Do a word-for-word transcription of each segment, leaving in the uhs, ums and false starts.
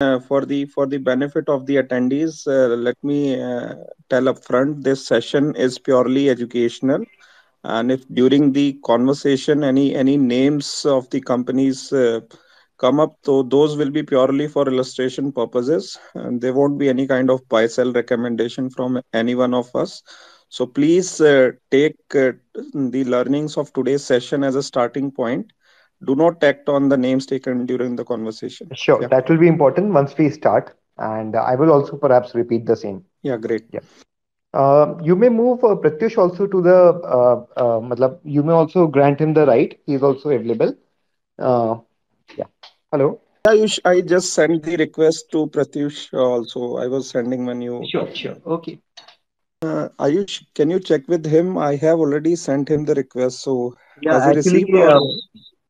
Uh, for the for the benefit of the attendees, uh, let me uh, tell up front, this session is purely educational, and if during the conversation any any names of the companies uh, come up, so those will be purely for illustration purposes, and there won't be any kind of buy sell recommendation from any one of us. So please uh, take uh, the learnings of today's session as a starting point. Do not act on the names taken during the conversation. Sure, yeah. That will be important once we start. And uh, I will also perhaps repeat the same. Yeah, great. Yeah. Uh, you may move uh, Pratyush also to the, uh, uh, matlab, you may also grant him the right. He is also available. Uh, yeah. Hello. Ayush, I just sent the request to Pratyush also. I was sending when you... Sure, sure. Okay. Uh, Ayush, can you check with him? I have already sent him the request. So yeah, has he received... Uh,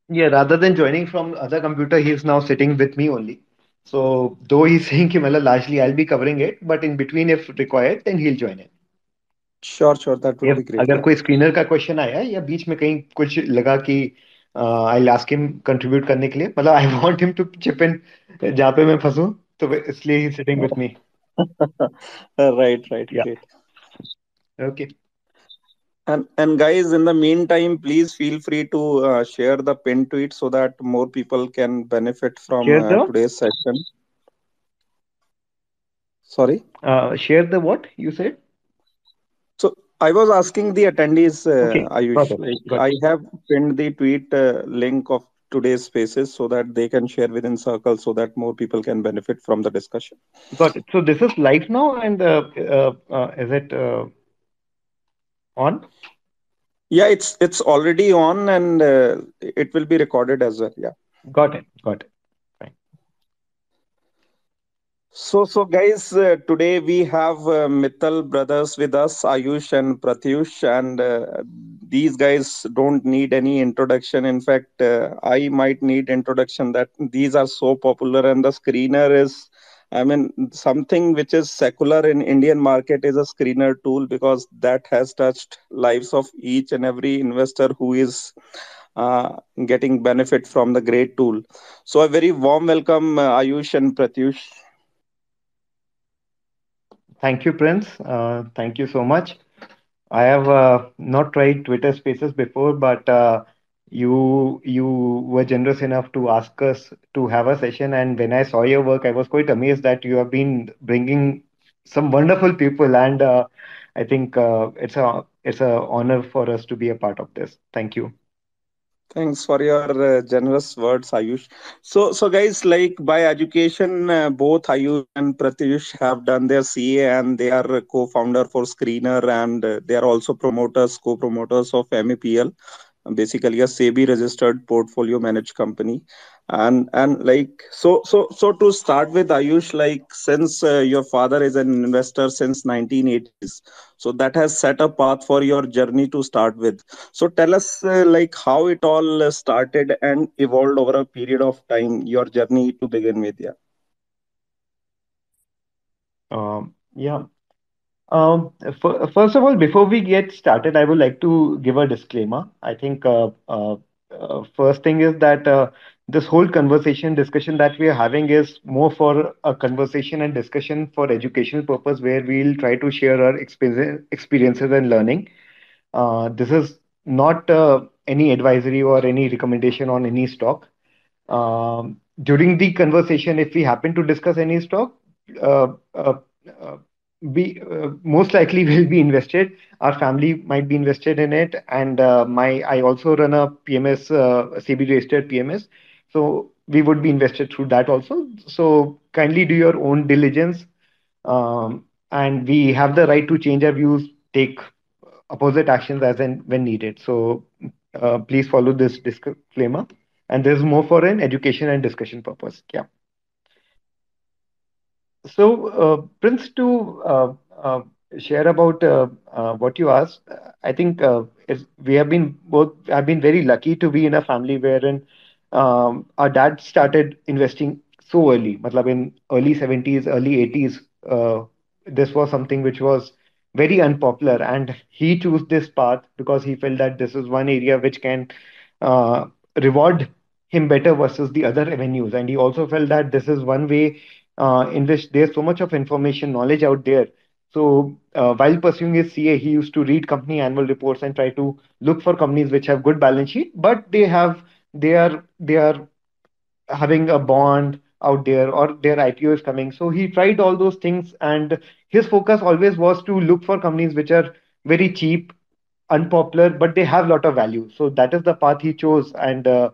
Yeah, rather than joining from other computer, he's now sitting with me only. So though he's saying ki mala largely I'll be covering it, but in between if required, then he'll join in. Sure, sure, that would yeah, be great. Agar koi screener ka question aaya ya beech mein kahin kuch laga ki uh, I'll ask him contribute karne ke liye, mala I want him to chip in jahan pe main phasu, so isliye he's sitting with me. Right, right, yeah. Great. Okay. And, and guys, in the meantime, please feel free to uh, share the pin tweet so that more people can benefit from uh, today's session. Sorry? Uh, share the what you said? So I was asking the attendees, uh, okay. Ayush, like, I have pinned the tweet uh, link of today's spaces so that they can share within circles so that more people can benefit from the discussion. Got it. So this is live now and uh, uh, uh, is it... Uh... on? Yeah, it's it's already on and uh, it will be recorded as well. Yeah. Got it. Got it. Fine. So, so guys, uh, today we have uh, Mittal brothers with us, Ayush and Pratyush, and uh, these guys don't need any introduction. In fact, uh, I might need introduction that these are so popular and the screener is... I mean, something which is secular in Indian market is a screener tool because that has touched lives of each and every investor who is uh, getting benefit from the great tool. So a very warm welcome, uh, Ayush and Pratyush. Thank you, Prince. Uh, thank you so much. I have uh, not tried Twitter Spaces before, but uh, You you were generous enough to ask us to have a session, and when I saw your work, I was quite amazed that you have been bringing some wonderful people, and uh, I think uh, it's a it's a honor for us to be a part of this. Thank you. Thanks for your uh, generous words, Ayush. So so guys, like by education, uh, both Ayush and Pratyush have done their C A, and they are co-founder for Screener, and uh, they are also promoters, co-promoters of M A P L. Basically a SEBI registered portfolio managed company, and and like so so so to start with, Ayush, like since uh, your father is an investor since nineteen eighties, so that has set a path for your journey to start with. So tell us uh, like how it all started and evolved over a period of time, your journey to begin with. Yeah. Um, yeah. Um, for, first of all, before we get started, I would like to give a disclaimer. I think uh, uh, uh, first thing is that uh, this whole conversation discussion that we are having is more for a conversation and discussion for educational purpose, where we'll try to share our experience, experiences and learning. Uh, this is not uh, any advisory or any recommendation on any stock. Um, during the conversation, if we happen to discuss any stock, uh, uh, uh, we uh, most likely will be invested. Our family might be invested in it, and uh, my I also run a P M S, uh, SEBI registered P M S, so we would be invested through that also. So kindly do your own diligence, um, and we have the right to change our views, take opposite actions as and when needed. So uh, please follow this disclaimer, and this is more for an education and discussion purpose. Yeah. So, uh, Prince, to uh, uh, share about uh, uh, what you asked, I think uh, we have been both, I've been very lucky to be in a family wherein um, our dad started investing so early, matlab in early seventies, early eighties. Uh, this was something which was very unpopular, and he chose this path because he felt that this is one area which can uh, reward him better versus the other avenues. And he also felt that this is one way uh, in which there's so much of information, knowledge out there. So uh, while pursuing his C A, he used to read company annual reports and try to look for companies which have good balance sheet, but they have they are they are having a bond out there, or their I P O is coming. So he tried all those things, and his focus always was to look for companies which are very cheap, unpopular, but they have a lot of value. So that is the path he chose. And uh,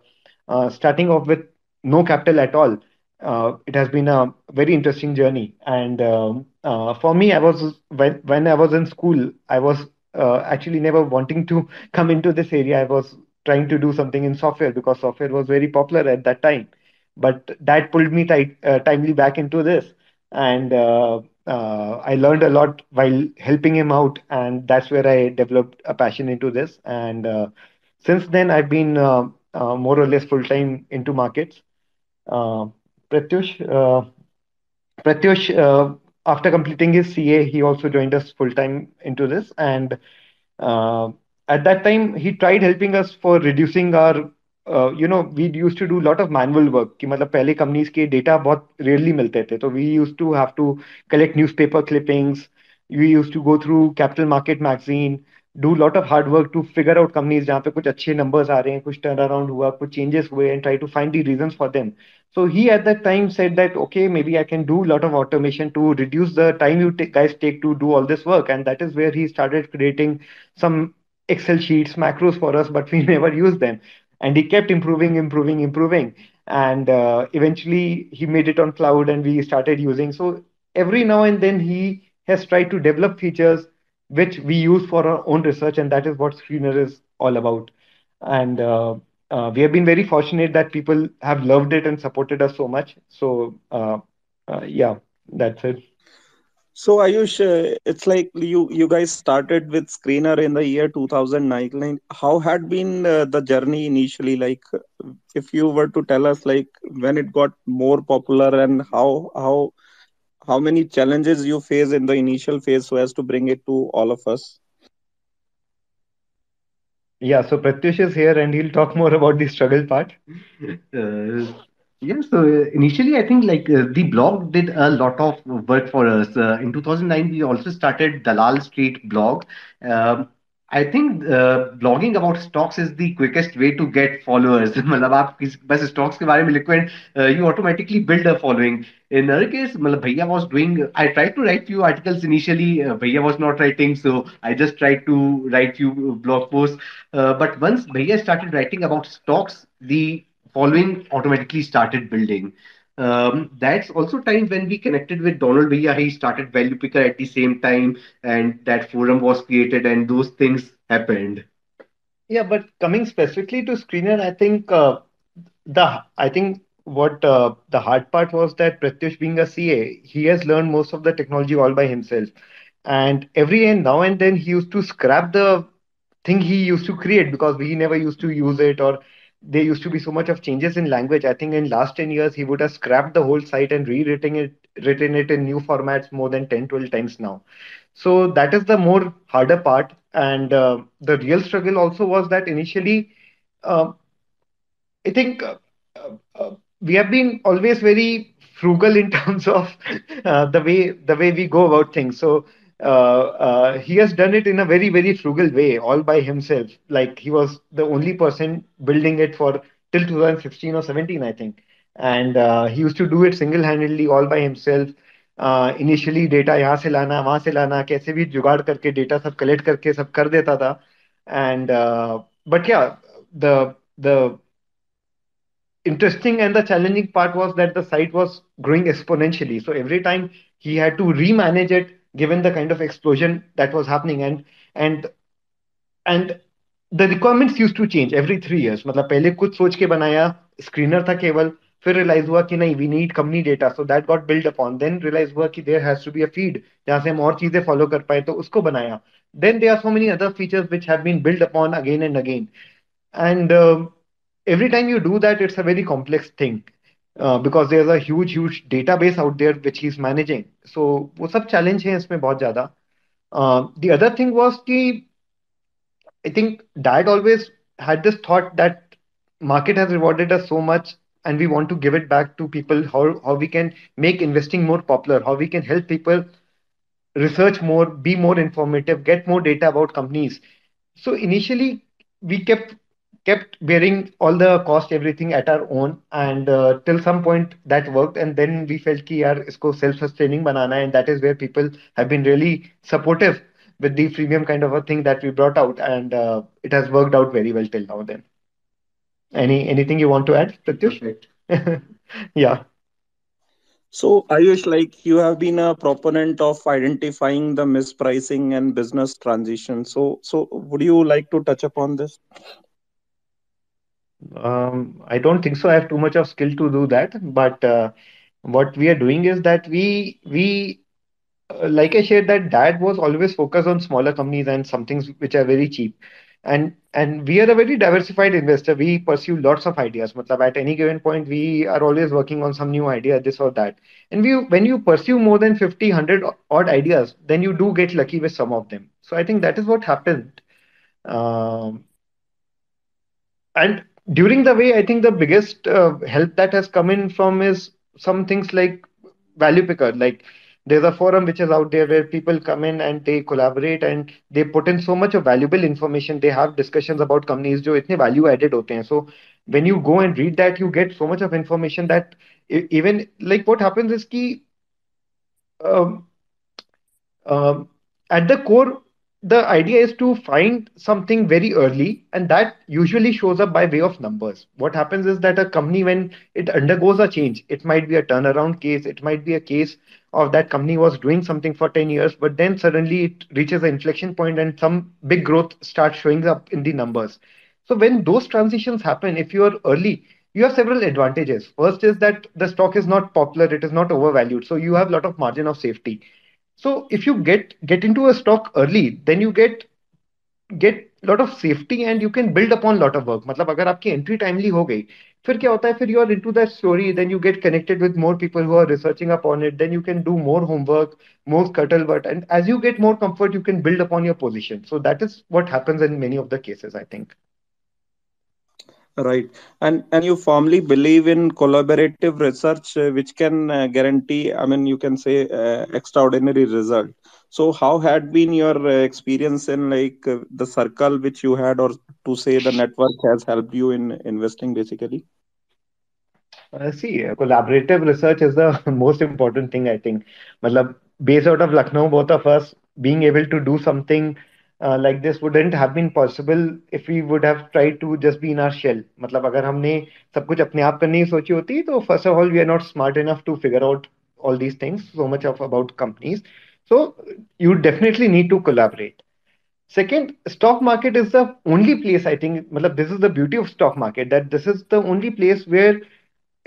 uh, starting off with no capital at all, uh, it has been a very interesting journey. And um, uh, for me, I was when, when I was in school, I was uh, actually never wanting to come into this area. I was trying to do something in software because software was very popular at that time. But that pulled me tight, uh, timely back into this. And uh, uh, I learned a lot while helping him out. And that's where I developed a passion into this. And uh, since then, I've been uh, uh, more or less full-time into markets. Uh, Pratyush, uh, Pratyush uh, after completing his C A, he also joined us full-time into this. And uh, at that time, he tried helping us for reducing our Uh, you know, we used to do a lot of manual work. कि मतलब पहले companies के data बहुत rarely मिलते थे. So we used to have to collect newspaper clippings. We used to go through Capital Market magazine, do a lot of hard work to figure out companies जहाँ पे कुछ अच्छे numbers आ रहे हैं, कुछ turnaround हुआ, कुछ changes हुए, and try to find the reasons for them. So he at that time said that, okay, maybe I can do a lot of automation to reduce the time you guys take to do all this work. And that is where he started creating some Excel sheets, macros for us, but we never used them. And he kept improving, improving, improving. And uh, eventually he made it on cloud and we started using. So every now and then he has tried to develop features which we use for our own research. And that is what Screener is all about. And uh, uh, we have been very fortunate that people have loved it and supported us so much. So uh, uh, yeah, that's it. So Ayush, uh, it's like you you guys started with Screener in the year two thousand nine. How had been uh, the journey initially? Like, if you were to tell us, like, when it got more popular and how how how many challenges you face in the initial phase, so as to bring it to all of us. Yeah. So Pratyush is here, and he'll talk more about the struggle part. uh... Yeah, so initially, I think like uh, the blog did a lot of work for us. Uh, in two thousand nine, we also started Dalal Street Blog. Um, I think uh, blogging about stocks is the quickest way to get followers. मतलब आप किस बस stocks के बारे में लिखो and uh, you automatically build a following. In our case, मतलब Bhaiya was doing. I tried to write few articles initially. Uh, Bhaiya was not writing, so I just tried to write few blog posts. Uh, but once Bhaiya started writing about stocks, the following automatically started building. Um, that's also time when we connected with Donald Bahiya. He started Value Picker at the same time, and that forum was created, and those things happened. Yeah, but coming specifically to Screener, I think uh, the I think what uh, the hard part was that Pratyush, being a C A, he has learned most of the technology all by himself, and every and now and then he used to scrap the thing he used to create because we never used to use it, or there used to be so much of changes in language. I think in last ten years, he would have scrapped the whole site and rewritten it, written it in new formats more than ten, twelve times now. So that is the more harder part. And uh, the real struggle also was that initially, uh, I think uh, uh, we have been always very frugal in terms of uh, the way the way we go about things. So Uh, uh, he has done it in a very, very frugal way, all by himself. Like, he was the only person building it for till two thousand sixteen or seventeen, I think. And uh, he used to do it single-handedly, all by himself. Uh, initially, data यहाँ से लाना, वहाँ से लाना, कैसे भी जुगाड़ करके data सब collect करके सब कर देता था. And uh, but yeah, the the interesting and the challenging part was that the site was growing exponentially. So every time he had to remanage it, given the kind of explosion that was happening, and and and the requirements used to change every three years. मतलब पहले कुछ सोच के बनाया Screener था केवल, फिर realize हुआ कि नहीं, we need company data, so that got built upon. Then realize हुआ कि there has to be a feed जहाँ से हम और चीजें follow कर पाए, तो उसको बनाया. Then there are so many other features which have been built upon again and again, and uh, every time you do that, it's a very complex thing. Uh, because there's a huge, huge database out there which he's managing. So, वो सब challenge है इसमें बहुत ज़्यादा. Uh, the other thing was कि I think Dad always had this thought that market has rewarded us so much, and we want to give it back to people, how, how we can make investing more popular, how we can help people research more, be more informative, get more data about companies. So initially, we kept kept bearing all the cost, everything at our own, and uh, till some point that worked. And then we felt ki yaar, isko self-sustaining banana, and that is where people have been really supportive with the freemium kind of a thing that we brought out, and uh, it has worked out very well till now then. Any anything you want to add, Pratyush? Perfect. Yeah. So Ayush, like you have been a proponent of identifying the mispricing and business transition. So, so would you like to touch upon this? Um, I don't think so. I have too much of skill to do that. But uh, what we are doing is that we we uh, like I shared that Dad was always focused on smaller companies and some things which are very cheap. And and we are a very diversified investor. We pursue lots of ideas. Matlab, at any given point, we are always working on some new idea, this or that. And we, when you pursue more than fifty, one hundred odd ideas, then you do get lucky with some of them. So I think that is what happened. Um, and during the way, I think the biggest uh, help that has come in from is some things like Value Picker. Like there's a forum which is out there where people come in and they collaborate and they put in so much of valuable information. They have discussions about companies jo itne value added hote hain. So when you go and read that, you get so much of information that even like what happens is ki um, um, at the core, the idea is to find something very early, and that usually shows up by way of numbers. What happens is that a company, when it undergoes a change, it might be a turnaround case, it might be a case of that company was doing something for ten years, but then suddenly it reaches an inflection point and some big growth starts showing up in the numbers. So when those transitions happen, if you are early, you have several advantages. First is that the stock is not popular, it is not overvalued, so you have a lot of margin of safety. So if you get get into a stock early, then you get get lot of safety and you can build upon lot of work. Matlab agar aapki entry timely ho gayi, fir kya hota hai? Fir you are into that story, then you get connected with more people who are researching upon it. Then you can do more homework, more scuttlebutt, and as you get more comfort, you can build upon your position. So that is what happens in many of the cases, I think. Right. And and you firmly believe in collaborative research, uh, which can uh, guarantee, I mean, you can say uh, extraordinary result. So how had been your uh, experience in like uh, the circle which you had, or to say the network has helped you in investing basically? Uh, see, uh, collaborative research is the most important thing, I think. Matlab, based out of Lucknow, both of us being able to do something Uh, like this wouldn't have been possible if we would have tried to just be in our shell. Matlab, agar humne sab kuch apne aap karne hi sochi hoti, to first of all, we are not smart enough to figure out all these things, so much of about companies. So you definitely need to collaborate. Second, stock market is the only place, I think, matlab, this is the beauty of stock market, that this is the only place where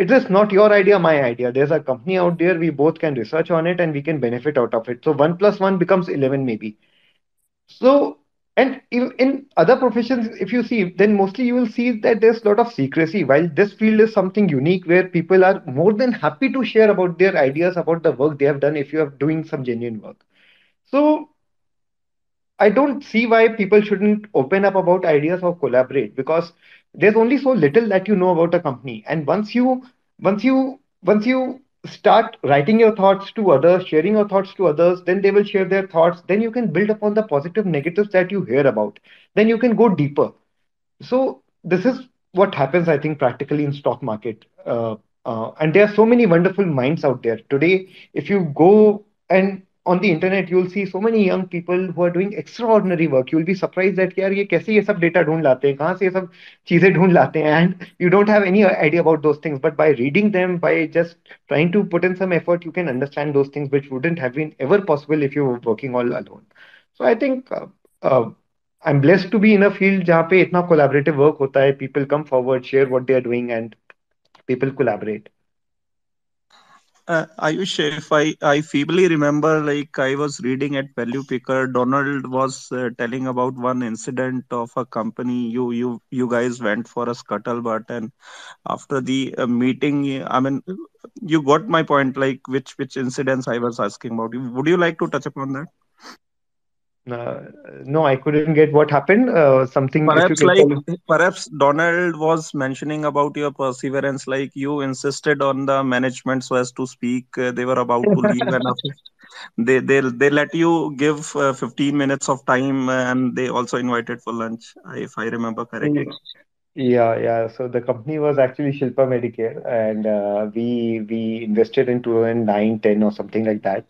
it is not your idea, my idea. There's a company out there, we both can research on it and we can benefit out of it. So one plus one becomes eleven maybe. So, and in, in other professions, if you see, then mostly you will see that there's a lot of secrecy, while this field is something unique where people are more than happy to share about their ideas, about the work they have done, if you are doing some genuine work. So I don't see why people shouldn't open up about ideas or collaborate, because there's only so little that you know about a company. And once you, once you, once you start writing your thoughts to others, sharing your thoughts to others, then they will share their thoughts. Then you can build upon the positive negatives that you hear about. Then you can go deeper. So this is what happens, I think, practically in stock market. Uh, uh, and there are so many wonderful minds out there. Today, if you go and on the internet, you'll see so many young people who are doing extraordinary work. You'll be surprised that yaar, ye kaise ye sab data dhoond late hain, kahan se ye sab cheeze dhoond late hain, and you don't have any idea about those things. But by reading them, by just trying to put in some effort, you can understand those things which wouldn't have been ever possible if you were working all alone. So I think uh, uh, I'm blessed to be in a field jahan pe itna collaborative work hota hai. People come forward, share what they are doing, and people collaborate. Uh, Ayush, if I, I feebly remember, like I was reading at Value Picker, Donald was uh, telling about one incident of a company. You you you guys went for a scuttlebutt, and after the uh, meeting, I mean, you got my point. Like which which incidents I was asking about. Would you like to touch upon that? Uh, no, I couldn't get what happened. Uh, something perhaps like tell. Perhaps Donald was mentioning about your perseverance, like you insisted on the management so as to speak. Uh, they were about to leave, and they they they let you give uh, fifteen minutes of time, and they also invited for lunch, if I remember correctly. Yeah, yeah. So the company was actually Shilpa Medicare, and uh, we we invested in two thousand nine, ten or something like that.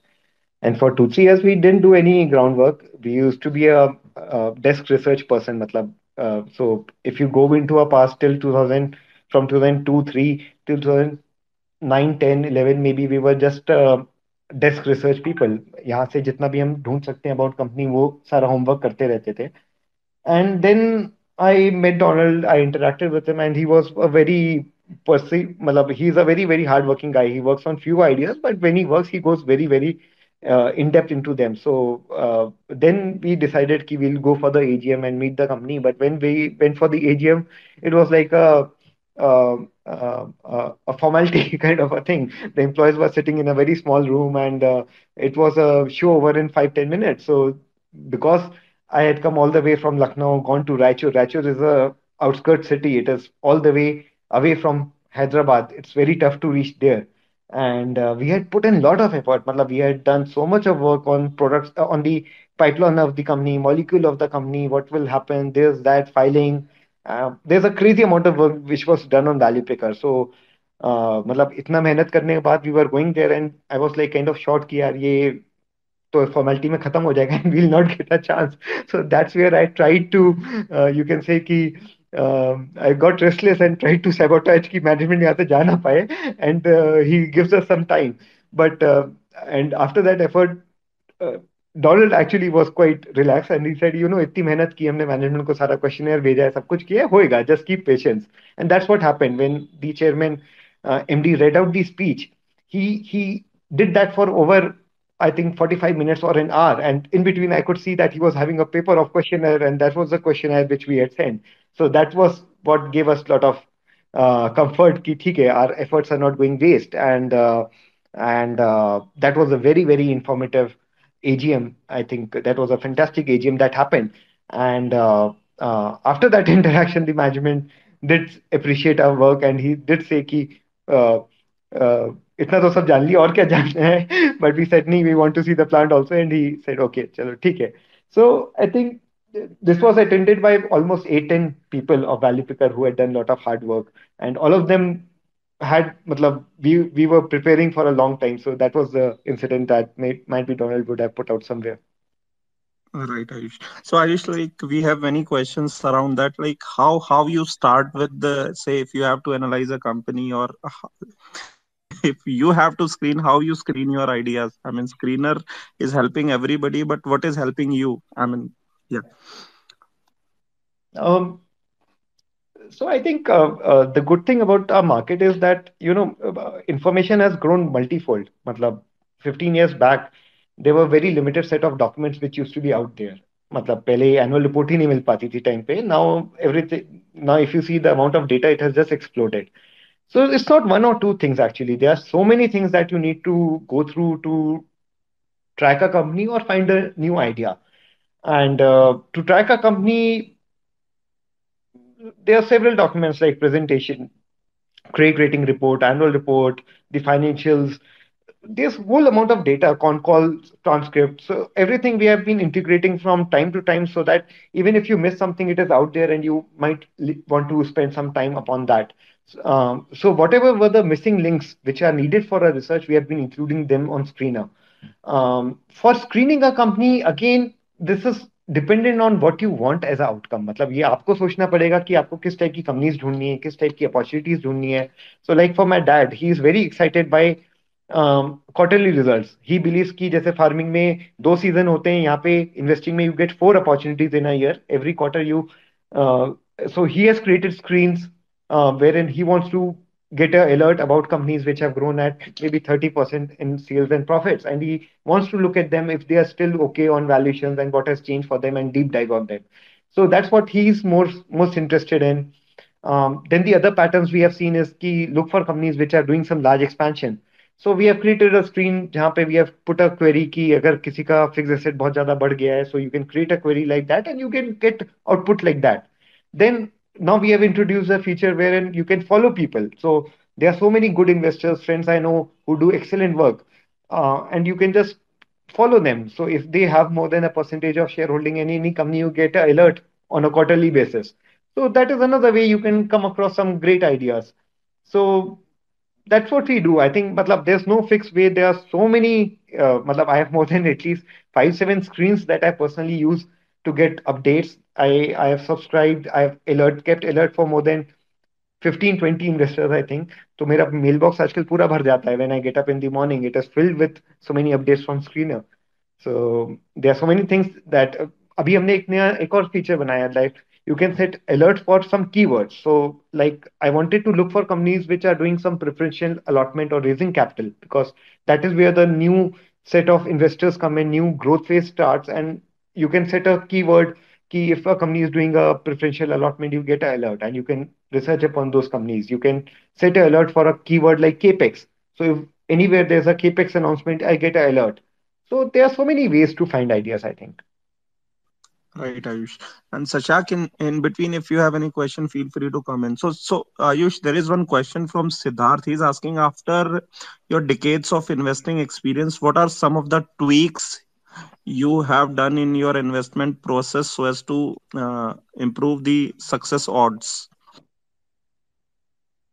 And for two, three years, we didn't do any groundwork. We used to be a, a desk research person. Matlab, uh, so if you go into our past till two thousand, from two thousand two, three till two thousand nine, ten, eleven, maybe we were just uh, desk research people. यहाँ से जितना भी हम ढूंढ सकते हैं about company, वो सारा homework करते रहते थे. And then I met Donald. I interacted with him, and he was a very persi- matlab, he's a very, very hardworking guy. He works on few ideas, but when he works, he goes very, very Uh, in depth into them. So uh, then we decided ki we'll go for the A G M and meet the company. But when we went for the A G M, it was like a uh, uh, uh, a formality kind of a thing. The employees were sitting in a very small room, and uh, it was a show over in five ten minutes. So because I had come all the way from Lucknow, gone to Raichur. Raichur is a outskirts city. It is all the way away from Hyderabad. It's very tough to reach there. And uh, we had put in a lot of effort. Matlab, we had done so much of work on products, uh, on the pipeline of the company, molecule of the company, what will happen, there's that filing. Uh, there's a crazy amount of work which was done on Value Picker. So, uh, matlab, itna mehnat karne ke baad, we were going there, and I was like kind of shocked ki, yaar, ye to formality mein khatam ho jayega, and we'll not get a chance. So that's where I tried to, uh, you can say ki, Uh, I got restless and tried to sabotage ki management yahan se ja na paye, and uh, he gives us some time. But uh, and after that effort, uh, Donald actually was quite relaxed, and he said, you know, itni mehnat ki humne management ko sara questionnaire bheja hai, sab kuch kiya, hoega, just keep patience. And that's what happened when the chairman, uh, M D, read out the speech. He he did that for over, I think, forty-five minutes or an hour, and in between I could see that he was having a paper of questionnaire, and that was the questionnaire which we had sent. So that was what gave us a lot of uh, comfort ki theek hai, our efforts are not going waste. And uh, and uh, that was a very, very informative A G M. I think that was a fantastic A G M that happened. And uh, uh, after that interaction, the management did appreciate our work, and he did say ki, uh, uh, itna to sab jaan li, aur kya jaan hai? But we said, nee, we want to see the plant also. And he said, okay, chalo, theek hai. So I think this was attended by almost eight, ten people of Value Picker who had done a lot of hard work. And all of them had, matlab, we, we were preparing for a long time. So that was the incident that may, might be Donald would have put out somewhere. Right, Ayush. So Ayush, like we have many questions around that, like how, how you start with the, say, if you have to analyze a company, or how, if you have to screen, how you screen your ideas. I mean, Screener is helping everybody, but what is helping you? I mean, yeah. Um, so I think uh, uh, the good thing about our market is that, you know, uh, information has grown multifold. Matlab, fifteen years back, there were very limited set of documents which used to be out there. Matlab, pehle annual report hi nahi mil pati thi time pe. Now everything, now if you see the amount of data, it has just exploded. So it's not one or two things actually. There are so many things that you need to go through to track a company or find a new idea. And uh, to track a company, there are several documents like presentation, credit rating report, annual report, the financials. There's a whole amount of data, con call transcripts. So everything we have been integrating from time to time, so that even if you miss something, it is out there and you might want to spend some time upon that. Um, so whatever were the missing links which are needed for our research, we have been including them on Screener. Um, for screening a company, again, this is dependent on what you want as an outcome. Matlab, ye aapko sochna padega ki aapko kis type ki companies dhoondni hai, kis type ki opportunities dhoondni hai. So like for my dad, he is very excited by um, quarterly results. He believes ki jaise farming mein do season hote hain, yahan pe investing mein you get four opportunities in a year. Every quarter you, uh, so he has created screens Uh, wherein he wants to get an alert about companies which have grown at maybe thirty percent in sales and profits. And he wants to look at them if they are still okay on valuations and what has changed for them, and deep dive on them. So that's what he's more, most interested in. Um, then the other patterns we have seen is ki look for companies which are doing some large expansion. So we have created a screen where we have put a query ki agar kisi ka fixed asset bahut zyada badh gaya hai, so you can create a query like that and you can get output like that. Then now we have introduced a feature wherein you can follow people. So there are so many good investors, friends I know who do excellent work, uh, and you can just follow them. So if they have more than a percentage of shareholding in any company, you get an alert on a quarterly basis. So that is another way you can come across some great ideas. So that's what we do. I think matlab, there's no fixed way. There are so many, uh, matlab, I have more than at least five, seven screens that I personally use to get updates. I, I have subscribed, I have alert, kept alert for more than fifteen, twenty investors, I think. So my mailbox aajkal pura bhar jata hai. When I get up in the morning, it is filled with so many updates from Screener. So there are so many things that, uh, abhi humne ek naya ek aur feature banaya, like you can set alert for some keywords. So like I wanted to look for companies which are doing some preferential allotment or raising capital, because that is where the new set of investors come in, new growth phase starts, and you can set a keyword ki if a company is doing a preferential allotment, you get an alert and you can research upon those companies. You can set an alert for a keyword like Capex. So if anywhere there's a Capex announcement, I get an alert. So there are so many ways to find ideas, I think. Right, Ayush. And Sashak, in, in between, if you have any question, feel free to comment. So, so Ayush, there is one question from Siddharth. He's asking, after your decades of investing experience, what are some of the tweaks you have done in your investment process so as to uh, improve the success odds?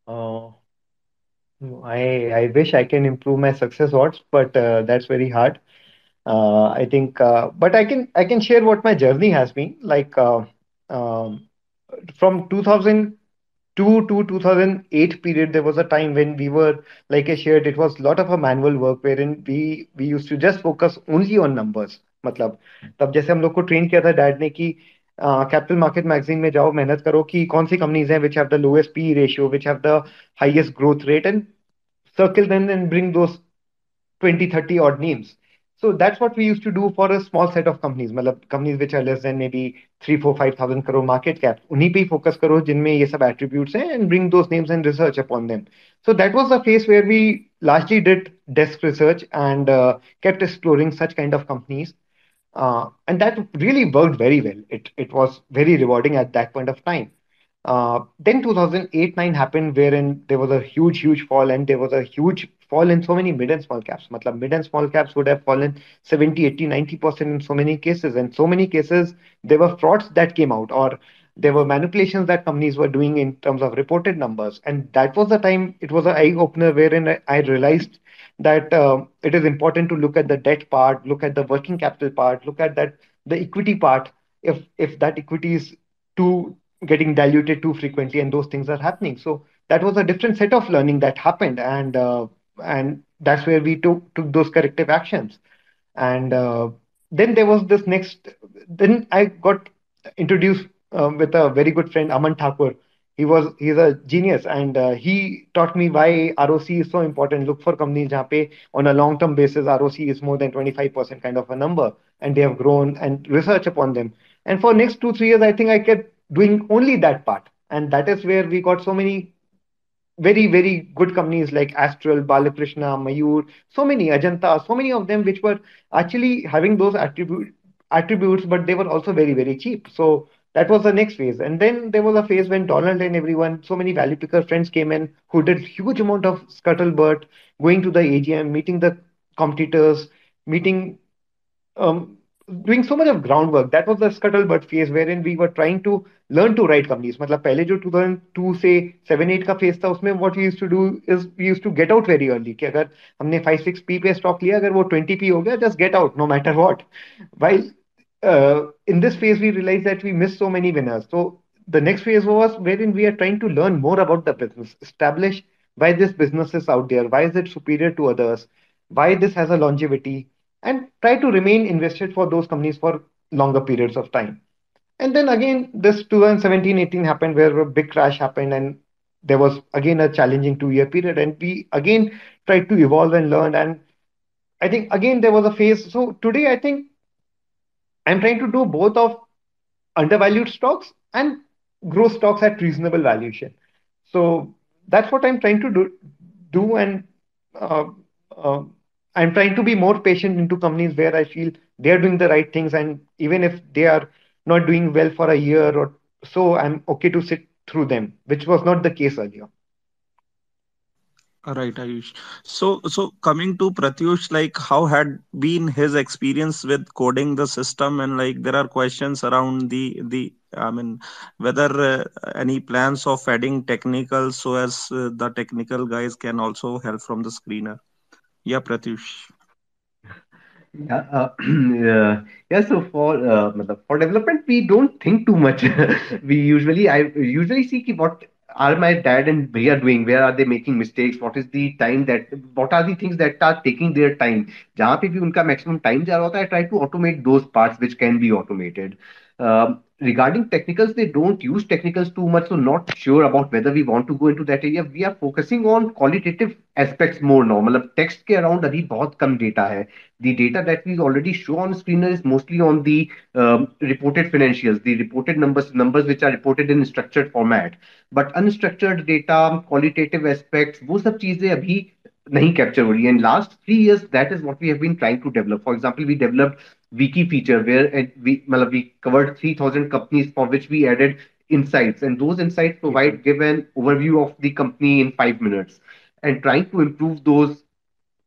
Uh, I, I wish I can improve my success odds, but uh, that's very hard. Uh, I think, uh, but I can I can share what my journey has been like. Uh, um, from two thousand two to two thousand eight period, there was a time when we were, like I shared, it was a lot of a manual work wherein we we used to just focus only on numbers. मतलब तब जैसे हम लोग को train किया था dad ने कि capital market magazine में जाओ, मेहनत करो कि कौन सी companies हैं which have the lowest P E ratio, which have the highest growth rate, and circle them and bring those twenty, thirty odd names. So that's what we used to do for a small set of companies. Malab, companies which are less than maybe three, four, five thousand crore market cap. Unhi pe focus karo jinme ye sab attributes hai, and bring those names and research upon them. So that was the phase where we largely did desk research and uh, kept exploring such kind of companies. Uh, and that really worked very well. It, it was very rewarding at that point of time. Uh, then two thousand eight, nine happened wherein there was a huge, huge fall, and there was a huge fall in so many mid and small caps. Matlab, mid and small caps would have fallen seventy, eighty, ninety percent in so many cases. And so many cases, there were frauds that came out, or there were manipulations that companies were doing in terms of reported numbers. And that was the time, it was an eye-opener wherein I realized that uh, it is important to look at the debt part, look at the working capital part, look at that the equity part, if, if that equity is too getting diluted too frequently and those things are happening. So that was a different set of learning that happened. And uh, And that's where we took, took those corrective actions. And uh, then there was this next, then I got introduced uh, with a very good friend, Aman Thakur. He was, he's a genius, and uh, he taught me why R O C is so important. Look for companies jahan pe on a long-term basis, R O C is more than twenty-five percent kind of a number, and they have grown, and research upon them. And for next two, three years, I think I kept doing only that part. And that is where we got so many very, very good companies like Astral, Balkrishna, Mayur, so many, Ajanta, so many of them which were actually having those attribute, attributes, but they were also very, very cheap. So that was the next phase. And then there was a phase when Donald and everyone, so many value picker friends came in who did huge amount of scuttlebutt, going to the A G M, meeting the competitors, meeting, um, doing so much of groundwork. That was the scuttlebutt phase wherein we were trying to learn to write companies. Matlab, pehle jo two thousand two se seven, eight ka phase tha, usme what we used to do is we used to get out very early. Ki agar humne five, six P pe stock liya, agar wo twenty P ho gaya, just get out no matter what. While uh, in this phase, we realized that we missed so many winners. So the next phase was wherein we are trying to learn more about the business, establish why this business is out there, why is it superior to others, why this has a longevity, and try to remain invested for those companies for longer periods of time. And then again, this two thousand seventeen, eighteen happened where a big crash happened, and there was again a challenging two-year period. And we again tried to evolve and learn. And I think again, there was a phase. So today, I think I'm trying to do both of undervalued stocks and growth stocks at reasonable valuation. So that's what I'm trying to do. do and uh, uh, I'm trying to be more patient into companies where I feel they're doing the right things. And even if they are not doing well for a year or so, I'm okay to sit through them, which was not the case earlier. Right, Ayush. So, so coming to Pratyush, like how had been his experience with coding the system, and like there are questions around the the I mean whether uh, any plans of adding technical so as uh, the technical guys can also help from the screener. Yeah, Pratyush. Yeah, uh, yeah, yeah. So for uh, for development, we don't think too much. we usually I usually see ki what are my dad and Bhaiya doing? Where are they making mistakes? What is the time that, what are the things that are taking their time? Jahan pe bhi unka maximum time ja raha hota, I try to automate those parts which can be automated. Um, regarding technicals, they don't use technicals too much, so not sure about whether we want to go into that area. We are focusing on qualitative aspects more now. Matlab text ke around abhi bahut kam data hai. The data that we already show on Screener is mostly on the um, reported financials, the reported numbers, numbers which are reported in structured format. But unstructured data, qualitative aspects, wo sab cheeze abhi nahi capture ho rahi. And last three years, that is what we have been trying to develop. For example, we developed wiki feature where we, we covered three thousand companies for which we added insights, and those insights provide give an overview of the company in five minutes. And trying to improve those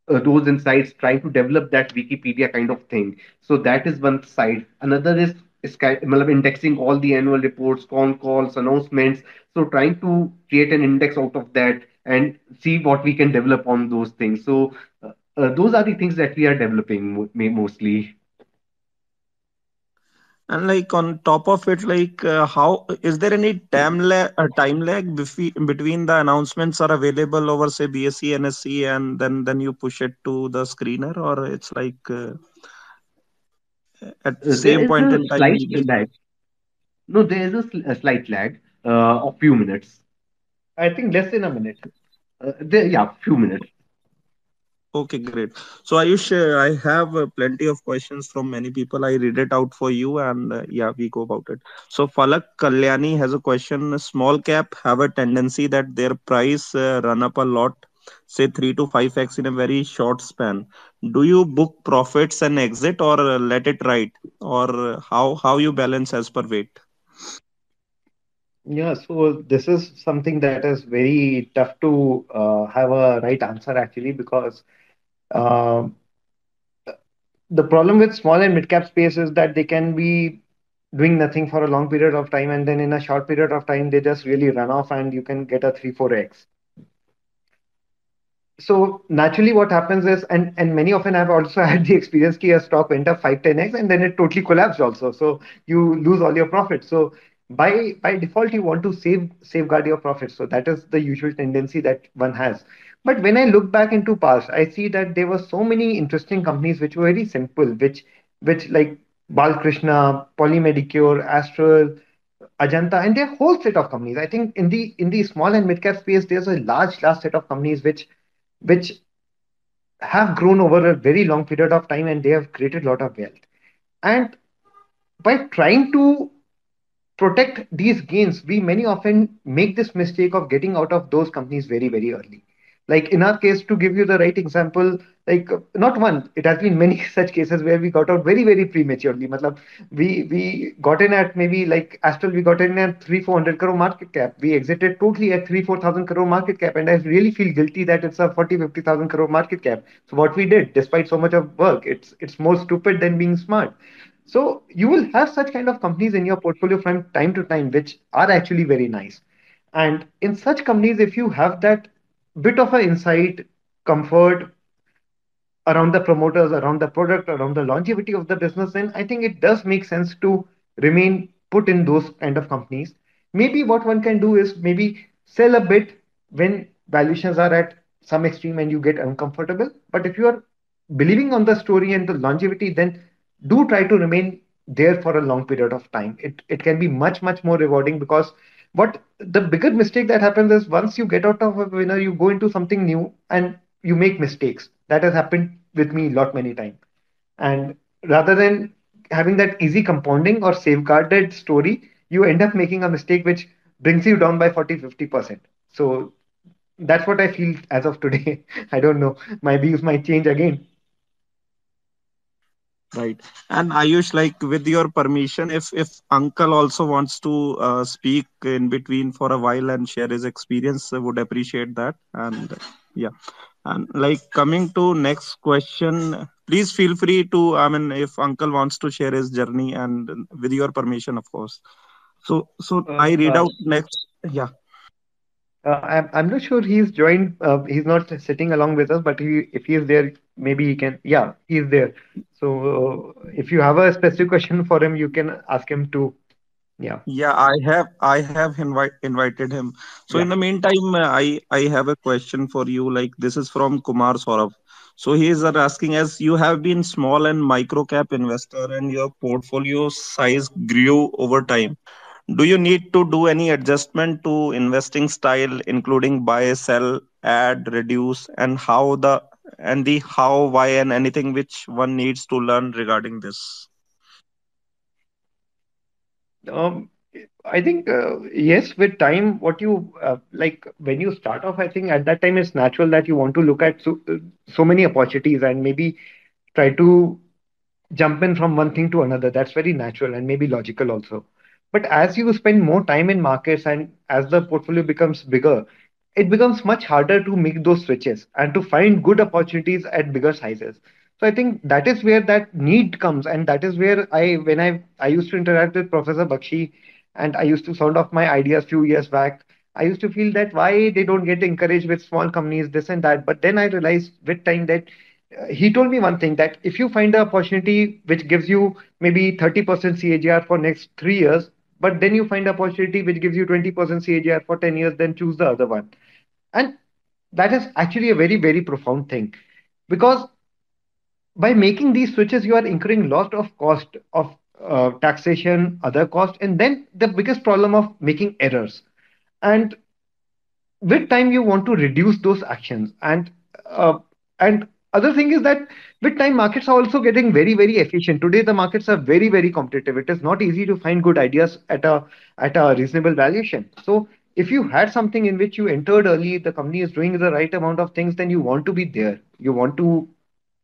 uh, those insights, trying to develop that Wikipedia kind of thing. So that is one side. Another is, is indexing all the annual reports, con calls, announcements. So trying to create an index out of that and see what we can develop on those things. So uh, uh, those are the things that we are developing mostly. And like on top of it, like uh, how is there any time lag, uh, time lag between the announcements are available over say B S E, N S E, and then then you push it to the screener, or it's like uh, at the same point in time? Slight lag. No, there is a, a slight lag uh, of few minutes. I think less than a minute. Uh, there, yeah, few minutes. Okay, great. So Ayush, uh, I have uh, plenty of questions from many people. I read it out for you and uh, yeah, we go about it. So Falak Kalyani has a question. Small cap have a tendency that their price uh, run up a lot, say three to five X in a very short span. Do you book profits and exit, or uh, let it ride, or uh, how, how you balance as per weight? Yeah, so this is something that is very tough to uh, have a right answer actually, because Uh, the problem with small and mid-cap space is that they can be doing nothing for a long period of time, and then in a short period of time, they just really run off and you can get a three, four X. So naturally what happens is, and, and many often I've also had the experience that a stock went up five, ten X and then it totally collapsed also. So you lose all your profits. So by by default, you want to save safeguard your profits. So that is the usual tendency that one has. But when I look back into past, I see that there were so many interesting companies which were very simple, which which like Balkrishna, Poly Medicure, Astral, Ajanta, and their whole set of companies. I think in the in the small and mid-cap space, there's a large, large set of companies which which have grown over a very long period of time, and they have created a lot of wealth. And by trying to protect these gains, we many often make this mistake of getting out of those companies very, very early. Like in our case, to give you the right example, like not one, it has been many such cases where we got out very, very prematurely. Matlab, we, we got in at maybe like Astral, we got in at three, four hundred crore market cap. We exited totally at three, four thousand crore market cap. And I really feel guilty that it's a forty, fifty thousand crore market cap. So what we did, despite so much of work, it's, it's more stupid than being smart. So you will have such kind of companies in your portfolio from time to time, which are actually very nice. And in such companies, if you have that bit of an insight, comfort around the promoters, around the product, around the longevity of the business, then I think it does make sense to remain put in those kind of companies. Maybe what one can do is maybe sell a bit when valuations are at some extreme and you get uncomfortable. But if you are believing on the story and the longevity, then do try to remain there for a long period of time. It, it can be much, much more rewarding, because but the bigger mistake that happens is once you get out of a winner, you go into something new and you make mistakes. That has happened with me a lot many times. And rather than having that easy compounding or safeguarded story, you end up making a mistake which brings you down by forty, fifty percent. So That's what I feel as of today. I don't know. My views might change again. Right. And Ayush, like, with your permission, if if uncle also wants to uh, speak in between for a while and share his experience, I would appreciate that. And yeah. And like, coming to next question, please feel free to, I mean, if uncle wants to share his journey, and with your permission, of course. So, so uh, I read uh, out next. Yeah. Uh, I'm, I'm not sure he's joined. Uh, he's not sitting along with us, but he, if he is there, maybe he can. Yeah, he's there. So uh, if you have a specific question for him, you can ask him to. Yeah. Yeah, I have I have invite, invited him. So yeah. In the meantime, I, I have a question for you. Like, this is from Kumar Saurabh. So he is asking, as you have been small and micro cap investor and your portfolio size grew over time, do you need to do any adjustment to investing style, including buy, sell, add, reduce, and how the and the how, why, and anything which one needs to learn regarding this? Um, I think uh, yes, with time, what you uh, like when you start off, I think at that time it's natural that you want to look at so, so many opportunities and maybe try to jump in from one thing to another. That's very natural and maybe logical also. But as you spend more time in markets and as the portfolio becomes bigger, it becomes much harder to make those switches and to find good opportunities at bigger sizes. So I think that is where that need comes. And that is where I, when I, I used to interact with Professor Bakshi and I used to sound off my ideas few years back, I used to feel that why they don't get encouraged with small companies, this and that. But then I realized with time that uh, he told me one thing, that if you find an opportunity which gives you maybe thirty percent C A G R for next three years, but then you find an opportunity which gives you twenty percent C A G R for ten years, then choose the other one. And that is actually a very, very profound thing, because by making these switches, you are incurring lot of cost of uh, taxation, other cost, and then the biggest problem of making errors. And with time, you want to reduce those actions. And uh, and other thing is that with time, markets are also getting very, very efficient. Today, the markets are very, very competitive. It is not easy to find good ideas at a at a reasonable valuation. So if you had something in which you entered early, the company is doing the right amount of things, then you want to be there. You want to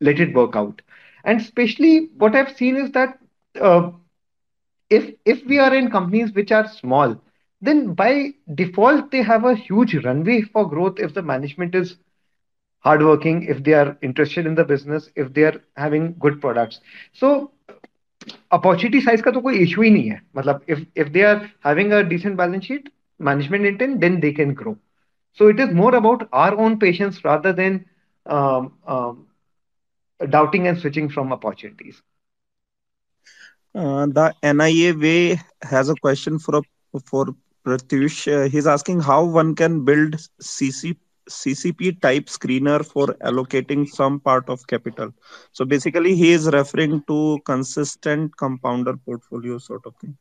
let it work out. And especially what I've seen is that uh, if, if we are in companies which are small, then by default, they have a huge runway for growth if the management is hardworking, if they are interested in the business, if they are having good products. So opportunity size ka to koi issue hi nahi hai. Matlab, if, if they are having a decent balance sheet, management intent, then they can grow. So it is more about our own patience rather than um, um, doubting and switching from opportunities. Uh, the N I A way has a question for for Pratish. Uh, he's asking how one can build C C P type screener for allocating some part of capital. So basically, he is referring to consistent compounder portfolio sort of thing.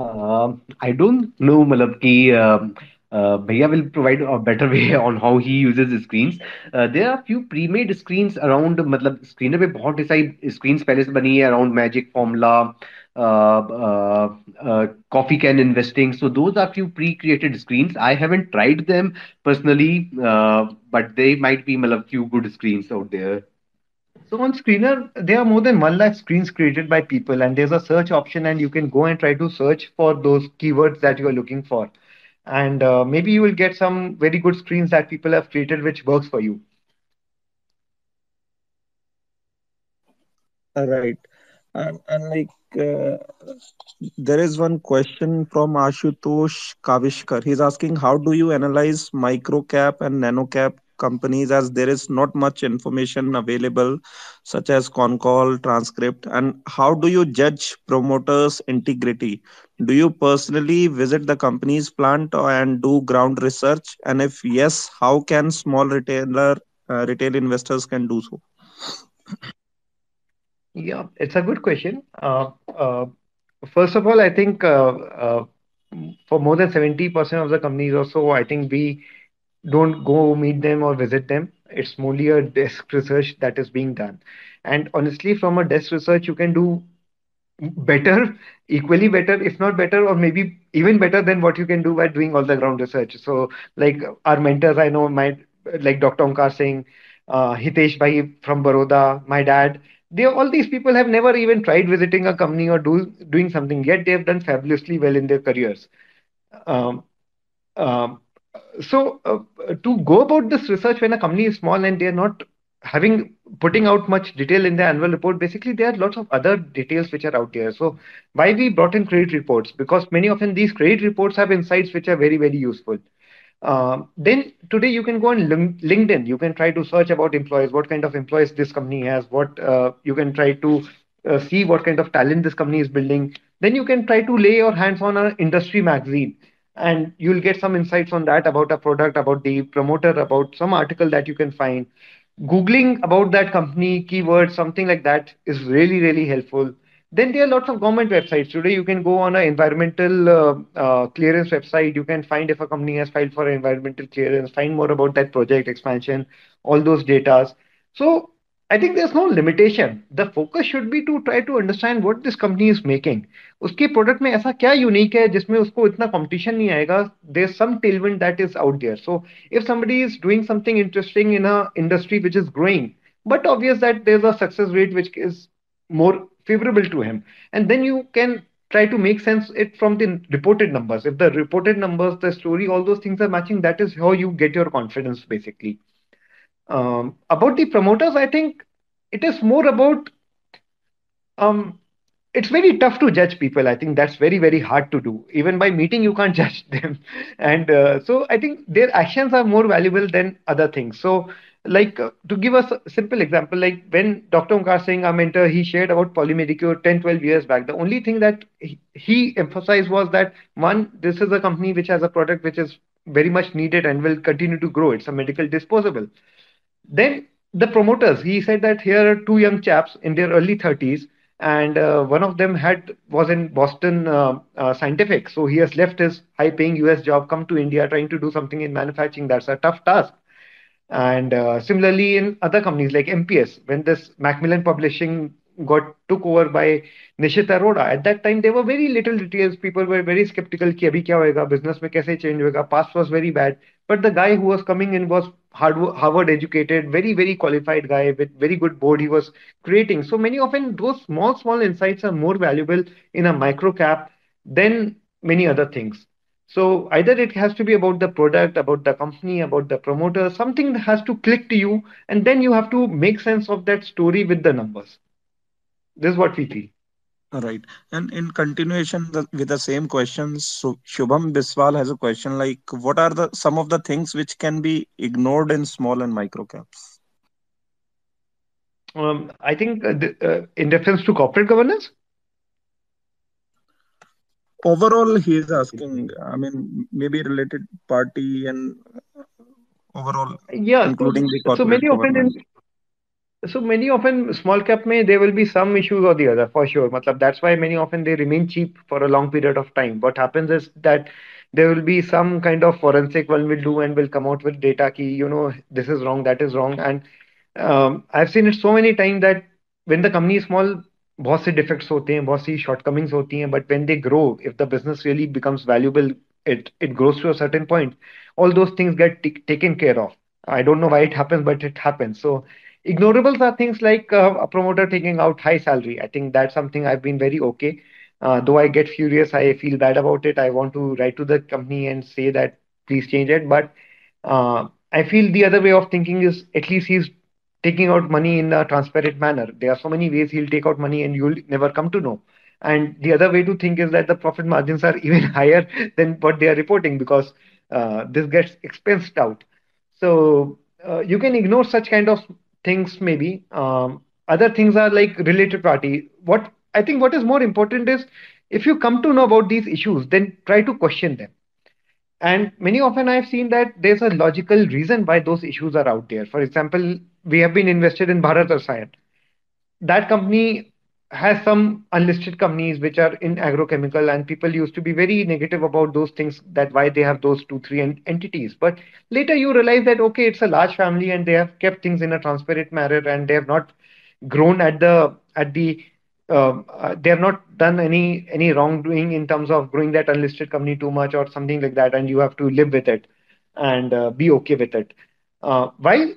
Uh, I don't know, Malab, ki, um, Uh, Bhaiya will provide a better way on how he uses the screens. Uh, there are few pre-made screens around. Matlab, screener pe bahut saari screens pehle se bani hai around magic formula, uh, uh, uh, coffee can investing. So those are few pre-created screens. I haven't tried them personally, uh, but they might be matlab few good screens out there. So on Screener, there are more than one lakh screens created by people, and there's a search option, and you can go and try to search for those keywords that you are looking for. And uh, maybe you will get some very good screens that people have created, which works for you. All right. And, and like, uh, there is one question from Ashutosh Kavishkar. He's asking, how do you analyze micro cap and nano cap companies, as there is not much information available, such as con call, transcript? And how do you judge promoters' integrity? Do you personally visit the company's plant and do ground research? And if yes, how can small retailer, uh, retail investors can do so? Yeah, it's a good question. Uh, uh, first of all, I think uh, uh, for more than seventy percent of the companies or so, I think we don't go meet them or visit them. It's only a desk research that is being done. And honestly, from a desk research, you can do better, equally better, if not better, or maybe even better than what you can do by doing all the ground research. So like our mentors, I know my, like Doctor Omkar Singh, uh, Hitesh Bhai from Baroda, my dad, they, all these people have never even tried visiting a company or do, doing something, yet they have done fabulously well in their careers. Um, um, so uh, to go about this research when a company is small and they're not having putting out much detail in their annual report, basically there are lots of other details which are out there. So why we brought in credit reports? Because many often these credit reports have insights which are very, very useful. Uh, then today you can go on LinkedIn. You can try to search about employees, what kind of employees this company has, what uh, you can try to uh, see what kind of talent this company is building. Then you can try to lay your hands on an industry magazine and you'll get some insights on that about a product, about the promoter, about some article that you can find. Googling about that company, keywords, something like that is really, really helpful. Then there are lots of government websites. Today, you can go on an environmental uh, uh, clearance website. You can find if a company has filed for environmental clearance, find more about that project expansion, all those datas. So I think there's no limitation. The focus should be to try to understand what this company is making. Uske product mein aisa kya unique hai jisme usko itna competition nahi aayega. There's some tailwind that is out there. So if somebody is doing something interesting in an industry which is growing, but obvious that there's a success rate which is more favorable to him. And then you can try to make sense it from the reported numbers. If the reported numbers, the story, all those things are matching, that is how you get your confidence basically. Um, about the promoters, I think it is more about, um, it's very tough to judge people. I think that's very, very hard to do. Even by meeting, you can't judge them. And uh, so I think their actions are more valuable than other things. So like uh, to give us a simple example, like when Doctor Omkar Singh, our mentor, he shared about Poly Medicure ten, twelve years back, the only thing that he, he emphasized was that one, this is a company which has a product which is very much needed and will continue to grow. It's a medical disposable. Then the promoters, he said that here are two young chaps in their early thirties, and uh, one of them had was in Boston uh, uh, Scientific. So he has left his high-paying U S job, come to India, trying to do something in manufacturing. That's a tough task. And uh, similarly, in other companies like M P S, when this Macmillan Publishing got took over by Nishit Arora, at that time, there were very little details. People were very skeptical, ki abhi kya hoega, business mein kaise change hoega, past was very bad. But the guy who was coming in was Harvard educated, very, very qualified guy with very good board he was creating. So many often those small, small insights are more valuable in a micro cap than many other things. So either it has to be about the product, about the company, about the promoter, something that has to click to you. And then you have to make sense of that story with the numbers. This is what we feel. Right. And in continuation the, with the same questions, so Shubham Biswal has a question like, what are the some of the things which can be ignored in small and micro caps? Um, I think uh, th uh, in reference to corporate governance? Overall, he is asking, I mean, maybe related party and overall, yeah, including so, the corporate so many governance. Open So many often small cap mein, there will be some issues or the other for sure. Matlab, that's why many often they remain cheap for a long period of time. What happens is that there will be some kind of forensic one will do and will come out with data ki, you know, this is wrong, that is wrong. And um, I've seen it so many times that when the company is small, bahut se defects hote hain, bahut se shortcomings hoti hain, but when they grow, if the business really becomes valuable, it, it grows to a certain point, all those things get taken care of. I don't know why it happens, but it happens. So ignorables are things like uh, a promoter taking out high salary. I think that's something I've been very okay. Uh, though I get furious, I feel bad about it. I want to write to the company and say that, please change it. But uh, I feel the other way of thinking is at least he's taking out money in a transparent manner. There are so many ways he'll take out money and you'll never come to know. And the other way to think is that the profit margins are even higher than what they are reporting because uh, this gets expensed out. So uh, you can ignore such kind of things maybe. Um, other things are like related party. What I think what is more important is if you come to know about these issues, then try to question them. And many often I've seen that there's a logical reason why those issues are out there. For example, we have been invested in Bharat Rasayaan. That company has some unlisted companies which are in agrochemical and people used to be very negative about those things that why they have those two, three en entities. But later you realize that, okay, it's a large family and they have kept things in a transparent manner and they have not grown at the at the um, uh, they have not done any any wrongdoing in terms of growing that unlisted company too much or something like that, and you have to live with it and uh, be okay with it. Uh, while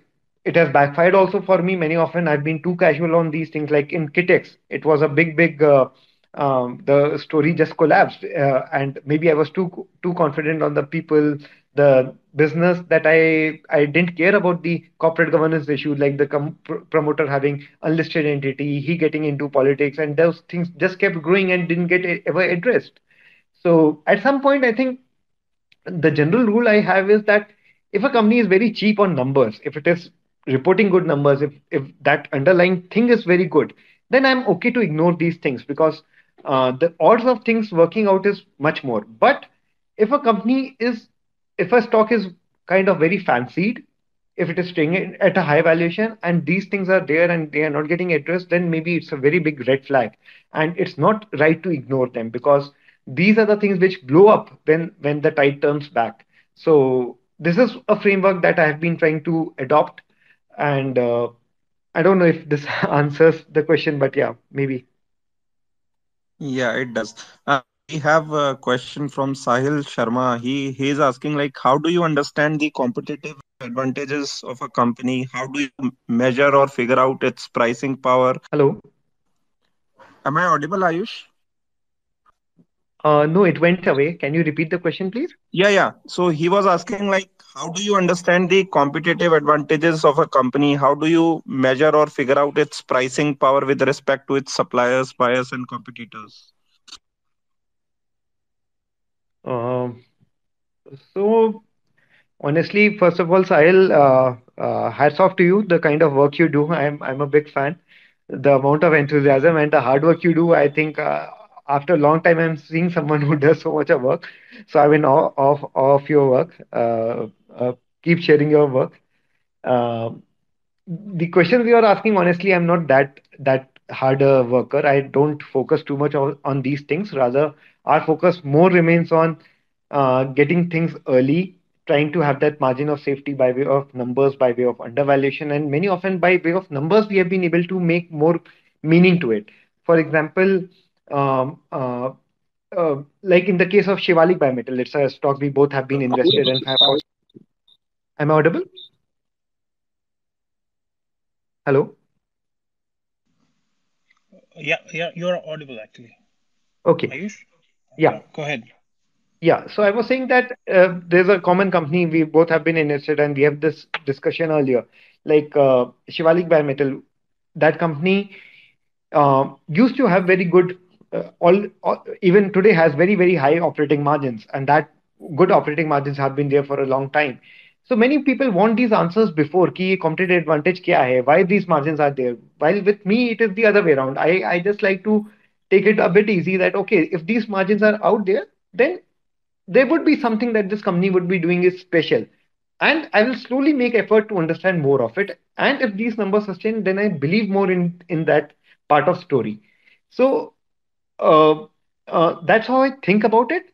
it has backfired also for me, many often I've been too casual on these things. Like in Kitex, it was a big, big, uh, um, the story just collapsed. Uh, and maybe I was too too confident on the people, the business, that I, I didn't care about the corporate governance issue, like the com promoter having unlisted entity, he getting into politics, and those things just kept growing and didn't get ever addressed. So at some point, I think the general rule I have is that if a company is very cheap on numbers, if it is reporting good numbers, if, if that underlying thing is very good, then I'm okay to ignore these things, because uh, the odds of things working out is much more. But if a company is, if a stock is kind of very fancied, if it is staying at a high valuation and these things are there and they are not getting addressed, then maybe it's a very big red flag. And it's not right to ignore them, because these are the things which blow up when, when the tide turns back. So this is a framework that I have been trying to adopt. And uh, I don't know if this answers the question, but yeah, maybe. Yeah, it does. Uh, we have a question from Sahil Sharma. He he is asking, like, how do you understand the competitive advantages of a company? How do you measure or figure out its pricing power? Hello. Am I audible, Ayush? Uh, no, it went away. Can you repeat the question, please? Yeah, yeah. So he was asking, like, how do you understand the competitive advantages of a company? How do you measure or figure out its pricing power with respect to its suppliers, buyers, and competitors? Um, so, honestly, first of all, Sahil, uh, uh, hats off to you, the kind of work you do. I'm, I'm a big fan. The amount of enthusiasm and the hard work you do, I think, uh, after a long time, I'm seeing someone who does so much of work. So I'm in awe of, of your work. Uh, uh, keep sharing your work. Uh, the questions you are asking, honestly, I'm not that that harder worker. I don't focus too much on, on these things. Rather, our focus more remains on uh, getting things early, trying to have that margin of safety by way of numbers, by way of undervaluation. And many often by way of numbers, we have been able to make more meaning to it. For example, Um, uh, uh, like in the case of Shivalik Biometal, it's a stock we both have been invested in. Am I audible? Hello? Yeah, yeah, you're audible actually. Okay. Ayush? Yeah. Go ahead. Yeah, so I was saying that uh, there's a common company we both have been invested in, and we have this discussion earlier. Like uh, Shivalik Biometal, that company uh, used to have very good Uh, all, all even today has very, very high operating margins, and that good operating margins have been there for a long time. So many people want these answers before ki competitive advantage kya hai, why these margins are there. While with me, it is the other way around. I, I just like to take it a bit easy that, okay, if these margins are out there, then there would be something that this company would be doing is special. And I will slowly make effort to understand more of it. And if these numbers sustain, then I believe more in, in that part of story. So Uh, uh, that's how I think about it.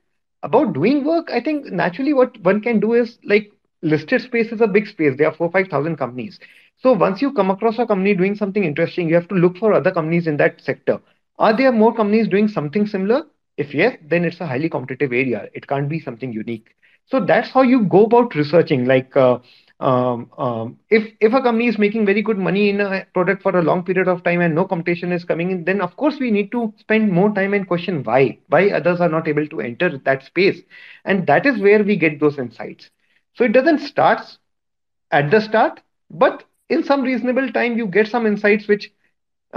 About doing work, I think naturally what one can do is, like, listed space is a big space. There are four, five thousand companies. So once you come across a company doing something interesting, you have to look for other companies in that sector. Are there more companies doing something similar? If yes, then it's a highly competitive area. It can't be something unique. So that's how you go about researching. Like uh, um, um, if, if a company is making very good money in a product for a long period of time and no competition is coming in, then of course we need to spend more time and question why, why others are not able to enter that space. And that is where we get those insights. So it doesn't start at the start, but in some reasonable time, you get some insights which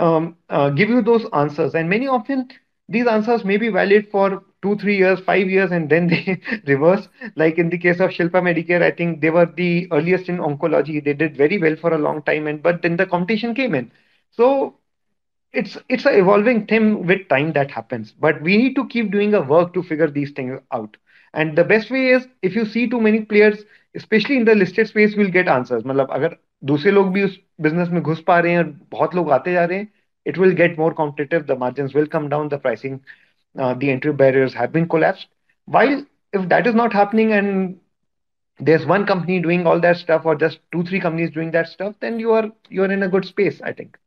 um, uh, give you those answers. And many often these answers may be valid for two, three years, five years, and then they reverse. Like in the case of Shilpa Medicare, I think they were the earliest in oncology. They did very well for a long time, and but then the competition came in. So it's it's an evolving thing with time that happens. But we need to keep doing a work to figure these things out. And the best way is, if you see too many players, especially in the listed space, we'll get answers. Matlab, agar dusre log bhi us business mein ghus pa rahe hain aur bahut log aate ja rahe hain, it will get more competitive. The margins will come down. The pricing, Uh, the entry barriers have been collapsed. While if that is not happening and there's one company doing all that stuff, or just two, three companies doing that stuff, then you are you are in a good space, I think.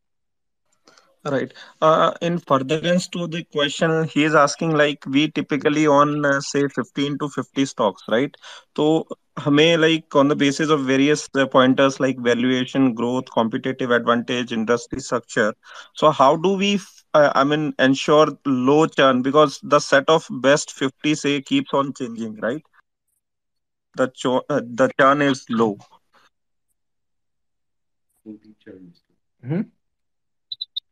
Right. Uh, in furtherance to the question, he is asking like we typically on uh, say fifteen to fifty stocks, right? So, hume like on the basis of various uh, pointers like valuation, growth, competitive advantage, industry structure. So, how do we, uh, I mean, ensure low churn because the set of best fifty say keeps on changing, right? The cho uh, the churn is low. Mm-hmm.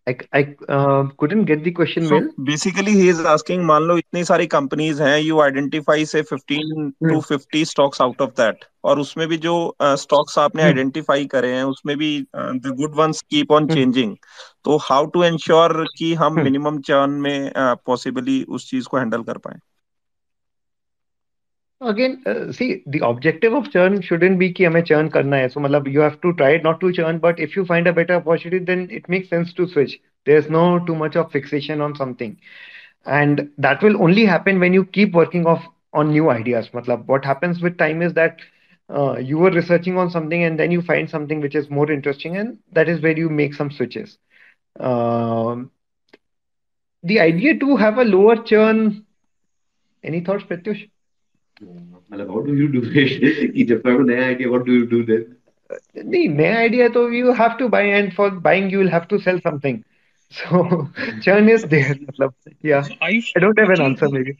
I, I uh, couldn't get the question so well. Basically, he is asking, मान लो इतनी सारी companies हैं, you identify say fifteen to fifty stocks out of that, और उसमें भी जो uh, stocks आपने hmm. identify करे हैं, उसमें भी uh, the good ones keep on hmm. changing. तो how to ensure कि हम hmm. minimum churn में uh, possibly उस चीज को handle कर पाएं? Again, uh, see, the objective of churn shouldn't be कि हमें churn करना है. So, मतलब, you have to try not to churn, but if you find a better opportunity, then it makes sense to switch. There's no too much of fixation on something. And that will only happen when you keep working off on new ideas. मतलब, what happens with time is that uh, you were researching on something and then you find something which is more interesting and that is where you make some switches. Uh, the idea to have a lower churn, any thoughts, Pratyush? How do you do it? What do you do then? No idea, so you have to buy, and for buying, you will have to sell something. So, churn is there. Yeah, I don't have an answer, maybe.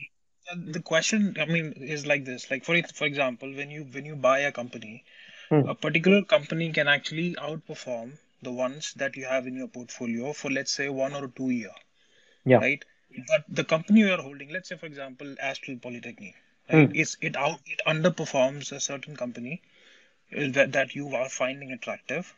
The question, I mean, is like this: like for for example, when you when you buy a company, hmm. a particular company can actually outperform the ones that you have in your portfolio for, let's say, one or two year. Yeah. Right. But the company you are holding, let's say, for example, Astral Polytechnic. Right. Mm. It's, it out it underperforms a certain company that, that you are finding attractive,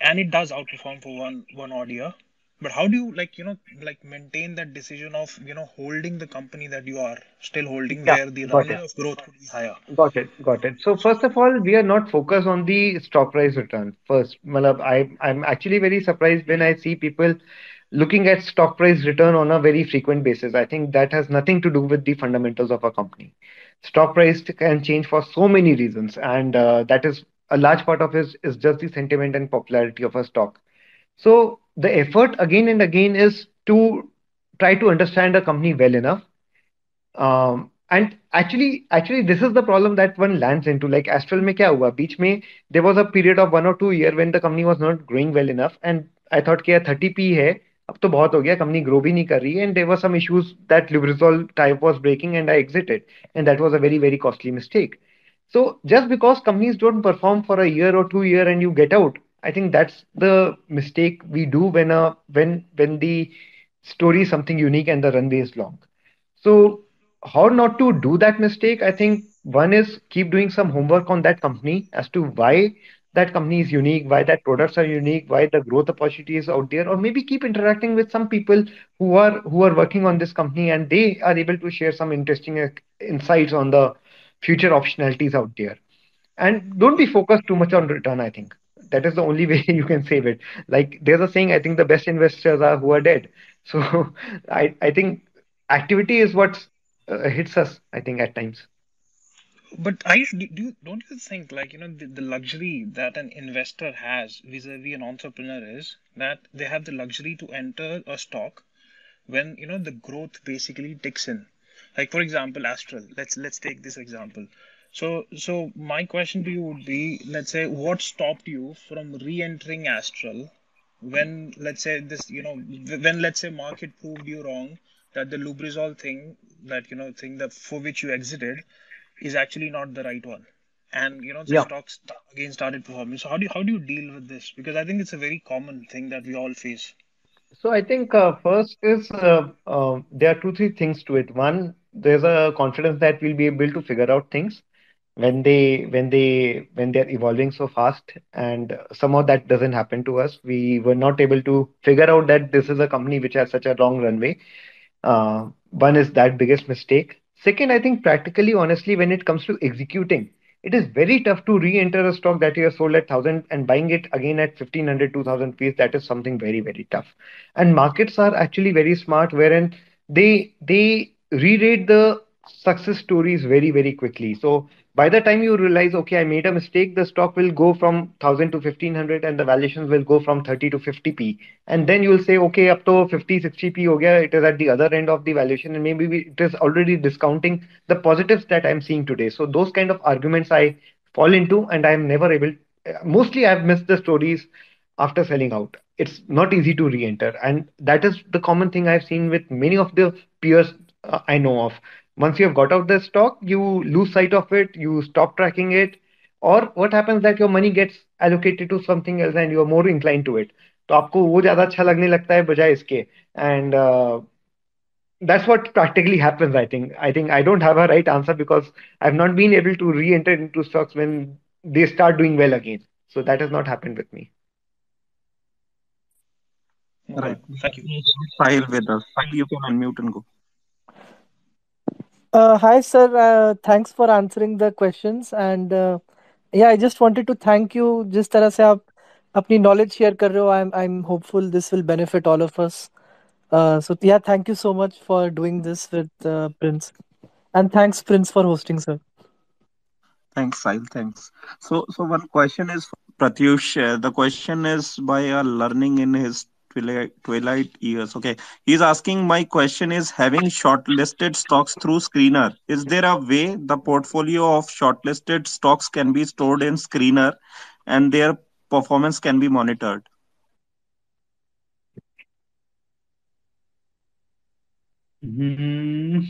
and it does outperform for one one odd year. But how do you like you know like maintain that decision of you know holding the company that you are still holding, yeah, where the rate of growth could be higher? Got it, got it. So first of all, we are not focused on the stock price return. First, Malab, I I'm actually very surprised when I see people looking at stock price return on a very frequent basis. I think that has nothing to do with the fundamentals of a company. Stock price can change for so many reasons, and uh, that is a large part of it is just the sentiment and popularity of a stock. So the effort again and again is to try to understand a company well enough. Um, and actually, actually, this is the problem that one lands into. Like Astral mein kya hua? Beech mein, there was a period of one or two years when the company was not growing well enough, and I thought that thirty P hai. अब तो बहुत हो गया, company grow भी नहीं कर रही, and there were some issues that Lubrizol type was breaking and I exited, and that was a very, very costly mistake. So just because companies don't perform for a year or two year and you get out, I think that's the mistake we do when a, when when the story is something unique and the runway is long. So how not to do that mistake? I think one is keep doing some homework on that company as to why that company is unique, why that products are unique, why the growth opportunity is out there, or maybe keep interacting with some people who are who are working on this company and they are able to share some interesting uh, insights on the future optionalities out there. And don't be focused too much on return, I think. That is the only way you can save it. Like there's a saying, I think the best investors are who are dead. So I, I think activity is what uh, hits us, I think, at times. But I do, do you, don't you think like you know the, the luxury that an investor has vis-a-vis an entrepreneur is that they have the luxury to enter a stock when you know the growth basically ticks in. Like for example, Astral. Let's let's take this example. So so my question to you would be, let's say, what stopped you from re-entering Astral when let's say this you know when let's say market proved you wrong that the Lubrizol thing that you know thing that for which you exited is actually not the right one, and you know the yeah. stocks again started performing. So how do you, how do you deal with this? Because I think it's a very common thing that we all face. So I think uh, first is uh, uh, there are two three things to it. One, there's a confidence that we'll be able to figure out things when they when they when they're evolving so fast, and somehow that doesn't happen to us. We were not able to figure out that this is a company which has such a long runway. Uh, one is that biggest mistake. Second, I think practically, honestly, when it comes to executing, it is very tough to re-enter a stock that you have sold at one thousand and buying it again at fifteen hundred, two thousand piece. That is something very, very tough. And markets are actually very smart, wherein they they re-rate the success stories very, very quickly. So By the time you realize, okay, I made a mistake, the stock will go from one thousand to fifteen hundred and the valuations will go from thirty to fifty P. And then you will say, okay, up to fifty, sixty P, ho gaya, it is at the other end of the valuation and maybe we, it is already discounting the positives that I'm seeing today. So those kind of arguments I fall into and I'm never able, mostly I've missed the stories after selling out. It's not easy to re-enter. And that is the common thing I've seen with many of the peers uh, I know of. Once you have got out the stock, you lose sight of it, you stop tracking it, or what happens that your money gets allocated to something else and you are more inclined to it. So aapko wo zyada acha lagne lagta hai bajaye iske, and uh, that's what practically happens. I think. I think I don't have a right answer because I've not been able to re-enter into stocks when they start doing well again. So that has not happened with me. All right. Thank you. Sahil with us. Sahil, you can unmute and go. Uh, hi, sir. Uh, thanks for answering the questions. And uh, yeah, I just wanted to thank you. Jis tarah se aap apni knowledge share kar rahe ho, I'm, I'm hopeful this will benefit all of us. Uh, so yeah, thank you so much for doing this with uh, Prince. And thanks, Prince, for hosting, sir. Thanks, Sahil. Thanks. So, so one question is for Pratyush. The question is by a learning in his twilight years. Okay, he's asking, my question is, having shortlisted stocks through Screener, is there a way the portfolio of shortlisted stocks can be stored in Screener and their performance can be monitored? Mm-hmm.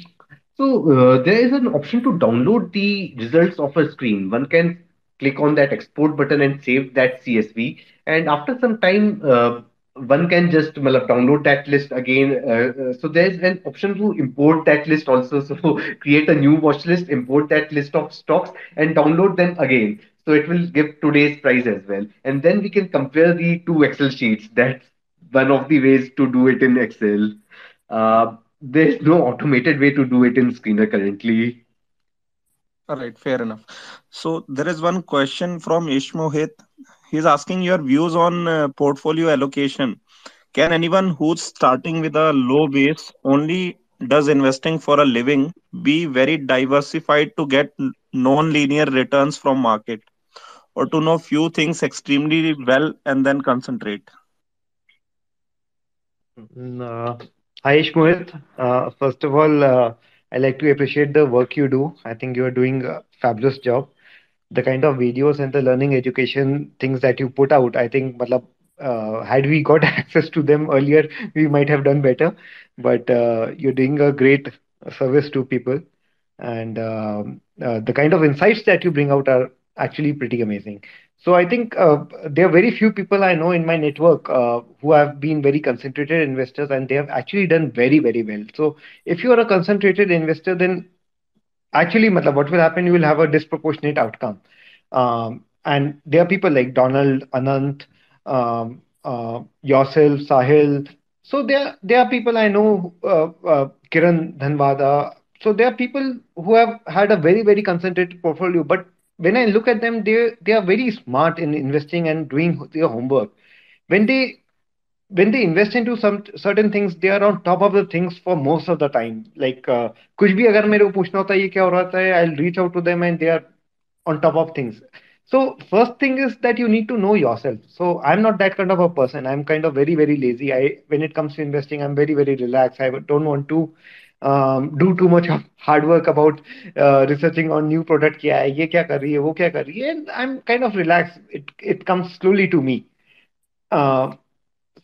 So uh, there is an option to download the results of a screen. One can click on that export button and save that C S V, and after some time uh, one can just download that list again. Uh, so there's an option to import that list also. So create a new watch list, import that list of stocks and download them again. So it will give today's price as well. And then we can compare the two Excel sheets. That's one of the ways to do it in Excel. Uh, there's no automated way to do it in Screener currently. All right, fair enough. So there is one question from Ish Mohit. He's asking your views on uh, portfolio allocation. Can anyone who's starting with a low base, only does investing for a living, be very diversified to get non-linear returns from market, or to know few things extremely well and then concentrate? Uh, hi, Ishmohit. Uh, first of all, uh, I like to appreciate the work you do. I think you are doing a fabulous job. The kind of videos and the learning education things that you put out, I think, uh, had we got access to them earlier, we might have done better. But uh, you're doing a great service to people. And uh, uh, the kind of insights that you bring out are actually pretty amazing. So I think uh, there are very few people I know in my network uh, who have been very concentrated investors, and they have actually done very, very well. So if you are a concentrated investor, then actually, what will happen, you will have a disproportionate outcome. Um, and there are people like Donald, Anant, um, uh, yourself, Sahil. So there, there are people I know, uh, uh, Kiran Dhanwada. So there are people who have had a very, very concentrated portfolio. But when I look at them, they, they are very smart in investing and doing their homework. When they When they invest into some certain things, they are on top of the things for most of the time. Like, uh, kuch bhi agar mere ko puchna hota hai, ye kya ho raha hai, I'll reach out to them and they are on top of things. So first thing is that you need to know yourself. So I'm not that kind of a person. I'm kind of very, very lazy. I, when it comes to investing, I'm very, very relaxed. I don't want to um, do too much of hard work about uh, researching on new product. Kya hai, ye kya kar rahi hai, wo kya kar rahi hai. And I'm kind of relaxed. It, it comes slowly to me. Uh,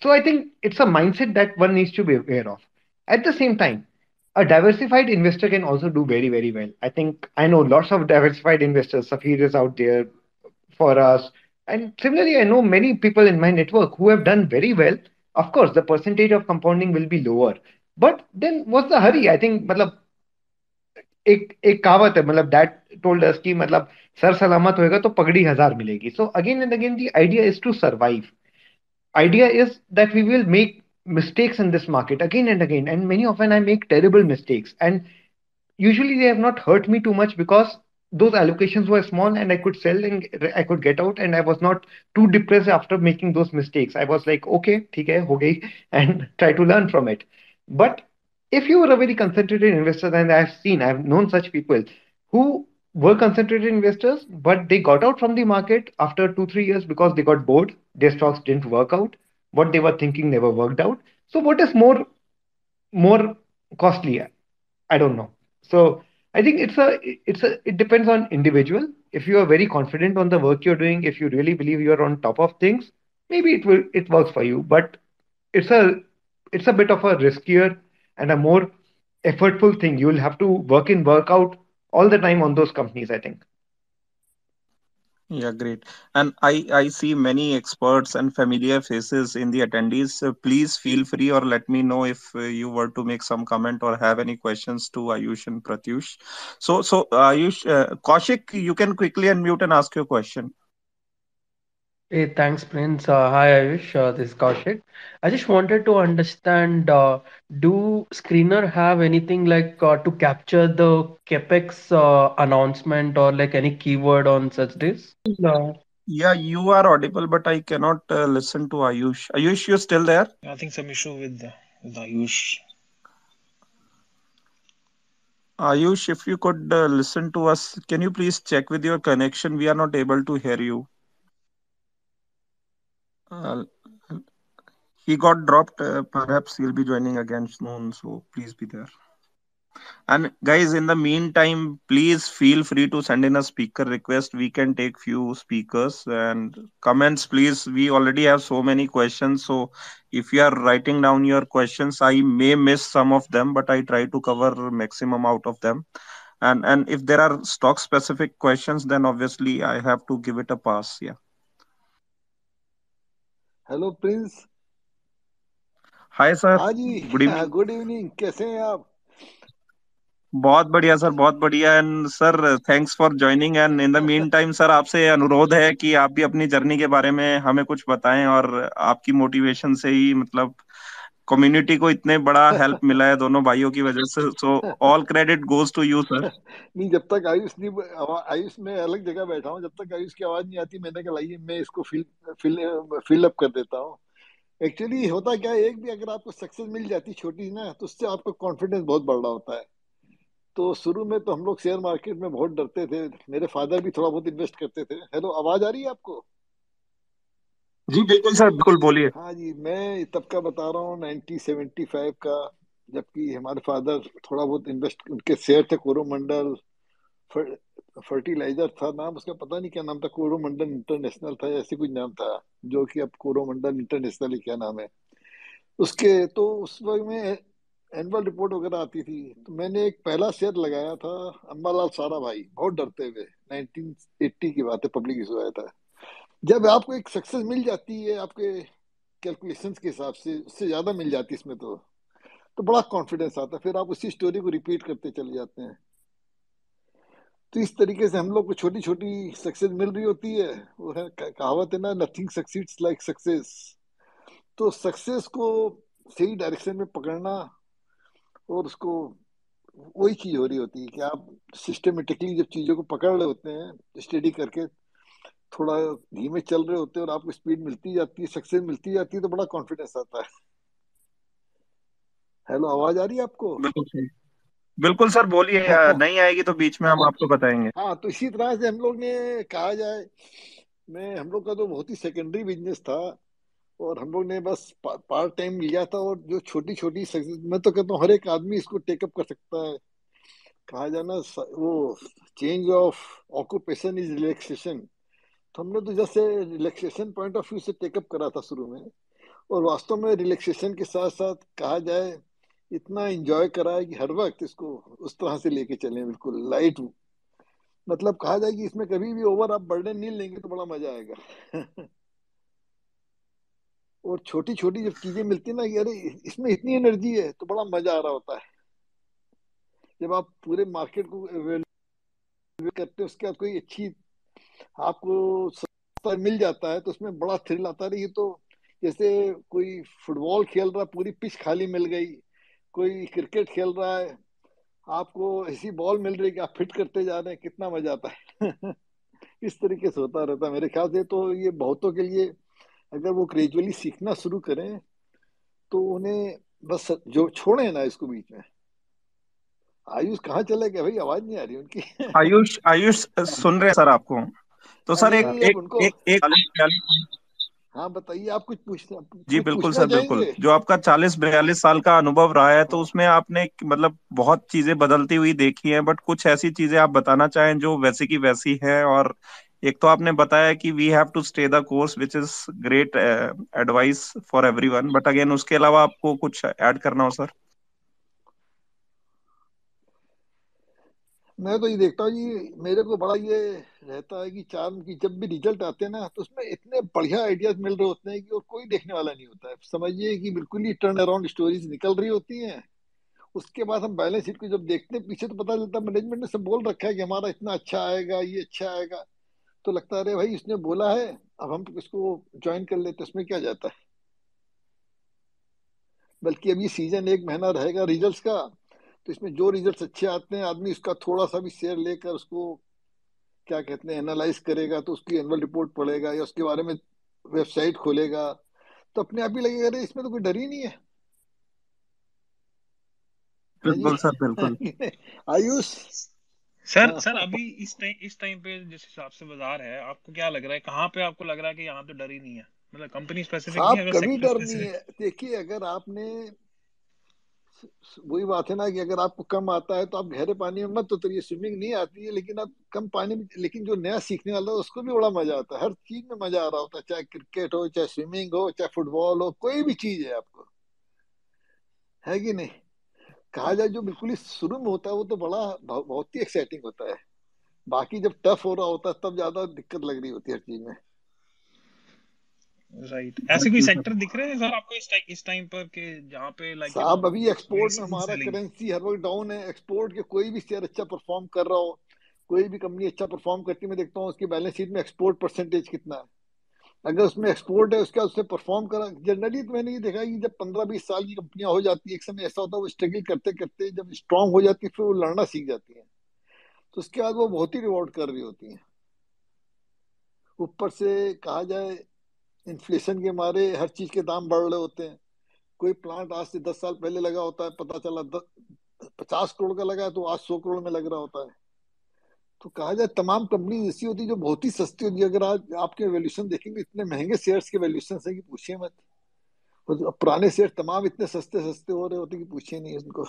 So I think it's a mindset that one needs to be aware of. At the same time, a diversified investor can also do very, very well. I think I know lots of diversified investors. Safir is out there for us. And similarly, I know many people in my network who have done very well. Of course, the percentage of compounding will be lower. But then what's the hurry? I think matlab, ek, ek kaawat hai, matlab, that told us ki matlab, sar salamat hoega to pagdi hazar milegi. So again and again, the idea is to survive. Idea is that we will make mistakes in this market again and again. And many often I make terrible mistakes. And usually they have not hurt me too much because those allocations were small and I could sell and I could get out. And I was not too depressed after making those mistakes. I was like, okay, theek hai, ho gayi, and try to learn from it. But if you were a very concentrated investor, and I've seen, I've known such people who were concentrated investors, but they got out from the market after two, three years because they got bored. Their stocks didn't work out. What they were thinking never worked out. So what is more, more costly? I don't know. So I think it's a, it's a, it depends on individual. If you are very confident on the work you're doing, if you really believe you're on top of things, maybe it will, it works for you, but it's a, it's a bit of a riskier and a more effortful thing. You'll have to work in, work out all the time on those companies, I think. Yeah, great. And I, I see many experts and familiar faces in the attendees. So please feel free or let me know if you were to make some comment or have any questions to Ayush and Pratyush. So, so Ayush, uh, Kaushik, you can quickly unmute and ask your question. Hey, thanks, Prince. Uh, hi, Ayush. Uh, this is Kaushik. I just wanted to understand, uh, do Screener have anything like uh, to capture the Capex uh, announcement or like any keyword on such days? No. Yeah, you are audible, but I cannot uh, listen to Ayush. Ayush, you're still there? I think some issue with, the, with Ayush. Ayush, if you could uh, listen to us, can you please check with your connection? We are not able to hear you. Uh, he got dropped. Uh, perhaps he'll be joining again soon, so please be there. And guys, in the meantime, please feel free to send in a speaker request. We can take few speakers and comments, please. We already have so many questions. So if you are writing down your questions, I may miss some of them, but I try to cover maximum out of them. And, and if there are stock specific questions, then obviously I have to give it a pass. Yeah. Hello Prince hi sir हाँ जी good evening कैसे हैं आप बहुत बढ़िया sir बहुत बढ़िया and sir thanks for joining and in the meantime sir आपसे अनुरोध है कि आप भी अपनी जर्नी के बारे में हमें कुछ बताएं और आपकी मोटिवेशन से ही मतलब कम्युनिटी को इतने बड़ा हेल्प मिला है दोनों भाइयों की वजह से so all credit goes to you sir नहीं जब तक आयुष नहीं आयुष में अलग जगह बैठा हूं जब तक आयुष की आवाज नहीं आती मैंने कहा लाइए मैं इसको फिल फिल फिल अप कर देता हूं एक्चुअली होता क्या है एक भी अगर आपको सक्सेस मिल जाती छोटी ना तो उससे आपका कॉन्फिडेंस बहुत बढ़ रहा होता है तो शुरू में तो हम लोग शेयर मार्केट में बहुत डरते थे मेरे फादर भी थोड़ा बहुत इन्वेस्ट करते थे हेलो आवाज आ रही है आपको जी बिल्कुल सर बिल्कुल बोलिए हाँ जी मैं तब का बता रहा हूँ नाइनटीन सेवेंटी फाइव का जबकि हमारे फादर थोड़ा बहुत इन्वेस्ट उनके शेयर थे कोरोमंडल फर, फर्टिलाइजर था नाम उसका पता नहीं क्या नाम था कोरोमंडल इंटरनेशनल था ऐसे कुछ नाम था जो कि अब कोरोमंडल इंटरनेशनल ही क्या नाम है उसके तो उस वक्त में एनुअल रिपोर्ट वगैरह आती थी तो मैंने एक पहला शेयर लगाया था अम्बालाल सारा भाई बहुत डरते हुए नाइनटीन एट्टी की बात है पब्लिक इशू आया था जब आपको एक सक्सेस मिल जाती है आपके कैलकुलेशंस के हिसाब से उससे ज़्यादा मिल जाती है इसमें तो तो बड़ा कॉन्फिडेंस आता है फिर आप उसी स्टोरी को रिपीट करते चले जाते हैं तो इस तरीके से हम लोग को छोटी छोटी सक्सेस मिल रही होती है वो है कहावत है ना नथिंग सक्सीड्स लाइक सक्सेस तो सक्सेस को सही डायरेक्शन में पकड़ना और उसको वही चीज़ हो रही होती है कि आप सिस्टमेटिकली जब चीज़ों को पकड़ रहे होते हैं स्टडी करके थोड़ा धीमे चल रहे होते हैं और आपको स्पीड मिलती जाती है सक्सेस मिलती जाती है तो बड़ा कॉन्फिडेंस आता है हेलो आवाज आ रही है आपको बिल्कुल, बिल्कुल सर बोलिए नहीं आएगी तो बीच में हम आपको बताएंगे हाँ तो इसी तरह से हम लोग ने कहा जाए मैं हम लोग का तो बहुत ही सेकेंडरी बिजनेस था और हम लोग ने बस पा, पार्ट टाइम लिया था और जो छोटी छोटी सक्सेस मैं तो कहता हूँ हर एक आदमी इसको टेकअप कर सकता है कहा जाना वो change of occupation is relaxation तो हमने तो जैसे रिलैक्सेशन पॉइंट ऑफ व्यू से टेकअप करा था शुरू में और वास्तव में रिलैक्सेशन के साथ साथ कहा जाए इतना एंजॉय करा है कि हर वक्त इसको उस तरह से लेके चलें बिल्कुल लाइट मतलब कहा जाए कि इसमें कभी भी ओवर आप बर्डन नहीं लेंगे तो बड़ा मजा आएगा और छोटी छोटी जब चीजें मिलती है ना कि अरे इसमें इतनी एनर्जी है तो बड़ा मजा आ रहा होता है जब आप पूरे मार्केट को एवेल्यूएट करते हो उसके बाद कोई अच्छी आपको सस्ता मिल जाता है तो उसमें बड़ा थ्रिल आता है ये तो जैसे कोई फुटबॉल खेल रहा पूरी पिच खाली मिल गई कोई क्रिकेट खेल रहा है आपको ऐसी बॉल मिल रही है कि आप फिट करते जा रहे हैं कितना मजा आता है इस तरीके से होता रहता है मेरे ख्याल से तो ये बहुतों के लिए अगर वो ग्रेजुअली सीखना शुरू करें तो उन्हें बस जो छोड़े ना इसको बीच में आयुष कहाँ चला गया भाई, आवाज नहीं आ रही उनकी। आयुष आयुष सुन रहे सर आपको तो सर एक एक एक, एक, एक हाँ बताइए आप कुछ पूछना जी कुछ बिल्कुल सर बिल्कुल। जो आपका चालीस बयालीस साल का अनुभव रहा है तो उसमें आपने मतलब बहुत चीजें बदलती हुई देखी है, बट कुछ ऐसी चीजें आप बताना चाहें जो वैसी की वैसी है। और एक तो आपने बताया कि we have to stay the course which is great advice for everyone, but again उसके अलावा आपको कुछ ऐड करना हो सर। मैं तो ये देखता हूँ जी, मेरे को बड़ा ये रहता है कि चार्म की जब भी रिजल्ट आते हैं ना तो उसमें इतने बढ़िया आइडियाज मिल रहे होते हैं कि और कोई देखने वाला नहीं होता है। समझिए कि बिल्कुल ही टर्न अराउंड स्टोरीज निकल रही होती हैं। उसके बाद हम बैलेंस शीट को जब देखते हैं पीछे तो पता चलता है मैनेजमेंट ने सब बोल रखा है कि हमारा इतना अच्छा आएगा, ये अच्छा आएगा, तो लगता है अरे भाई इसने बोला है अब हम इसको ज्वाइन कर लेते, इसमें क्या जाता है। बल्कि अभी सीजन एक महीना रहेगा रिजल्ट का, तो इसमें जो रिजल्ट्स अच्छे आते हैं आदमी उसका थोड़ा सा भी शेयर लेकर उसको क्या कहते हैं एनालाइज करेगा, तो उसकी एनुअल रिपोर्ट पढ़ेगा या उसके बारे में वेबसाइट खोलेगा तो अपने आप ही लगेगा अरे इसमें तो कोई डर ही नहीं है। बिल्कुल सर बिल्कुल। आयुष सर सर अभी इस टाइम इस टाइम पे जिस हिसाब से बाजार है आपको क्या लग रहा है, कहाँ पे आपको लग रहा है कि यहाँ तो डर ही नहीं है, मतलब कंपनी स्पेसिफिक नहीं है, कभी डर नहीं है। देखिए अगर आपने वही बात है ना कि अगर आपको कम आता है तो आप गहरे पानी में मत उतरिए, स्विमिंग नहीं आती है लेकिन आप कम पानी में, लेकिन जो नया सीखने वाला है उसको भी बड़ा मजा आता है। हर चीज में मजा आ रहा होता है, चाहे क्रिकेट हो, चाहे स्विमिंग हो, चाहे फुटबॉल हो, कोई भी चीज है आपको, है कि नहीं। कहा जाए जो बिल्कुल ही शुरू में होता है वो तो बड़ा बहुत ही एक्साइटिंग होता है, बाकी जब टफ हो रहा होता है तब ज्यादा दिक्कत लग रही होती है हर चीज में। Right right. ऐसे कोई सेक्टर दिख रहे हैं सर आपको इस टाइम इस टाइम पर के जहाँ पे लाइक साहब अभी एक्सपोर्ट में हमारा करेंसी हर वक्त डाउन है। एक्सपोर्ट के कोई भी शेयर अच्छा परफॉर्म कर रहा हो, कोई भी कंपनी अच्छा परफॉर्म करती है मैं देखता हूँ उसकी बैलेंस शीट में एक्सपोर्ट परसेंटेज कितना है, अगर उसमें एक्सपोर्ट है उसका उससे परफॉर्म करा। जनरली तो मैंने ये देखा कि जब पंद्रह बीस साल की कंपनियाँ हो जाती है एक समय ऐसा होता है वो स्ट्रगल करते करते जब स्ट्रॉन्ग हो जाती है फिर वो लड़ना सीख जाती है, तो उसके बाद वो बहुत ही रिवॉर्ड कर रही होती है। ऊपर से कहा जाए इन्फ्लेशन के मारे हर चीज के दाम बढ़ रहे होते हैं। कोई प्लांट आज से दस साल पहले लगा होता है, पता चला पचास करोड़ का लगा है तो आज सौ करोड़ में लग रहा होता है। तो कहा जाए तमाम कंपनी ऐसी होती है जो बहुत ही सस्ती होती है। अगर आज आपके वैल्यूएशन देखेंगे इतने महंगे शेयर्स के वैल्यूएशन है कि पूछिए मत, और पुराने शेयर तमाम इतने सस्ते सस्ते हो रहे होते कि पूछिए नहीं उनको।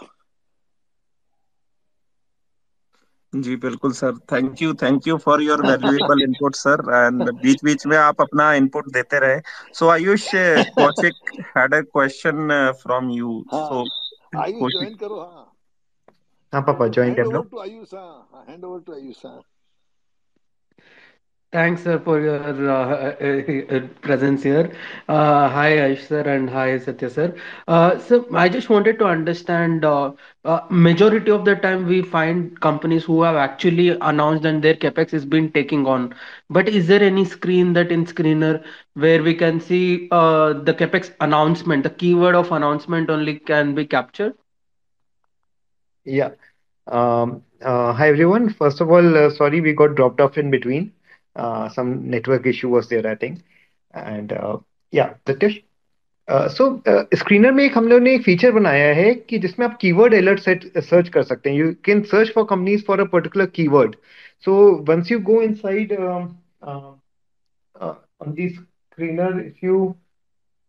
जी बिल्कुल sir, thank you thank you for your valuable input sir, and बीच बीच में आप अपना इनपुट देते रहे। So Ayush, Kaushik had a question from you, so Ayush join करो। हां हां पापा ज्वाइन कर लो। हैंड ओवर टू आयुष, हां hand over to Ayush. Thanks sir for your uh, uh, presence here. Uh, hi Aish sir and hi Satya sir. Uh, so I just wanted to understand, uh, uh, majority of the time we find companies who have actually announced and their capex has been taking on. But is there any screen that in Screener where we can see uh, the capex announcement, the keyword of announcement only can be captured? Yeah. Um, uh, hi everyone. First of all, uh, sorry we got dropped off in between. Uh, some network issue was there, I think. And uh, yeah, Pratish. Uh, so uh, Screener में एक हम लोगों ने एक feature बनाया है कि जिसमें आप keyword alert set search कर सकते हैं. You can search for companies for a particular keyword. So once you go inside um, uh, uh, on the Screener, if you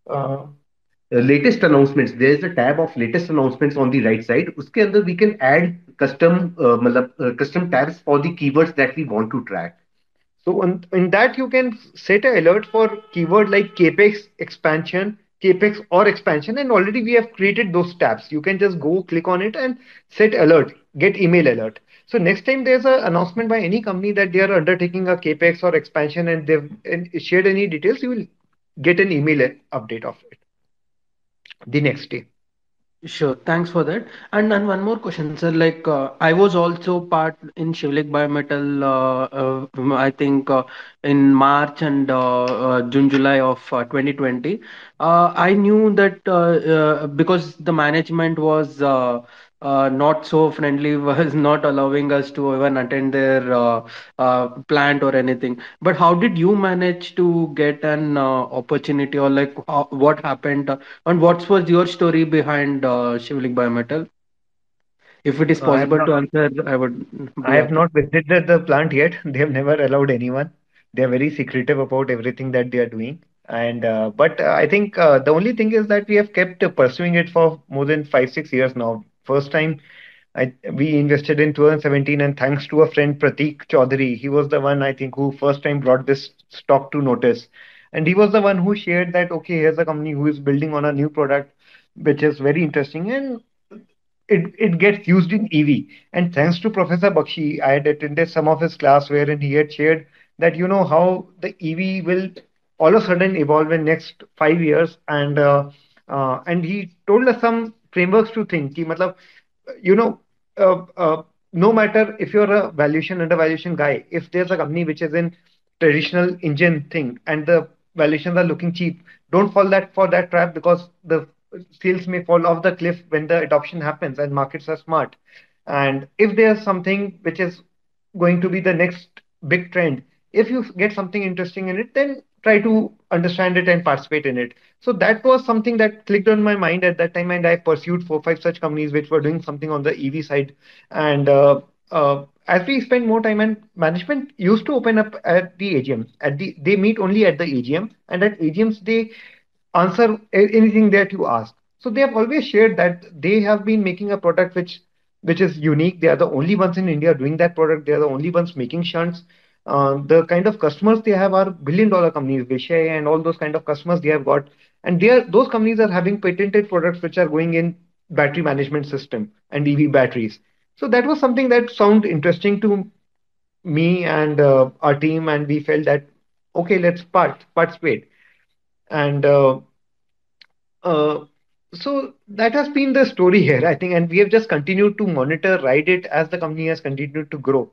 uh, the latest announcements, there is a tab of latest announcements on the right side. उसके अंदर we can add custom uh, मतलब uh, custom tabs for the keywords that we want to track. So on, in that you can set an alert for keyword like capex expansion, capex or expansion, and already we have created those tabs. You can just go click on it and set alert, get email alert. So next time there's an announcement by any company that they are undertaking a capex or expansion and they've and shared any details, you will get an email update of it the next day. Sure, thanks for that. And then one more question, sir. Like, uh, I was also part in Shivalik Biometal, uh, uh, I think uh, in March and uh, uh, June, July of uh, twenty twenty. Uh, I knew that uh, uh, because the management was uh, uh, not so friendly, was not allowing us to even attend their uh, uh, plant or anything. But how did you manage to get an uh, opportunity, or like uh, what happened uh, and what was your story behind uh, Shivalik Biometal? If it is possible uh, to answer, I would. I have not visited the plant yet. They have never allowed anyone. They are very secretive about everything that they are doing. And uh, but uh, I think uh, the only thing is that we have kept uh, pursuing it for more than five, six years now. First time I, we invested in twenty seventeen, and thanks to a friend, Pratik Chaudhary, he was the one, I think, who first time brought this stock to notice. And he was the one who shared that, okay, here's a company who is building on a new product, which is very interesting. And it, it gets used in E V. And thanks to Professor Bakshi, I had attended some of his class wherein he had shared that, you know, how the E V will all of a sudden evolve in next five years. And uh, uh, and he told us some frameworks to think. Ki, matlab, you know, uh, uh, no matter if you're a valuation undervaluation guy, if there's a company which is in traditional engine thing and the valuations are looking cheap, don't fall that for that trap, because the sales may fall off the cliff when the adoption happens and markets are smart. And if there's something which is going to be the next big trend, if you get something interesting in it, then try to understand it and participate in it. So that was something that clicked on my mind at that time. And I pursued four or five such companies which were doing something on the E V side. And uh, uh, as we spend more time, and management used to open up at the A G M. At the, they meet only at the A G M. And at A G Ms, they answer anything that you ask. So they have always shared that they have been making a product which, which is unique. They are the only ones in India doing that product. They are the only ones making shunts. Uh, the kind of customers they have are billion dollar companies, Vishay and all those kind of customers they have got. And they are, those companies are having patented products which are going in battery management system and E V batteries. So that was something that sounded interesting to me and uh, our team. And we felt that, okay, let's part, participate. And uh, uh, so that has been the story here, I think. And we have just continued to monitor, ride it as the company has continued to grow.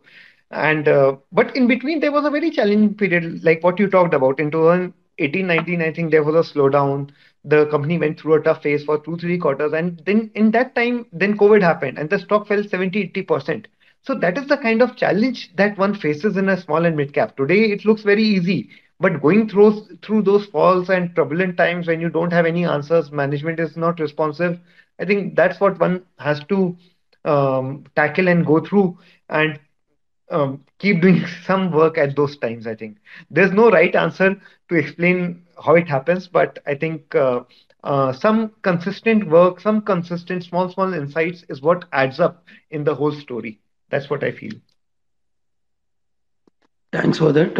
And, uh, but in between, there was a very challenging period, like what you talked about. In twenty eighteen nineteen, I think there was a slowdown. The company went through a tough phase for two, three quarters. And then in that time, then COVID happened and the stock fell seventy, eighty percent. So that is the kind of challenge that one faces in a small and mid cap. Today, it looks very easy. But going through, through those falls and turbulent times when you don't have any answers, management is not responsive. I think that's what one has to um, tackle and go through. And Um, keep doing some work at those times, I think. There's no right answer to explain how it happens, but I think uh, uh, some consistent work, some consistent small, small insights is what adds up in the whole story. That's what I feel. Thanks for that.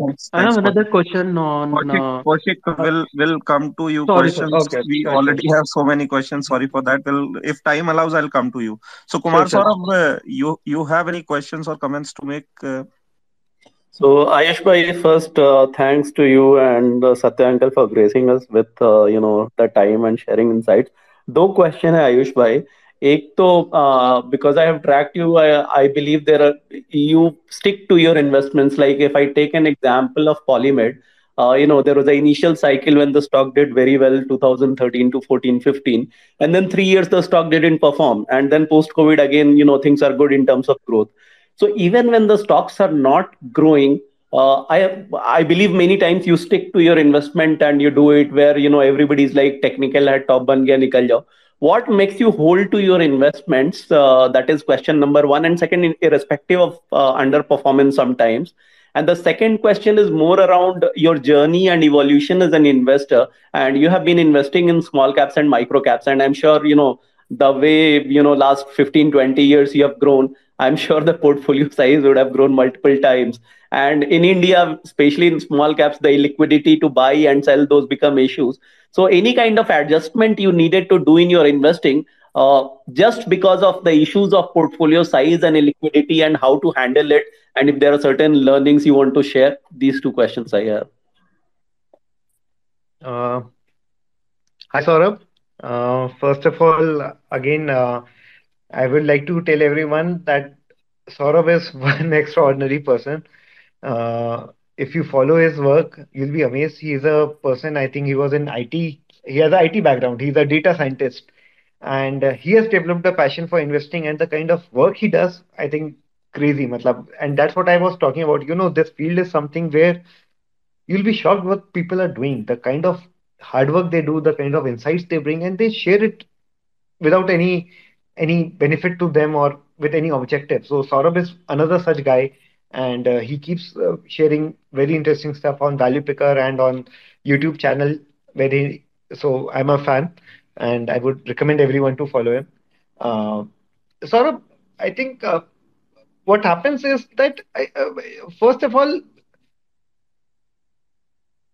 Thanks, I have another question on... Kaushik, Kaushik uh, will will come to you. Sorry, questions. Okay, we sorry, already sorry. have so many questions. Sorry for that. We'll, if time allows, I'll come to you. So Kumar sure, Saurabh, uh, you, you have any questions or comments to make? Uh... So Ayush Bhai, first, uh, thanks to you and uh, Satya Uncle for gracing us with, uh, you know, the time and sharing insights. Two questions, Ayush Bhai. Ek to, uh, because I have tracked you, I, I believe there are, you stick to your investments. Like if I take an example of Polymed, uh, you know, there was an initial cycle when the stock did very well, two thousand thirteen to fourteen, fifteen. And then three years, the stock didn't perform. And then post-COVID again, you know, things are good in terms of growth. So even when the stocks are not growing, Uh, I I believe many times you stick to your investment and you do it where, you know, everybody's like technical hai, top ban gaya, nikal jao. What makes you hold to your investments? Uh, that is question number one. And second, in, irrespective of uh, underperformance sometimes. And the second question is more around your journey and evolution as an investor. And you have been investing in small caps and micro caps. And I'm sure, you know, the way, you know, last fifteen, twenty years you have grown, I'm sure the portfolio size would have grown multiple times. And in India, especially in small caps, the illiquidity to buy and sell, those become issues. So any kind of adjustment you needed to do in your investing, uh, just because of the issues of portfolio size and illiquidity and how to handle it. And if there are certain learnings you want to share, these two questions I have. Uh, hi, Saurabh. Uh, first of all, again, uh, I would like to tell everyone that Saurabh is one extraordinary person. Uh, if you follow his work, you'll be amazed. He is a person, I think he was in I T. He has an I T background. He's a data scientist. And uh, he has developed a passion for investing, and the kind of work he does, I think, crazy. Matlab, and that's what I was talking about. You know, this field is something where you'll be shocked what people are doing, the kind of hard work they do, the kind of insights they bring, and they share it without any any benefit to them or with any objective. So Saurabh is another such guy, and uh, he keeps uh, sharing very interesting stuff on Value Picker and on YouTube channel. Where he, so I'm a fan, and I would recommend everyone to follow him. Uh, Saurabh, I think uh, what happens is that I, uh, first of all,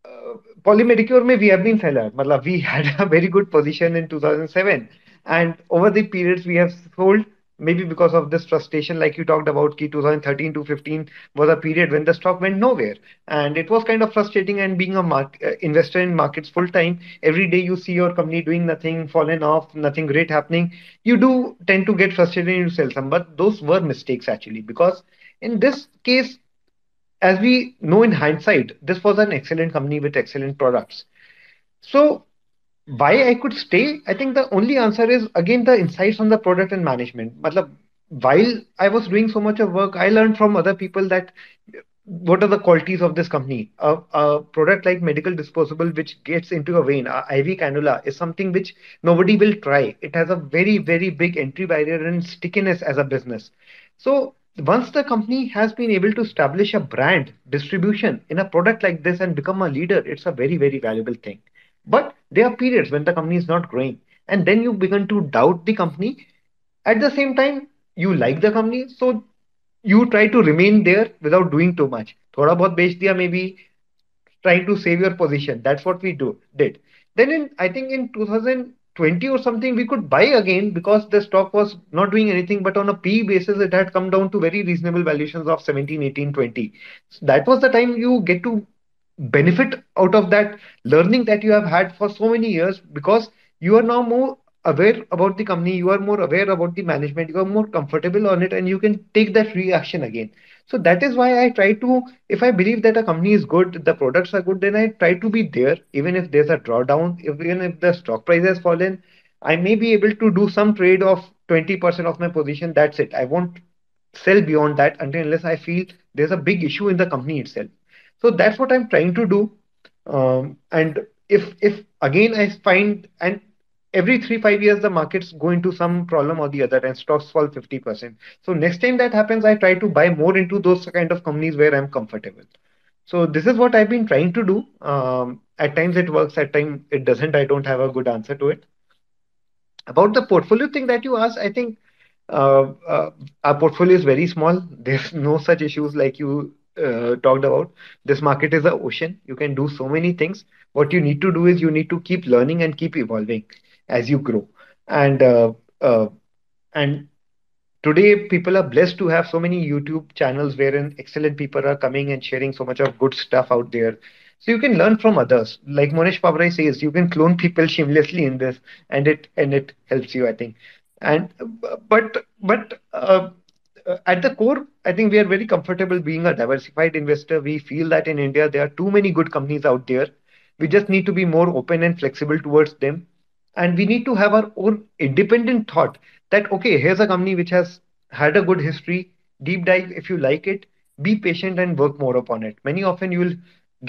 uh, Poly Medicure mein we have been seller. Matlab, we had a very good position in two thousand seven, and over the periods we have sold. Maybe because of this frustration, like you talked about, ki twenty thirteen to fifteen was a period when the stock went nowhere. And it was kind of frustrating, and being a market, uh, investor in markets full time, every day you see your company doing nothing, fallen off, nothing great happening. You do tend to get frustrated and you sell some, but those were mistakes actually, because in this case, as we know in hindsight, this was an excellent company with excellent products. So why I could stay, I think the only answer is again the insights on the product and management. Matlab, while I was doing so much of work, I learned from other people that what are the qualities of this company. A, a product like medical disposable which gets into a vein, a I V cannula, is something which nobody will try. It has a very, very big entry barrier and stickiness as a business. So once the company has been able to establish a brand distribution in a product like this and become a leader, it's a very, very valuable thing. But there are periods when the company is not growing, and then you begin to doubt the company. At the same time, you like the company, so you try to remain there without doing too much. Thoda bahut bech diya, maybe trying to save your position. That's what we do did. Then in, I think in two thousand twenty or something, we could buy again because the stock was not doing anything, but on a P E basis, it had come down to very reasonable valuations of seventeen, eighteen, twenty. So that was the time you get to benefit out of that learning that you have had for so many years, because you are now more aware about the company, you are more aware about the management, you are more comfortable on it, and you can take that reaction again. So that is why I try to, if I believe that a company is good, the products are good, then I try to be there, even if there's a drawdown, even if the stock price has fallen, I may be able to do some trade of twenty percent of my position. That's it. I won't sell beyond that until unless I feel there's a big issue in the company itself. So that's what I'm trying to do. Um, and if, if again, I find, and every three, five years, the markets go into some problem or the other and stocks fall fifty percent. So next time that happens, I try to buy more into those kind of companies where I'm comfortable. So this is what I've been trying to do. Um, at times it works, at times it doesn't. I don't have a good answer to it. About the portfolio thing that you asked, I think uh, uh, our portfolio is very small. There's no such issues like you Uh, talked about. This market is an ocean. You can do so many things. What you need to do is you need to keep learning and keep evolving as you grow. And uh, uh, and today people are blessed to have so many YouTube channels wherein excellent people are coming and sharing so much of good stuff out there. So you can learn from others. Like Monish Pabrai says, you can clone people shamelessly in this, and it and it helps you, I think. And but but. Uh, At the core, I think we are very comfortable being a diversified investor. We feel that in India, there are too many good companies out there. We just need to be more open and flexible towards them. And we need to have our own independent thought that, okay, here's a company which has had a good history. Deep dive if you like it. Be patient and work more upon it. Many often you will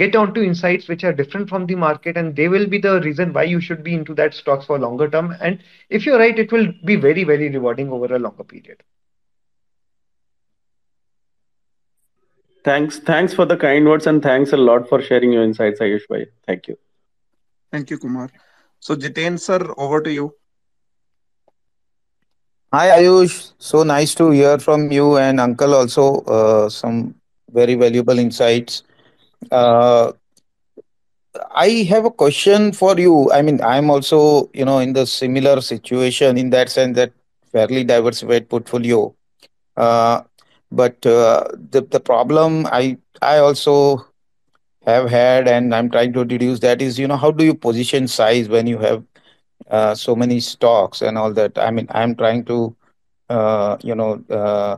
get onto insights which are different from the market, and they will be the reason why you should be into that stocks for longer term. And if you're right, it will be very, very rewarding over a longer period. Thanks. Thanks for the kind words, and thanks a lot for sharing your insights, Ayush Bhai. Thank you. Thank you, Kumar. So, Jitain sir, over to you. Hi, Ayush. So nice to hear from you, and Uncle also uh, some very valuable insights. Uh, I have a question for you. I mean, I'm also, you know, in the similar situation in that sense, that fairly diversified portfolio. Uh, But uh, the, the problem I, I also have had, and I'm trying to deduce that is, you know, how do you position size when you have uh, so many stocks and all that? I mean, I'm trying to, uh, you know, uh,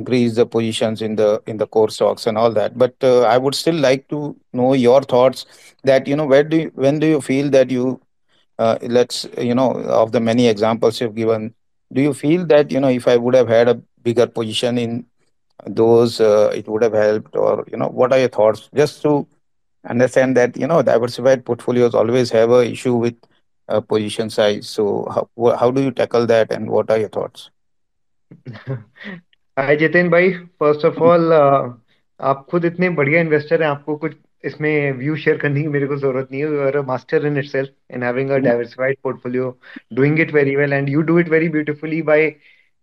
increase the positions in the in the core stocks and all that. But uh, I would still like to know your thoughts that, you know, where do you, when do you feel that you, uh, let's, you know, of the many examples you've given, do you feel that, you know, if I would have had a bigger position in those uh, it would have helped, or you know, what are your thoughts, just to understand that, you know, diversified portfolios always have a issue with uh, position size. So how, how do you tackle that and what are your thoughts? Hi Jatin bhai, first of all, uh, आप खुद इतने बढ़िया investor हैं, आपको कुछ इसमें view share करने की मेरे को जरूरत नहीं है. You are a master in itself in having a diversified portfolio, doing it very well and you do it very beautifully by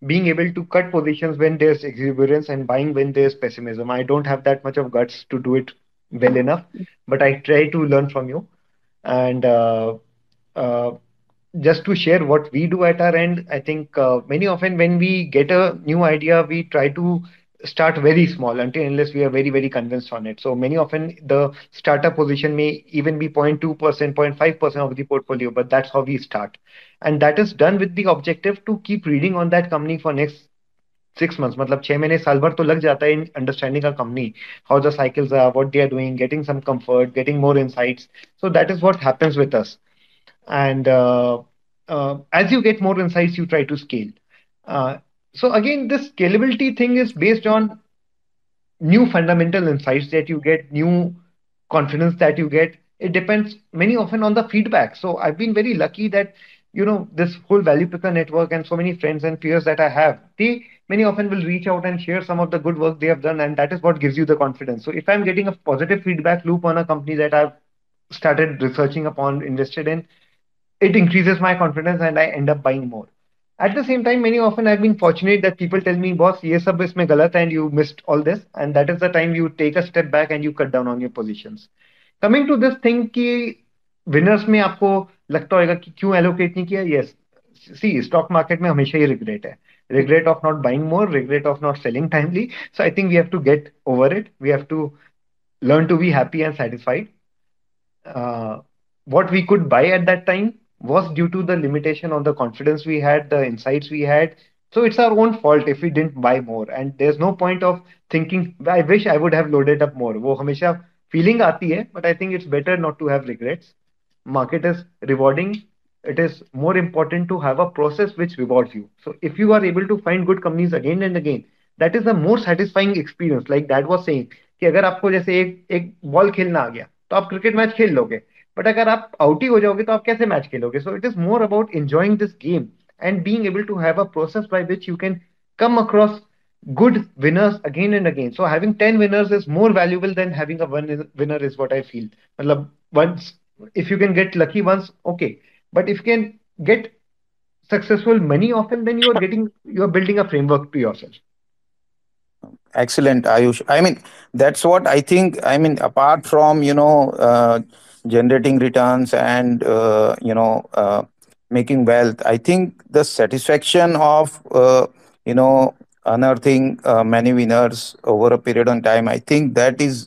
being able to cut positions when there's exuberance and buying when there's pessimism. I don't have that much of guts to do it well enough, but I try to learn from you. And uh, uh, just to share what we do at our end, I think uh, many often when we get a new idea, we try to start very small until unless we are very, very convinced on it. So many often the startup position may even be zero point two percent, zero point five percent of the portfolio, but that's how we start. And that is done with the objective to keep reading on that company for next six months. Matlab six mahine saal bhar to lag jata hai in understanding a company, how the cycles are, what they are doing, getting some comfort, getting more insights. So that is what happens with us. And uh, uh, as you get more insights, you try to scale. Uh, So again, this scalability thing is based on new fundamental insights that you get, new confidence that you get. It depends many often on the feedback. So I've been very lucky that, you know, this whole Value Picker network and so many friends and peers that I have, they many often will reach out and share some of the good work they have done. And that is what gives you the confidence. So if I'm getting a positive feedback loop on a company that I've started researching upon, invested in, it increases my confidence and I end up buying more. At the same time, many often I've been fortunate that people tell me, boss, ye sab isme galat hai and you missed all this. And that is the time you take a step back and you cut down on your positions. Coming to this thing ki winners mein aapko lagta hoga ki kyun allocate nahi kiya. Yes. See, stock market mein hamesha hi regret hai. Regret of not buying more, regret of not selling timely. So I think we have to get over it. We have to learn to be happy and satisfied. Uh, what we could buy at that time was due to the limitation on the confidence we had, the insights we had. So it's our own fault if we didn't buy more. And there's no point of thinking, I wish I would have loaded up more. Wo hamesha feeling aati hai, but I think it's better not to have regrets. Market is rewarding. It is more important to have a process which rewards you. So if you are able to find good companies again and again, that is a more satisfying experience. Like Dad was saying, ki agar aapko jaise ek, ek ball khelna aa gaya, to aap cricket match khel loge. But if you are out, you will not play match. So it is more about enjoying this game and being able to have a process by which you can come across good winners again and again. So having ten winners is more valuable than having a one winner is what I feel. Once, if you can get lucky once, okay. But if you can get successful many often, then you are getting, you are building a framework to yourself. Excellent, Ayush. I mean, that's what I think. I mean, apart from, you know, uh, generating returns and uh, you know uh, making wealth, I think the satisfaction of uh, you know unearthing uh, many winners over a period of time, I think that is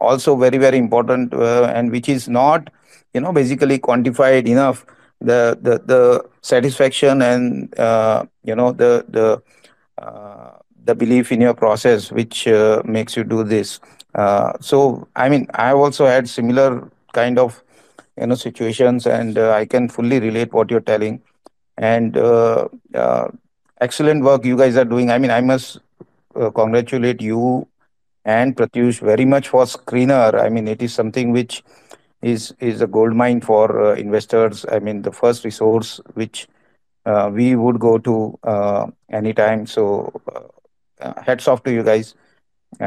also very, very important, uh, and which is not you know basically quantified enough, the the, the satisfaction and uh, you know the the uh, the belief in your process which uh, makes you do this. Uh, so I mean, I also had similar kind of you know situations, and uh, I can fully relate what you're telling. And uh, uh, excellent work you guys are doing. I mean, I must uh, congratulate you and Pratyush very much for Screener. I mean, it is something which is is a gold mine for uh, investors. I mean, the first resource which uh, we would go to uh, anytime. So uh, hats off to you guys,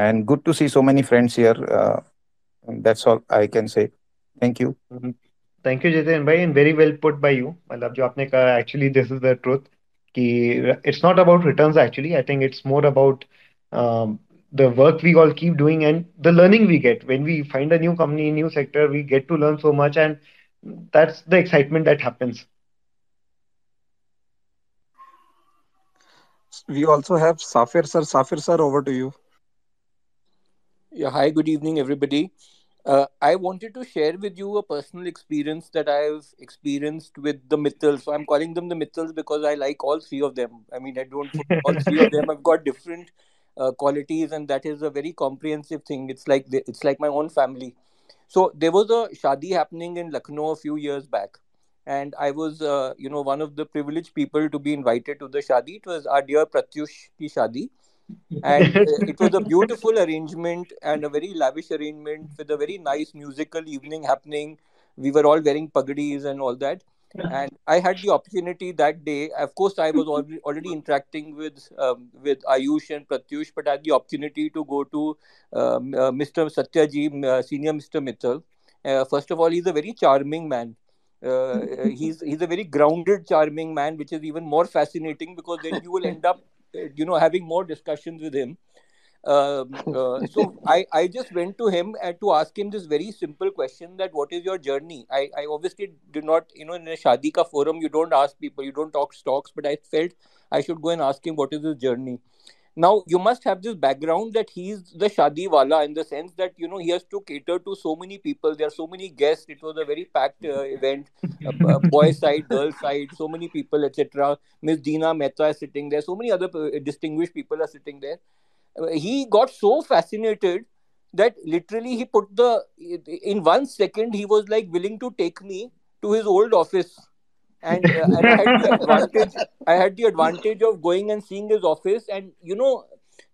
and good to see so many friends here. Uh, that's all I can say. Thank you. Mm-hmm. Thank you, Jatin bhai, and very well put by you. Actually, this is the truth. It's not about returns, actually. I think it's more about um, the work we all keep doing and the learning we get. When we find a new company, new sector, we get to learn so much, and that's the excitement that happens. We also have Safir sir. Safir sir, over to you. Yeah, hi, good evening, everybody. Uh, I wanted to share with you a personal experience that I've experienced with the Mittals. So I'm calling them the Mittals because I like all three of them. I mean, I don't all three of them. I've got different uh, qualities, and that is a very comprehensive thing. It's like the, it's like my own family. So there was a shadi happening in Lucknow a few years back, and I was, uh, you know, one of the privileged people to be invited to the shadi. It was our dear Pratyush ki shadi. And uh, it was a beautiful arrangement and a very lavish arrangement with a very nice musical evening happening. We were all wearing pagadis and all that. And I had the opportunity that day. Of course, I was already, already interacting with um, with Ayush and Pratyush, but I had the opportunity to go to um, uh, Mister Satyaji, uh, senior Mister Mittal. Uh, first of all, he's a very charming man. Uh, he's he's a very grounded, charming man, which is even more fascinating because then you will end up, you know, having more discussions with him. Um, uh, so I, I just went to him and to ask him this very simple question that what is your journey? I, I obviously did not, you know, in a Shadi Ka forum, you don't ask people, you don't talk stocks, but I felt I should go and ask him what is his journey. Now, you must have this background that he's the Shadi Wala in the sense that, you know, he has to cater to so many people. There are so many guests. It was a very packed uh, event, uh, boy side, girl side, so many people, et cetera. Miss Deena Mehta is sitting there. So many other distinguished people are sitting there. He got so fascinated that literally he put the, in one second, he was like willing to take me to his old office. And, uh, and I had the advantage, I had the advantage of going and seeing his office. And, you know,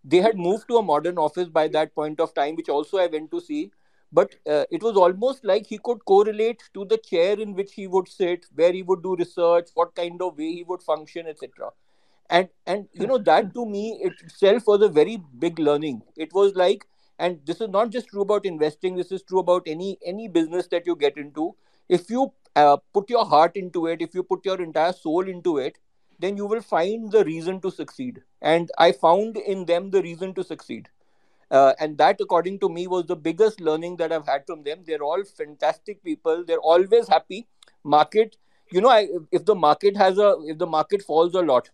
they had moved to a modern office by that point of time, which also I went to see. But uh, it was almost like he could correlate to the chair in which he would sit, where he would do research, what kind of way he would function, et cetera. And, and you know, that to me itself was a very big learning. It was like, and this is not just true about investing, this is true about any, any business that you get into. If you uh, put your heart into it, if you put your entire soul into it, then you will find the reason to succeed. And I found in them the reason to succeed. Uh, and that, according to me, was the biggest learning that I've had from them. They're all fantastic people. They're always happy. Market, you know, I, if the market has a, if the market falls a lot,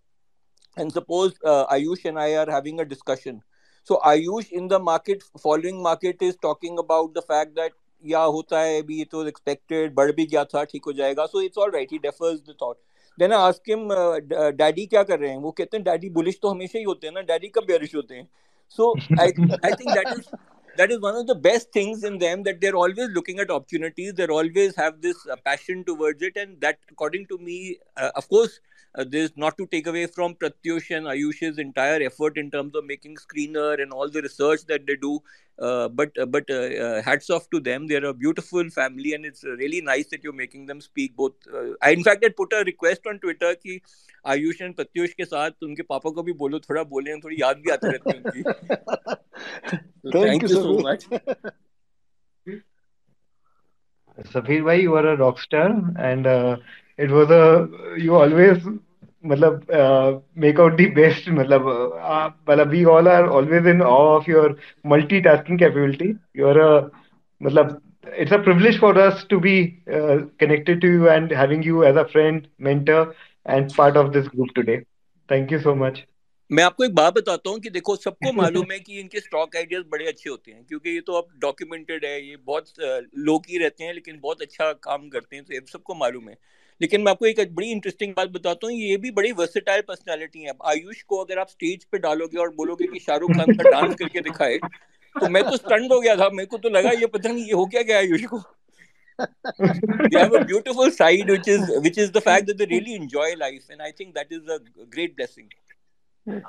and suppose uh, Ayush and I are having a discussion. So Ayush in the market, following market is talking about the fact that yeah, hota hai, bhi, it was expected, bad bhi gaya tha, theek ho jayega. So it's all right. He defers the thought. Then I ask him, uh, Daddy kya kar rahe hain? Wo kehte hain, Daddy bullish to hamesha hi hote hain na. Daddy kab bearish hote hain? So I, I think that is that is one of the best things in them, that they're always looking at opportunities. They always have this uh, passion towards it. And that, according to me, uh, of course, Uh, this not to take away from Pratyush and Ayush's entire effort in terms of making Screener and all the research that they do. Uh, but uh, but uh, uh, hats off to them. They're a beautiful family and it's really nice that you're making them speak both. Uh, I, in fact, I put a request on Twitter that Ayush and Pratyush ke saath unke papa ko bhi bolo, thoda bole, and thodi yaad bhi aati rehti hai unki. So, thank, thank you so you. much. Safir bhai, you are a rock star and uh, it was a, you always Matlab, uh, make out the best. Matlab, uh, we all are always in awe of your multitasking capability. You are a, matlab, it's a privilege for us to be uh, connected to you and having you as a friend, mentor, and part of this group today. Thank you so much. मैं आपको एक बात बताता हूँ कि देखो सबको मालूम है कि इनके स्टॉक आइडियाज बड़े अच्छे होते हैं क्योंकि ये तो अब डॉक्यूमेंटेड है ये बहुत लोग ही रहते हैं लेकिन बहुत अच्छा काम करते हैं तो ये सबको मालूम है लेकिन मैं आपको एक बड़ी इंटरेस्टिंग बात बताता हूँ ये भी बड़ी वर्सेटाइल पर्सनालिटी है आयुष को अगर आप स्टेज पे डालोगे और बोलोगे कि शाहरुख खान का डांस करके दिखाए तो मैं तो स्टंड हो गया था मेरे को तो लगा ये पता नहीं ये हो क्या गया आयुष को They have a beautiful side which is which is the fact that they really enjoy life and I think that is a great blessing. Thank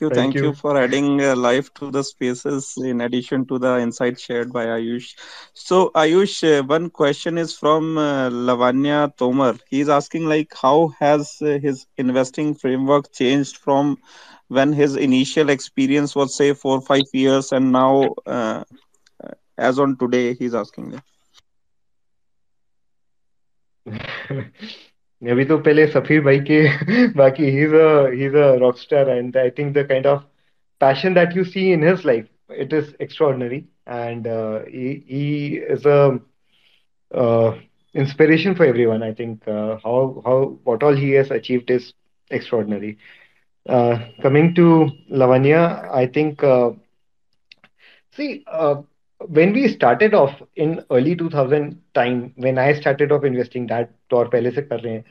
you, thank, thank you. you for adding uh, life to the spaces in addition to the insights shared by Ayush. So Ayush, uh, one question is from uh, Lavanya Tomar. He is asking like how has uh, his investing framework changed from when his initial experience was say four or five years and now uh, as on today he is asking that. अभी तो पहले सफीर भाई के बाकी he's a he's a rock star and I think the kind of passion that you see in his life it is extraordinary and uh, he, he is a uh, inspiration for everyone. I think uh, how how what all he has achieved is extraordinary. Uh, coming to Lavanya, I think uh, see uh, when we started off in early two thousand time, when I started off investing that तौर पहले से कर रहे हैं,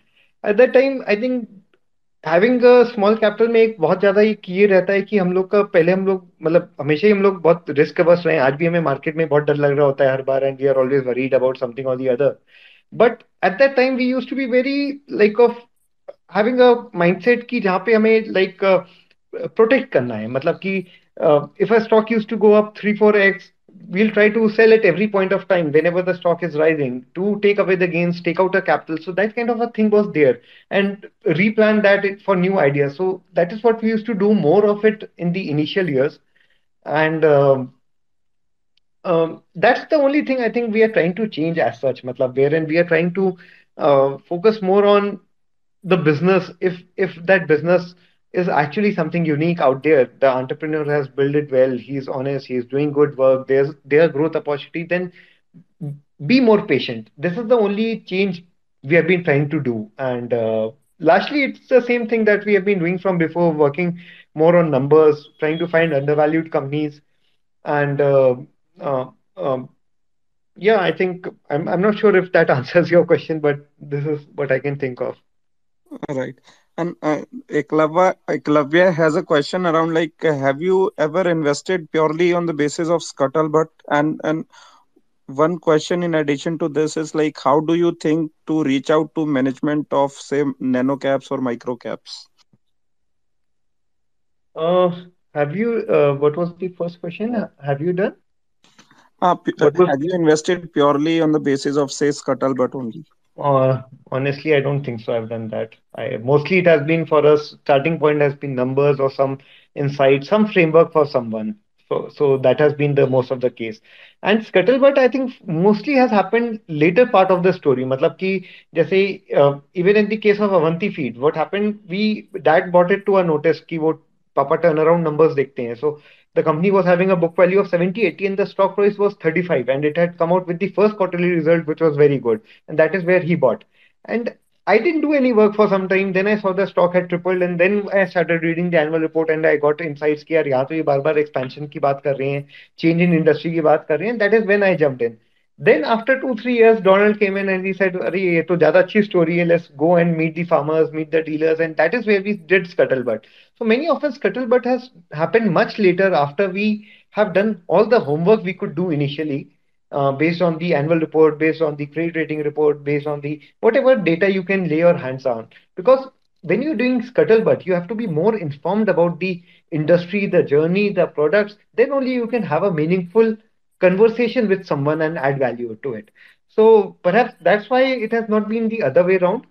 at that time I think having a small capital में एक बहुत ज्यादा ये किए रहता है कि हम लोग का पहले हम लोग मतलब हमेशा ही हम लोग बहुत रिस्क बस रहे हैं आज भी हमें मार्केट में बहुत डर लग रहा होता है हर बार and we are always worried about something or the other. But at that time we used to be very like of having a mindset कि जहाँ पे हमें like uh, protect करना है मतलब कि uh, if a stock used to go up three four x we'll try to sell at every point of time whenever the stock is rising to take away the gains, take out the capital. So that kind of a thing was there, and replan that for new ideas. So that is what we used to do more of it in the initial years. And um, um, that's the only thing I think we are trying to change as such, matlab, wherein we are trying to uh, focus more on the business. If, if that business is actually something unique out there, the entrepreneur has built it well, he's honest, he's doing good work, there's their growth opportunity, then be more patient. This is the only change we have been trying to do. And uh, lastly, it's the same thing that we have been doing from before, working more on numbers, trying to find undervalued companies. And uh, uh, um, yeah, I think I'm, I'm not sure if that answers your question, but this is what I can think of. All right. And uh, Eklavya, Eklavya has a question around, like, have you ever invested purely on the basis of scuttlebutt? And and one question in addition to this is, like, how do you think to reach out to management of, say, nano caps or micro caps? Uh, have you, uh, what was the first question? Have you done? Uh, what was... Have you invested purely on the basis of, say, scuttlebutt only? Uh, honestly, I don't think so. I've done that. I, mostly it has been for us, starting point has been numbers or some insight, some framework for someone. So, so that has been the most of the case. And scuttlebutt, I think, mostly has happened later part of the story. Matlab ki, jaise, uh, even in the case of Avanti Feed, what happened, we, dad bought it to our notice ki wo papa turnaround numbers dekhte hai. So the company was having a book value of seventy, eighty and the stock price was thirty-five, and it had come out with the first quarterly result, which was very good. And that is where he bought. And I didn't do any work for some time. Then I saw the stock had tripled, and then I started reading the annual report and I got insights ki yaar yahan to ye baar baar expansion ki baat kar rahe hain, change in industry ki baat kar rahe hain. And that is when I jumped in. Then after two, three years, Donald came in and he said, "Arey, ye to zyada achhi story hai. Let's go and meet the farmers, meet the dealers." And that is where we did scuttlebutt. So many often scuttlebutt has happened much later, after we have done all the homework we could do initially, uh, based on the annual report, based on the credit rating report, based on the whatever data you can lay your hands on. Because when you're doing scuttlebutt, you have to be more informed about the industry, the journey, the products. Then only you can have a meaningful conversation with someone and add value to it. So perhaps that's why it has not been the other way around.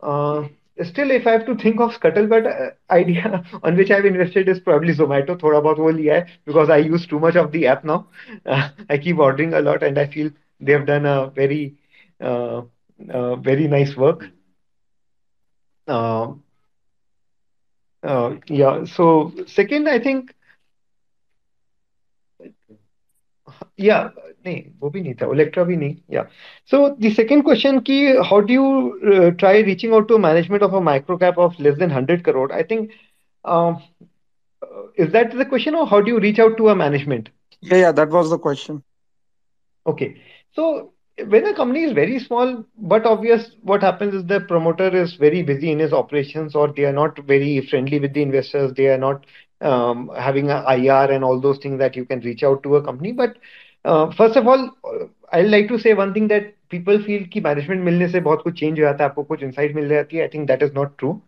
Uh, still, if I have to think of scuttlebutt idea on which I've invested is probably Zomato, thoda bahut wo liya hai, because I use too much of the app now. Uh, I keep ordering a lot and I feel they have done a very, uh, uh, very nice work. Uh, uh, yeah, so second, I think, yeah, Electra. Yeah. So the second question ki, how do you uh, try reaching out to management of a micro cap of less than one hundred crore? I think, um, is that the question, or how do you reach out to a management? Yeah, yeah, that was the question. Okay. So when a company is very small, but obvious, what happens is the promoter is very busy in his operations, or they are not very friendly with the investors. They are not um, having an I R and all those things that you can reach out to a company. But uh, first of all, I like to say one thing, that people feel ki management milne se bahut kuch change ho jata hai, aapko kuch insight mil jati hai. I think that is not true.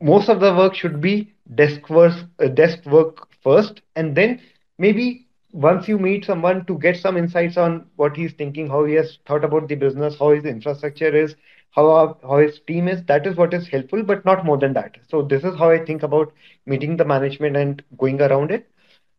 Most of the work should be desk work, uh, desk work first, and then maybe once you meet someone to get some insights on what he's thinking, how he has thought about the business, how his infrastructure is, how, how his team is, that is what is helpful, but not more than that. So this is how I think about meeting the management and going around it.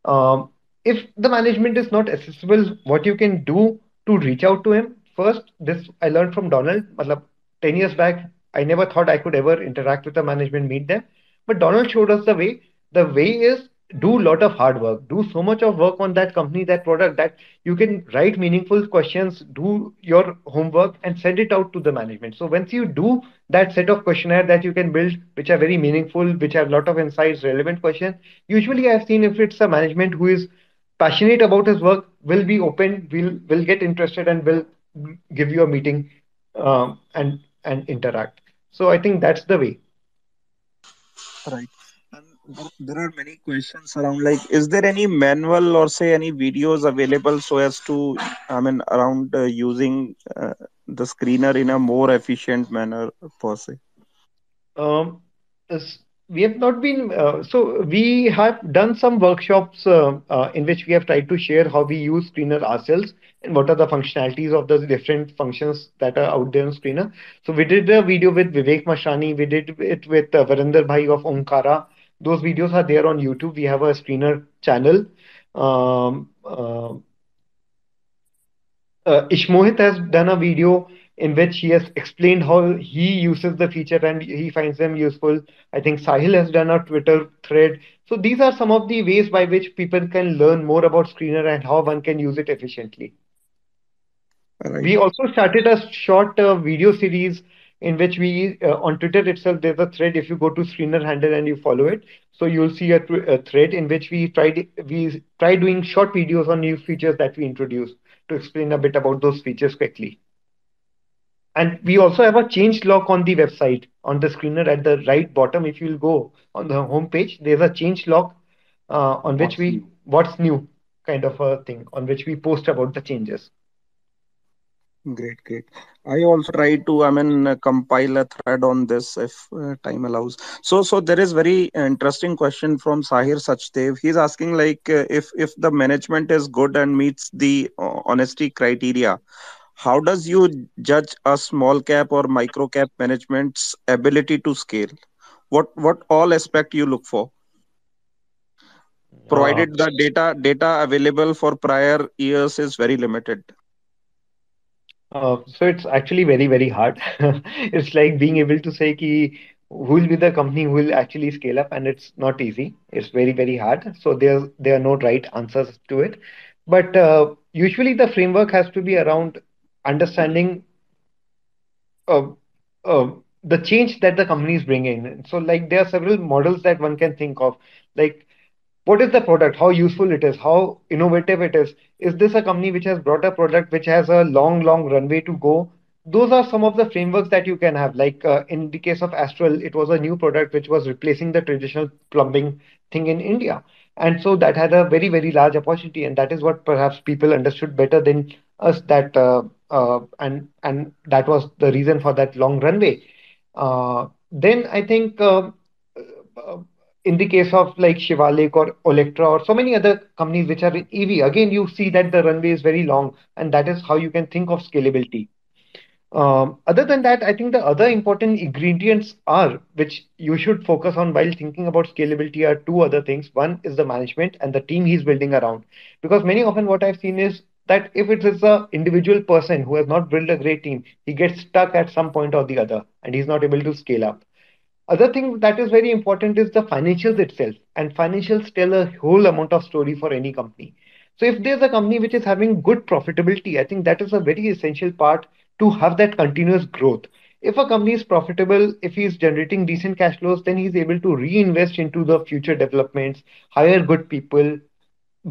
Um, if the management is not accessible, what you can do to reach out to him. First, this I learned from Donald. Matlab, ten years back, I never thought I could ever interact with the management, meet them. But Donald showed us the way. The way is, do a lot of hard work, do so much of work on that company, that product, that you can write meaningful questions, do your homework and send it out to the management. So once you do that set of questionnaire that you can build, which are very meaningful, which have a lot of insights, relevant questions, usually I've seen if it's a management who is passionate about his work, will be open, will, will get interested and will give you a meeting um, and, and interact. So I think that's the way. Right. There are many questions around, like, is there any manual or, say, any videos available so as to, I mean, around uh, using uh, the screener in a more efficient manner per se? Um, we have not been, uh, so we have done some workshops uh, uh, in which we have tried to share how we use Screener ourselves and what are the functionalities of the different functions that are out there on Screener. So we did a video with Vivek Mashani, we did it with uh, Varinder Bhai of Omkara. Those videos are there on YouTube. We have a Screener channel. Um, uh, uh, Ish Mohit has done a video in which he has explained how he uses the feature and he finds them useful. I think Sahil has done a Twitter thread. So these are some of the ways by which people can learn more about Screener and how one can use it efficiently. Right. We also started a short uh, video series in which we, uh, on Twitter itself, there's a thread. If you go to Screener handle and you follow it, so you'll see a, a thread in which we tried, we try doing short videos on new features that we introduce to explain a bit about those features quickly. And we also have a change log on the website, on the Screener at the right bottom. If you'll go on the homepage, there's a change log uh, on what's which we, new? what's new kind of a thing on which we post about the changes. Great, great. I also try to, I mean, uh, compile a thread on this if uh, time allows. So, so there is very interesting question from Sahir Sachdev. He's asking like, uh, if, if the management is good and meets the uh, honesty criteria, how does you judge a small cap or micro cap management's ability to scale? What, what all aspect you look for? Provided the data, data available for prior years is very limited. Uh, so it's actually very, very hard. It's like being able to say ki, who will be the company who will actually scale up, and it's not easy. It's very, very hard. So there's, there are no right answers to it. But uh, usually the framework has to be around understanding uh, uh, the change that the companies bring in. So like there are several models that one can think of, like what is the product, how useful it is, how innovative it is. Is this a company which has brought a product which has a long, long runway to go? Those are some of the frameworks that you can have. Like uh, in the case of Astral, it was a new product which was replacing the traditional plumbing thing in India. And so that had a very, very large opportunity. And that is what perhaps people understood better than us, that uh, uh, and and that was the reason for that long runway. Uh, then I think uh, in the case of like Shivalik or Electra or so many other companies which are in E V, again, you see that the runway is very long, and that is how you can think of scalability. Um, other than that, I think the other important ingredients are, which you should focus on while thinking about scalability, are two other things. One is the management and the team he's building around. Because many often what I've seen is that if it is an individual person who has not built a great team, he gets stuck at some point or the other, and he's not able to scale up. Other thing that is very important is the financials itself. And financials tell a whole amount of story for any company. So if there's a company which is having good profitability, I think that is a very essential part to have that continuous growth. If a company is profitable, if he's generating decent cash flows, then he's able to reinvest into the future developments, hire good people,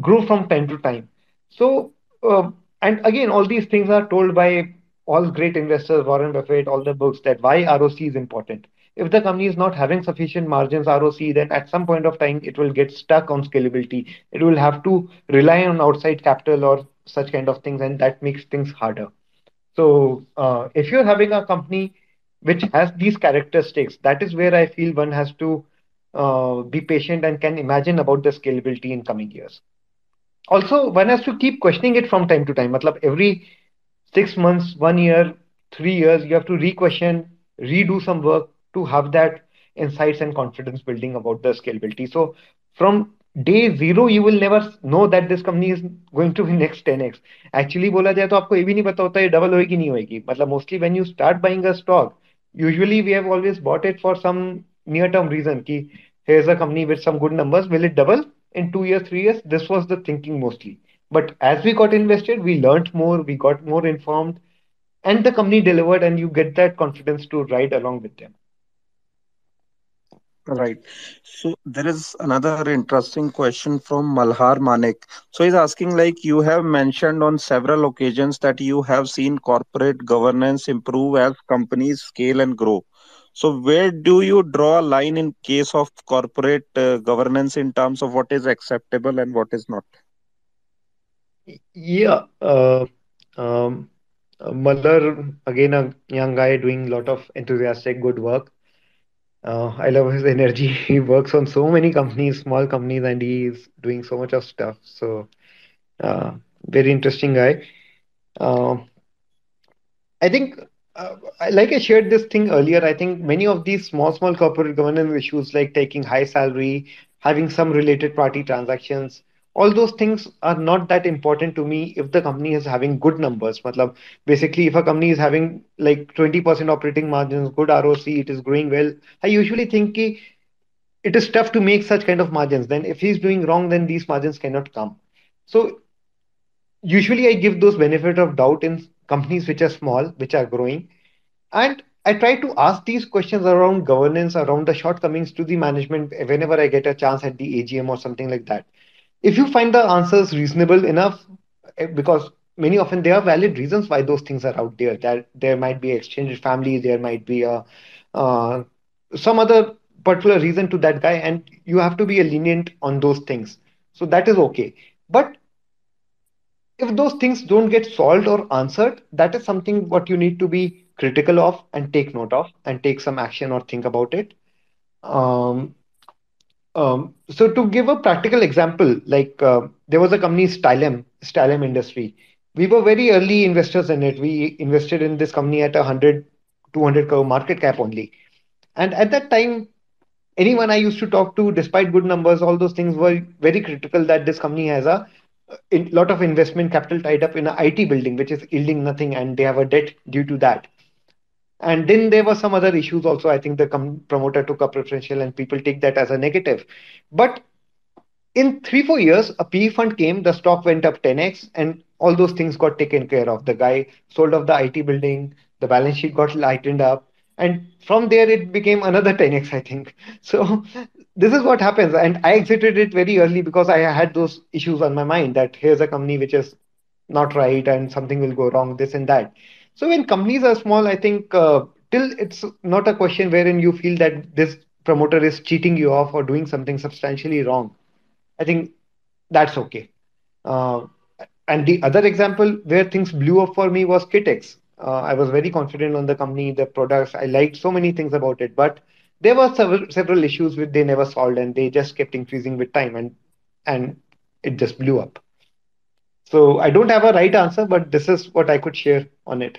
grow from time to time. So, uh, and again, all these things are told by all great investors, Warren Buffett, all the books, that why R O C is important. If the company is not having sufficient margins R O C, then at some point of time, it will get stuck on scalability. It will have to rely on outside capital or such kind of things, and that makes things harder. So uh, if you're having a company which has these characteristics, that is where I feel one has to uh, be patient and can imagine about the scalability in coming years. Also, one has to keep questioning it from time to time. Matlab, every six months, one year, three years, you have to re-question, redo some work to have that insights and confidence building about the scalability. So from day zero, you will never know that this company is going to be next ten X. Actually, bola jaye to aapko ye bhi nahi pata hota hai double hoegi nahi hoegi. Matlab mostly when you start buying a stock, usually we have always bought it for some near-term reason. Ki here's a company with some good numbers. Will it double in two years, three years? This was the thinking mostly. But as we got invested, we learned more, we got more informed, and the company delivered, and you get that confidence to ride along with them. Right. So there is another interesting question from Malhar Manik. So he's asking, like, you have mentioned on several occasions that you have seen corporate governance improve as companies scale and grow. So where do you draw a line in case of corporate uh, governance in terms of what is acceptable and what is not? Yeah. Uh, um, Malhar, again, a young guy doing a lot of enthusiastic, good work. Uh, I love his energy. He works on so many companies, small companies, and he is doing so much of stuff. So, uh, very interesting guy. Uh, I think, uh, I- like I shared this thing earlier, I think many of these small, small corporate governance issues, like taking high salary, having some related party transactions, all those things are not that important to me if the company is having good numbers. Matlab, basically, if a company is having like twenty percent operating margins, good R O C, it is growing well, I usually think ki it is tough to make such kind of margins. Then, if he's doing wrong, then these margins cannot come. So, usually I give those benefit of doubt in companies which are small, which are growing, and I try to ask these questions around governance, around the shortcomings to the management whenever I get a chance at the A G M or something like that. If you find the answers reasonable enough, eh, because many often there are valid reasons why those things are out there. That there might be extended family, there might be a uh, some other particular reason to that guy, and you have to be lenient on those things. So that is okay. But if those things don't get solved or answered, that is something what you need to be critical of and take note of and take some action or think about it. Um, um, so to give a practical example, like uh, there was a company, Stylem, Stylem Industry. We were very early investors in it. We invested in this company at a one hundred, two hundred crore market cap only. And at that time, anyone I used to talk to, despite good numbers, all those things were very critical that this company has a uh, in, lot of investment capital tied up in a I T building, which is yielding nothing, and they have a debt due to that. And then there were some other issues also. I think the com- promoter took a preferential, and people take that as a negative. But in three, four years, a P E fund came, the stock went up ten x, and all those things got taken care of. The guy sold off the I T building, the balance sheet got lightened up, and from there it became another ten x, I think. So this is what happens. And I exited it very early because I had those issues on my mind that here's a company which is not right and something will go wrong, this and that. So when companies are small, I think uh, till it's not a question wherein you feel that this promoter is cheating you off or doing something substantially wrong. I think that's okay. Uh, and the other example where things blew up for me was Kitex. Uh, I was very confident on the company, the products. I liked so many things about it, but there were several several issues which they never solved, and they just kept increasing with time, and and it just blew up. So I don't have a right answer, but this is what I could share on it.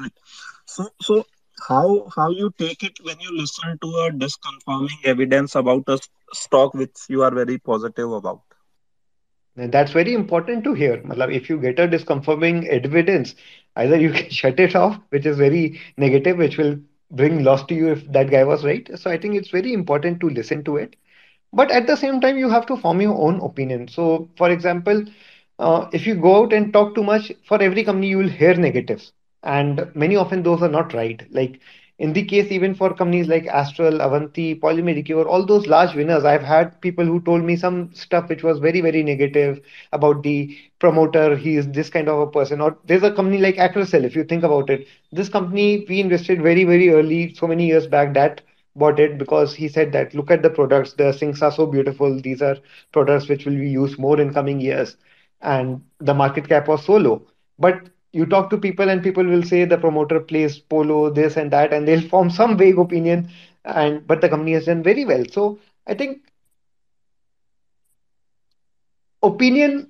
Right. So, so how how you take it when you listen to a disconfirming evidence about a s- stock which you are very positive about? And that's very important to hear. Matlab, if you get a disconfirming evidence, either you can shut it off, which is very negative, which will bring loss to you if that guy was right. So I think it's very important to listen to it. But at the same time, you have to form your own opinion. So, for example, uh, if you go out and talk too much, for every company, you will hear negatives. And many often those are not right. Like in the case, even for companies like Astral, Avanti, Poly Medicure, all those large winners, I've had people who told me some stuff which was very, very negative about the promoter. He is this kind of a person. Or there's a company like Acrocell, if you think about it. This company, we invested very, very early, so many years back, that bought it because he said that look at the products, the things are so beautiful, these are products which will be used more in coming years, and the market cap was so low. But you talk to people and people will say the promoter plays polo, this and that, and they'll form some vague opinion, and but the company has done very well. So I think opinion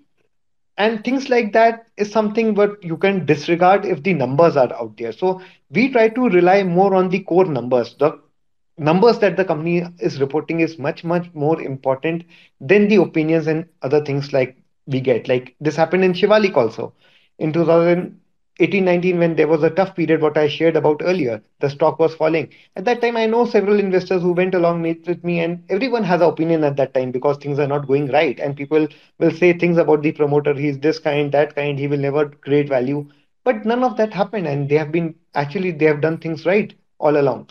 and things like that is something what you can disregard if the numbers are out there. So we try to rely more on the core numbers. The numbers that the company is reporting is much, much more important than the opinions and other things like we get. Like this happened in Shivalik also. In two thousand eighteen nineteen, when there was a tough period, what I shared about earlier, the stock was falling. At that time, I know several investors who went along with with me, and everyone has an opinion at that time because things are not going right. And people will say things about the promoter, he's this kind, that kind, he will never create value. But none of that happened, and they have been actually, they have done things right all along.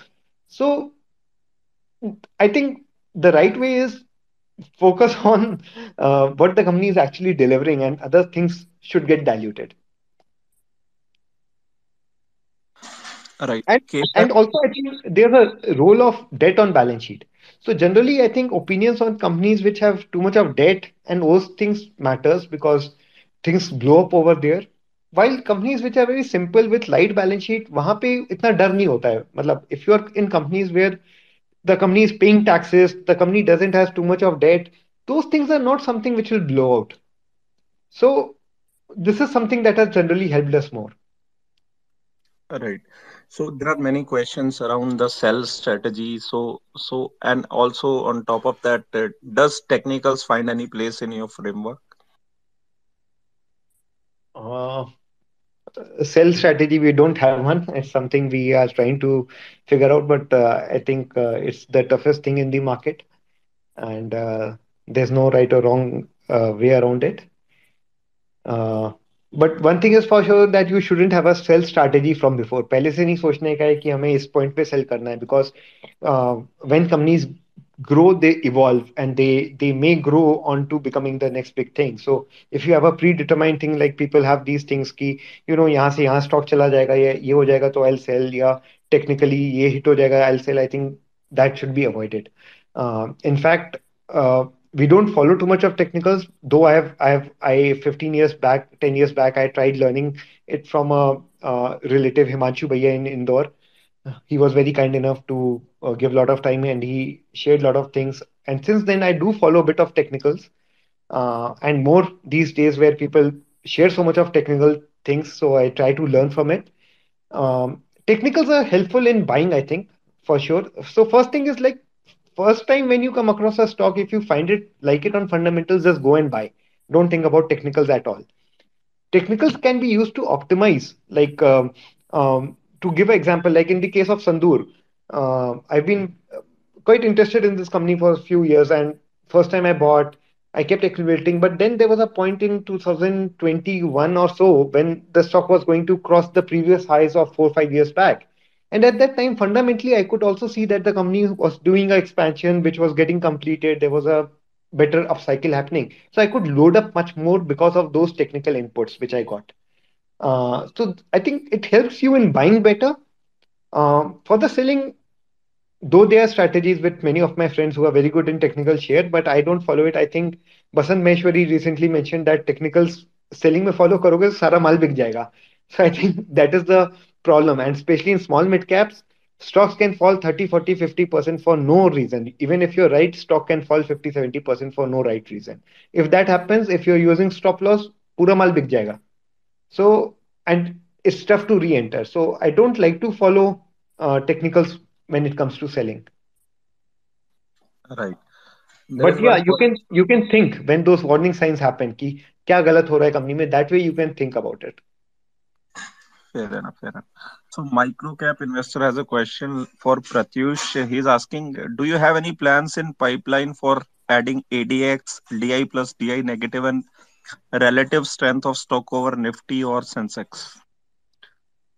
So I think the right way is focus on uh, what the company is actually delivering, and other things should get diluted. Right. And Okay. But and also, I think there's a role of debt on balance sheet. So generally, I think opinions on companies which have too much of debt and those things matters because things blow up over there. while companies which are very simple with light balance sheet, वहाँ पे इतना डर नहीं होता है. मतलब if you are in companies where the company is paying taxes, the company doesn't have too much of debt, those things are not something which will blow out. So this is something that has generally helped us more. All right. So there are many questions around the sell strategy. So, so, and also on top of that, uh, does technicals find any place in your framework? Uh, sell strategy, we don't have one. It's something we are trying to figure out, but uh, I think uh, it's the toughest thing in the market, and uh, there's no right or wrong uh, way around it. Uh, But one thing is for sure that you shouldn't have a sell strategy from before. पहले से नहीं सोचने का है कि हमें इस point पे sell करना है, because uh, when companies grow, they evolve and they they may grow on to becoming the next big thing. So if you have a predetermined thing, like people have these things कि you know यहाँ से यहाँ stock चला जाएगा, ये ये हो जाएगा तो I'll sell, या technically ये hit हो जाएगा I'll sell. I think that should be avoided. Uh, in fact. Uh, We don't follow too much of technicals, though I have, I have, I fifteen years back, ten years back, I tried learning it from a, a relative, Himanshu Bhaiya in Indore. He was very kind enough to uh, give a lot of time, and he shared a lot of things. And since then, I do follow a bit of technicals, uh, and more these days where people share so much of technical things. So I try to learn from it. Um, technicals are helpful in buying, I think, for sure. So first thing is like, first time when you come across a stock, if you find it, like it on fundamentals, just go and buy. Don't think about technicals at all. Technicals can be used to optimize. Like um, um, to give an example, like in the case of Sandur, uh, I've been quite interested in this company for a few years, and first time I bought, I kept accumulating. But then there was a point in two thousand twenty-one or so when the stock was going to cross the previous highs of four or five years back. And at that time, fundamentally, I could also see that the company was doing an expansion, which was getting completed. There was a better upcycle happening. So I could load up much more because of those technical inputs, which I got. Uh, so I think it helps you in buying better. Um, for the selling, though there are strategies with many of my friends who are very good in technical share, but I don't follow it. I think Basant Maheshwari recently mentioned that technicals selling mein follow karoge, sara mal bik jayega. So I think that is the problem, and especially in small mid caps, stocks can fall thirty, forty, fifty percent for no reason. Even if you're right, stock can fall fifty, seventy percent for no right reason. If that happens, if you're using stop loss, pura mal bik jayega. So, and it's tough to re-enter. So I don't like to follow uh, technicals when it comes to selling. Right. There but yeah, you can you can think when those warning signs happen, ki kya galat ho raha hai company mein, that way you can think about it. Fair enough, fair enough. So microcap investor has a question for Pratyush. He's asking, do you have any plans in pipeline for adding A D X, D I plus D I negative and relative strength of stock over Nifty or Sensex?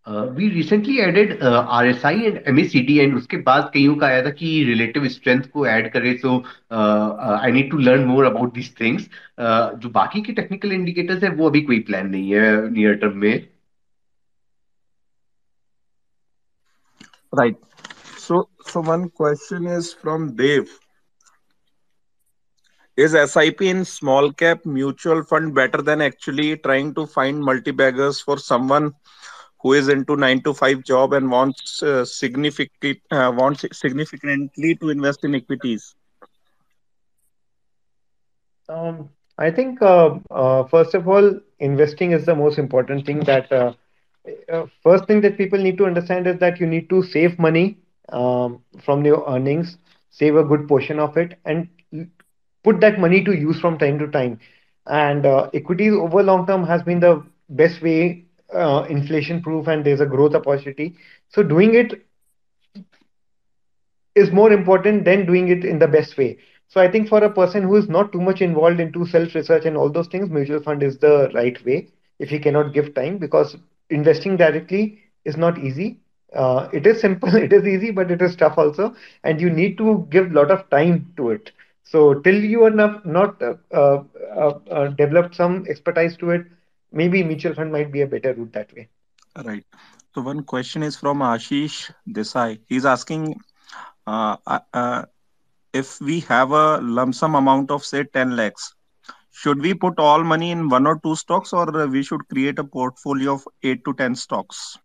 Uh, we recently added uh, R S I and M A C D, and उसके बाद कईयों का आया था कि relative strength को add करे. So uh, uh, I need to learn more about these things. Uh, जो बाकी के technical indicators है वो अभी कोई plan नहीं है near term में. Right. So, so one question is from Dev. Is S I P in small cap mutual fund better than actually trying to find multi-baggers for someone who is into nine to five job and wants uh, significant uh, wants significantly to invest in equities? Um, I think uh, uh, first of all, investing is the most important thing that. Uh, Uh, first thing that people need to understand is that you need to save money um, from your earnings, save a good portion of it, and put that money to use from time to time. And uh, equities over long term has been the best way, uh, inflation proof, and there's a growth opportunity. So doing it is more important than doing it in the best way. So I think for a person who is not too much involved into self-research and all those things, mutual fund is the right way if you cannot give time, because investing directly is not easy. Uh, it is simple, it is easy, but it is tough also. And you need to give a lot of time to it. So till you are not, not uh, uh, uh, developed some expertise to it, maybe mutual fund might be a better route that way. Right. So one question is from Ashish Desai. He's asking uh, uh, if we have a lump sum amount of say ten lakhs, should we put all money in one or two stocks, or we should create a portfolio of eight to ten stocks?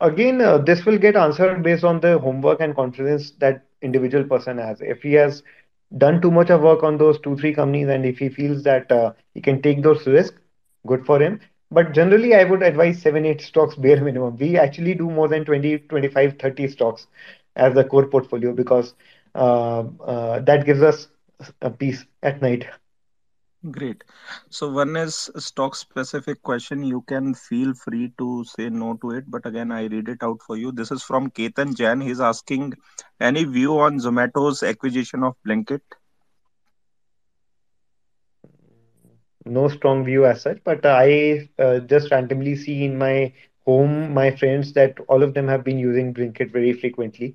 Again, uh, this will get answered based on the homework and confidence that individual person has. If he has done too much of work on those two, three companies, and if he feels that uh, he can take those risks, good for him. But generally, I would advise seven, eight stocks bare minimum. We actually do more than twenty, twenty-five, thirty stocks as the core portfolio, because uh, uh, that gives us a peace at night. Great. So one is a stock specific question. You can feel free to say no to it, but again, I read it out for you. This is from Ketan Jain. He's asking, any view on Zomato's acquisition of Blinkit? No strong view as such, but I uh, just randomly see in my home, my friends, that all of them have been using Blinkit very frequently.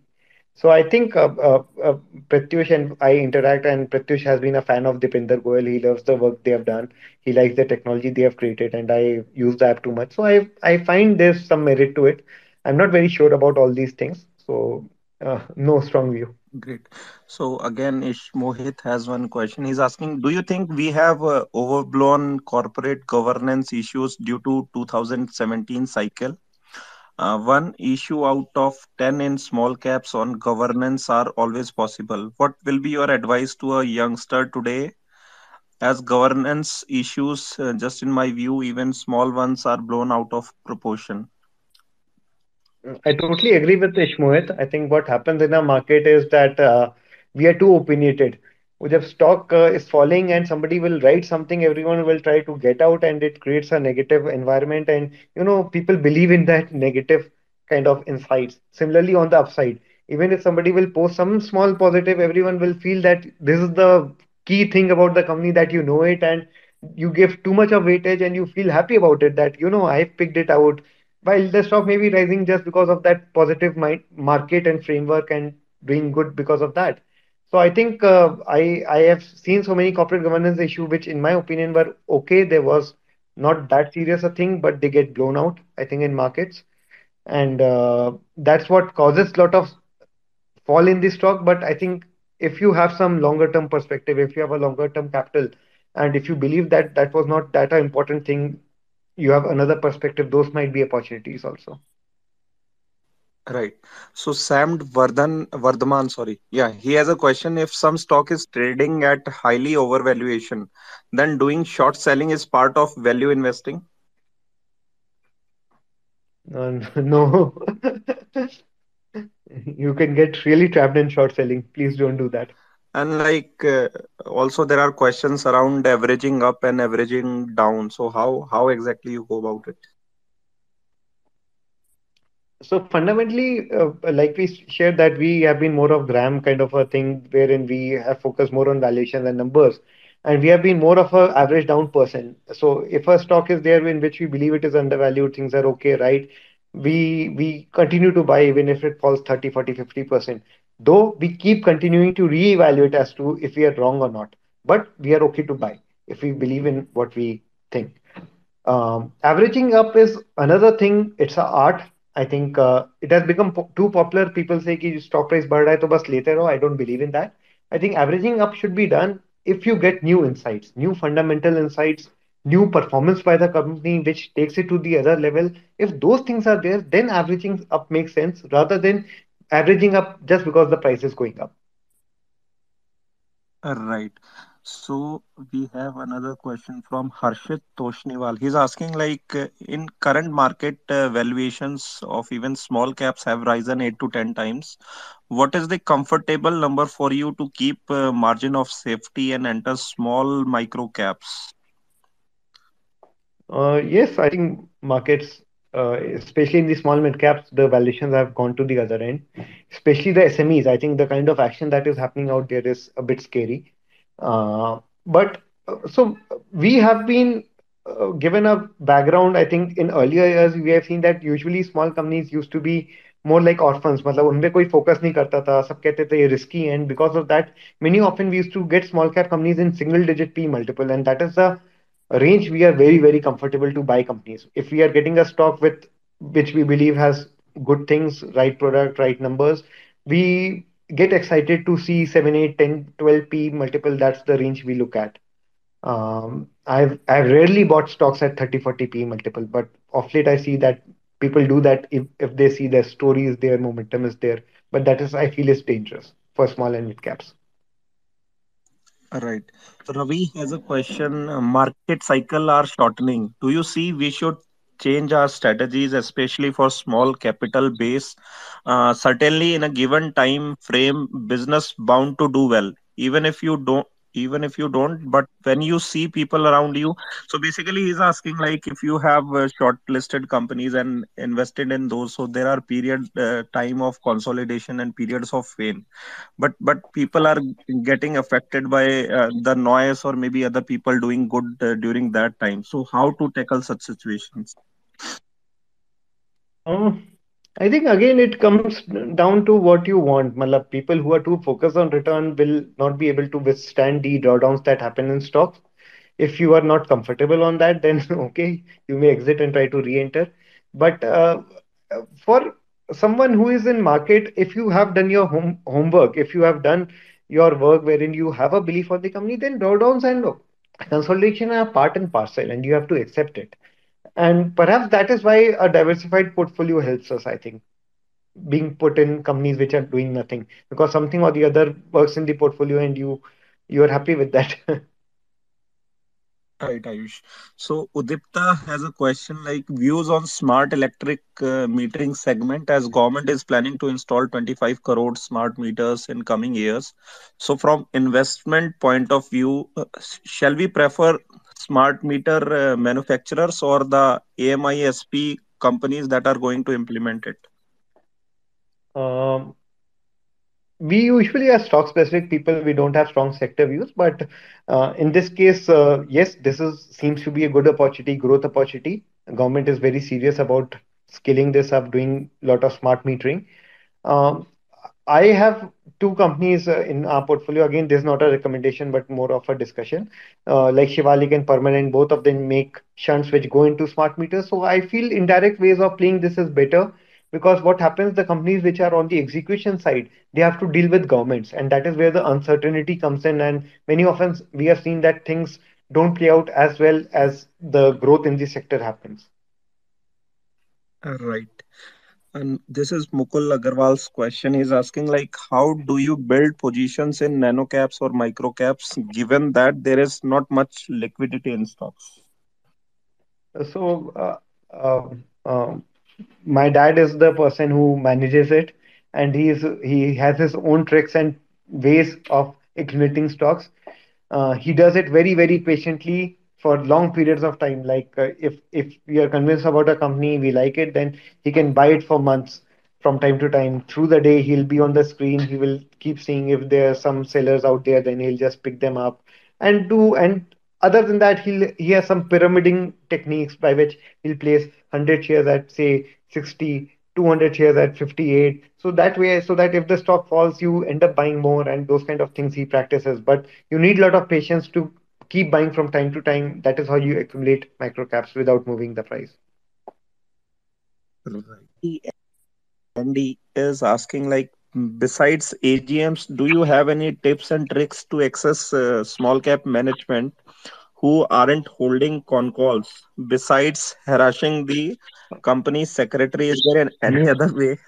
So I think uh, uh, uh, Pratyush and I interact, and Pratyush has been a fan of Dipinder Goyal. He loves the work they have done. He likes the technology they have created, and I use the app too much. So I, I find there's some merit to it. I'm not very sure about all these things. So uh, no strong view. Great. So again, Ish Mohit has one question. He's asking, do you think we have uh, overblown corporate governance issues due to two thousand seventeen cycle? Uh, one issue out of ten in small caps on governance are always possible. What will be your advice to a youngster today, as governance issues, uh, just in my view, even small ones are blown out of proportion? I totally agree with Ish Mohit. I think what happens in our market is that uh, we are too opinionated. When stock uh, is falling and somebody will write something, everyone will try to get out, and it creates a negative environment. And, you know, people believe in that negative kind of insights. Similarly, on the upside, even if somebody will post some small positive, everyone will feel that this is the key thing about the company, that you know it, and you give too much of weightage and you feel happy about it, that, you know, I picked it out. While the stock may be rising just because of that positive mind, market and framework, and doing good because of that. So I think uh, I, I have seen so many corporate governance issues, which in my opinion were okay. There was not that serious a thing, but they get blown out, I think, in markets. And uh, that's what causes a lot of fall in the stock. But I think if you have some longer term perspective, if you have a longer term capital, and if you believe that that was not that an important thing, you have another perspective, those might be opportunities also. Right. So Sam Vardhan, Vardhaman, sorry. Yeah, he has a question. If some stock is trading at highly overvaluation, then doing short selling is part of value investing? Uh, no. You can get really trapped in short selling. Please don't do that. And like uh, also there are questions around averaging up and averaging down. So how, how exactly you go about it? So fundamentally, uh, like we shared, that we have been more of gram kind of a thing, wherein we have focused more on valuation and numbers, and we have been more of an average down person. So if a stock is there in which we believe it is undervalued, things are okay, right? We we continue to buy even if it falls thirty, forty, fifty percent. Though we keep continuing to reevaluate as to if we are wrong or not, but we are okay to buy if we believe in what we think. Um, averaging up is another thing. It's an art. I think uh, it has become po too popular. People say ki stock price बढ़ रहा है तो बस लेते रहो. I don't believe in that. I think averaging up should be done if you get new insights, new fundamental insights, new performance by the company, which takes it to the other level. If those things are there, then averaging up makes sense, rather than averaging up just because the price is going up. All right. So we have another question from Harshit Toshniwal. He's asking, like, in current market uh, valuations of even small caps have risen eight to ten times. What is the comfortable number for you to keep uh, margin of safety and enter small micro caps? Uh, yes, I think markets, uh, especially in the small mid caps, the valuations have gone to the other end, especially the S M Es. I think the kind of action that is happening out there is a bit scary. Uh, but so we have been uh, given a background. I think in earlier years we have seen that usually small companies used to be more like orphans. मतलब उनपे कोई focus नहीं करता था. सब कहते थे ये risky, and because of that, many often we used to get small cap companies in single digit P multiple, and that is the range we are very very comfortable to buy companies. If we are getting a stock with which we believe has good things, right product, right numbers, we get excited to see seven, eight, ten, twelve P multiple. That's the range we look at. Um, I've I've rarely bought stocks at thirty, forty P multiple, but of late I see that people do that if, if they see their story is there, momentum is there. But that is, I feel, is dangerous for small and mid caps. All right. Ravi has a question. Market cycle are shortening. Do you see we should change our strategies, especially for small capital base? Uh, certainly, in a given time frame, business bound to do well, even if you don't. Even if you don't, but when you see people around you. So basically he's asking, like, if you have uh, shortlisted companies and invested in those, so there are period uh, time of consolidation and periods of pain, but but people are getting affected by uh, the noise, or maybe other people doing good uh, during that time. So how to tackle such situations? Um, I think again it comes down to what you want. Malab, people who are too focused on return will not be able to withstand the drawdowns that happen in stocks. If you are not comfortable on that, then okay, you may exit and try to re-enter. But uh, for someone who is in market, if you have done your home homework, if you have done your work wherein you have a belief on the company, then drawdowns and consolidation are part and parcel, and you have to accept it. And perhaps that is why a diversified portfolio helps us, I think, being put in companies which are doing nothing, because something or the other works in the portfolio and you you are happy with that. Right, Ayush. So Udipta has a question, like, views on smart electric uh, metering segment, as government is planning to install twenty-five crore smart meters in coming years. So from investment point of view, uh, shall we prefer smart meter uh, manufacturers or the A M I S P companies that are going to implement it? Um, we usually are stock-specific people. We don't have strong sector views. But uh, in this case, uh, yes, this is seems to be a good opportunity, growth opportunity. The government is very serious about scaling this up, doing a lot of smart metering. Um, I have two companies uh, in our portfolio. Again, this is not a recommendation, but more of a discussion. Uh, like Shivalik and Permanent, both of them make shunts which go into smart meters. So I feel indirect ways of playing this is better, because what happens, the companies which are on the execution side, they have to deal with governments. And that is where the uncertainty comes in. And many often we have seen that things don't play out as well as the growth in the sector happens. All right. And this is Mukul Agarwal's question. He's asking, like, how do you build positions in nano caps or micro caps, given that there is not much liquidity in stocks? So, uh, uh, uh, my dad is the person who manages it, and he is he has his own tricks and ways of accumulating stocks. Uh, he does it very, very patiently for long periods of time. Like uh, if, if we are convinced about a company, we like it, then he can buy it for months from time to time. Through the day, he'll be on the screen. He will keep seeing if there are some sellers out there, then he'll just pick them up and do. And other than that, he'll, he has some pyramiding techniques by which he'll place one hundred shares at, say, sixty, two hundred shares at fifty-eight. So that way, so that if the stock falls, you end up buying more, and those kind of things he practices. But you need a lot of patience to keep buying from time to time. That is how you accumulate micro caps without moving the price. Andy is asking, like, besides A G Ms, do you have any tips and tricks to access uh, small cap management who aren't holding con calls? Besides harassing the company secretary, is there any other way?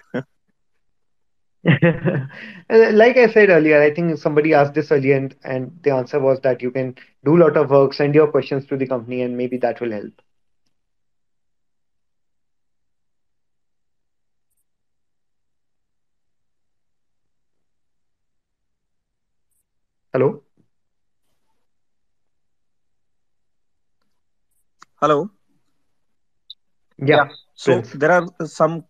Like I said earlier, I think somebody asked this earlier, and, and the answer was that you can do a lot of work, send your questions to the company, and maybe that will help. Hello? Hello? Yeah. Yeah. So please. There are some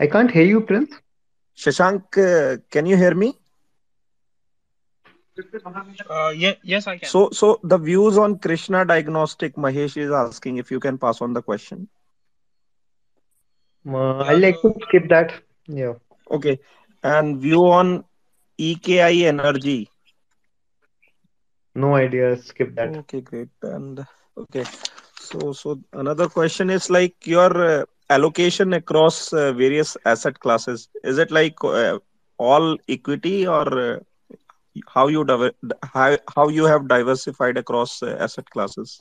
I can't hear you, Prince. Shashank, uh, can you hear me? Uh, yeah, yes, I can. So, so the views on Krishna Diagnostic, Mahesh is asking if you can pass on the question. Uh, I like to skip that. Yeah. Okay. And view on E K I Energy. No idea. Skip that. Okay, great. And okay. So, so another question is like your uh, allocation across uh, various asset classes. Is it like uh, all equity or uh, how you how, how you have diversified across uh, asset classes?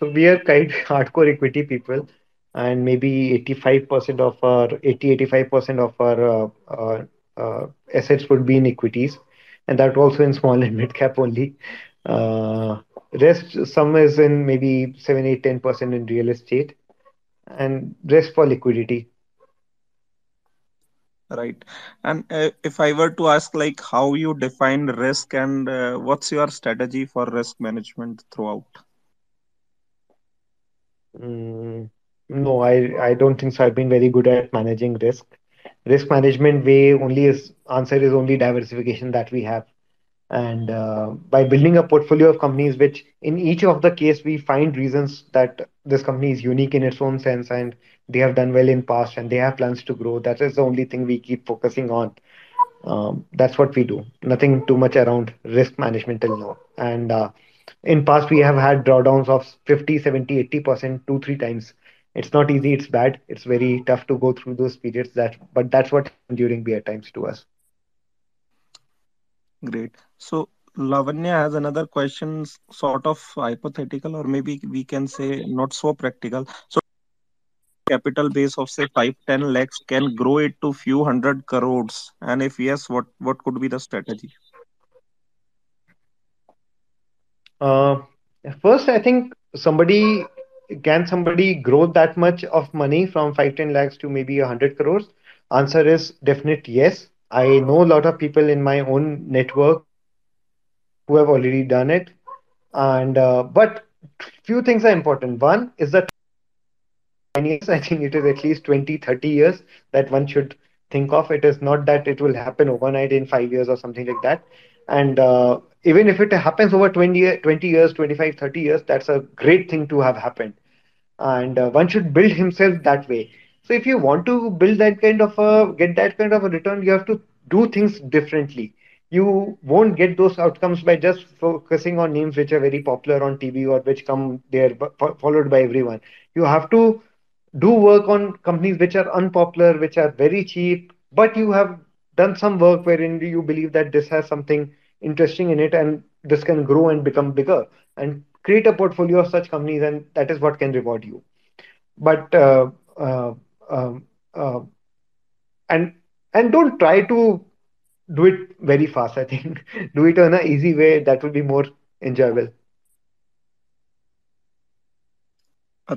So we are kind of hardcore equity people, and maybe eighty-five percent of our eighty to eighty-five percent of our uh, uh, uh, assets would be in equities, and that also in small and mid cap only. Uh, rest some is in maybe seven, eight, ten percent in real estate, and rest for liquidity. Right. And uh, if I were to ask like how you define risk and uh, what's your strategy for risk management throughout? Mm, no, I, I don't think so. I've been very good at managing risk. Risk management way only is answer is only diversification that we have. And uh, by building a portfolio of companies, which in each of the case, we find reasons that this company is unique in its own sense and they have done well in past and they have plans to grow. That is the only thing we keep focusing on. Um, that's what we do. Nothing too much around risk management till now. And uh, in past, we have had drawdowns of fifty, seventy, eighty percent, two, three times. It's not easy. It's bad. It's very tough to go through those periods. That, but that's what during bear times to us. Great. So Lavanya has another question, sort of hypothetical, or maybe we can say not so practical. So capital base of say five, ten lakhs, can grow it to few hundred crores. And if yes, what, what could be the strategy? Uh, first, I think somebody, can somebody grow that much of money from five, ten lakhs to maybe one hundred crores? Answer is definite yes. I know a lot of people in my own network who have already done it. And, uh, but few things are important. One is that ten years, I think it is at least twenty, thirty years that one should think of. It is not that it will happen overnight in five years or something like that. And uh, even if it happens over twenty years, twenty-five, thirty years, that's a great thing to have happened. And uh, one should build himself that way. So if you want to build that kind of a, get that kind of a return, you have to do things differently. You won't get those outcomes by just focusing on names which are very popular on T V or which come there followed by everyone. You have to do work on companies which are unpopular, which are very cheap, but you have done some work wherein you believe that this has something interesting in it and this can grow and become bigger, and create a portfolio of such companies, and that is what can reward you. But uh, uh, Um, uh, and and don't try to do it very fast. I think do it on an easy way. That will be more enjoyable.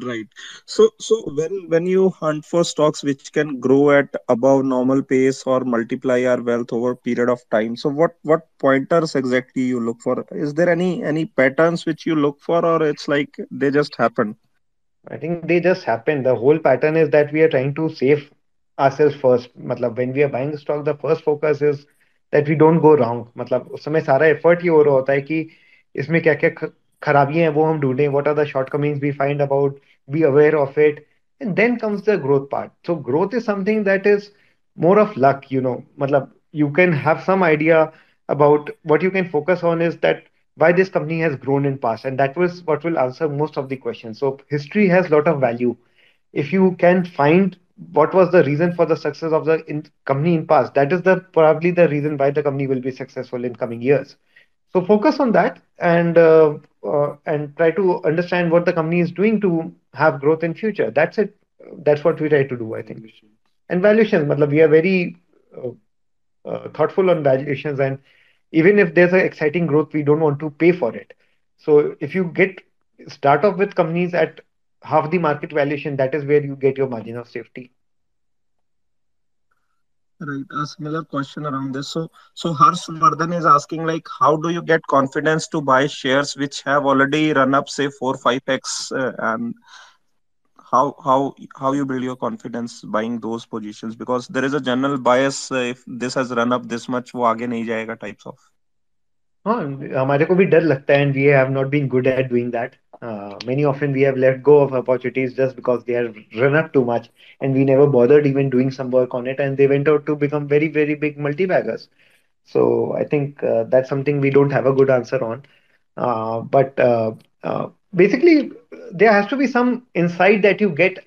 Right. So so when when you hunt for stocks which can grow at above normal pace or multiply our wealth over a period of time, so what what pointers exactly you look for? Is there any any patterns which you look for, or it's like they just happen? I think they just happen. The whole pattern is that we are trying to save ourselves first. Matlab, when we are buying stock, the first focus is that we don't go wrong. Matlab, us samay sara effort hi ho raha hota hai ki isme kya kya kharabiyan hai wo hum dhoonde. What are the shortcomings we find about? Be aware of it, and then comes the growth part. So growth is something that is more of luck. You know, matlab, you can have some idea about what you can focus on is that why this company has grown in past, and that was what will answer most of the questions. So history has a lot of value. If you can find what was the reason for the success of the in company in past, that is the probably the reason why the company will be successful in coming years. So focus on that and uh, uh, and try to understand what the company is doing to have growth in future. That's it. That's what we try to do, I think. And valuations, matlab, we are very uh, uh, thoughtful on valuations, and even if there's an exciting growth, we don't want to pay for it. So if you get start off with companies at half the market valuation, that is where you get your margin of safety. Right. A similar question around this. So, so Harsh Vardhan is asking, like, how do you get confidence to buy shares which have already run up, say, four, five X, uh, and how how how you build your confidence buying those positions, because there is a general bias uh, if this has run up this much, वो आगे नहीं जाएगा types of. हाँ, हमारे को भी डर लगता है, and we have not been good at doing that. Uh, many often we have let go of opportunities just because they have run up too much, and we never bothered even doing some work on it, and they went out to become very very big multi-baggers. So I think uh, that's something we don't have a good answer on. Uh, but uh, uh, basically there has to be some insight that you get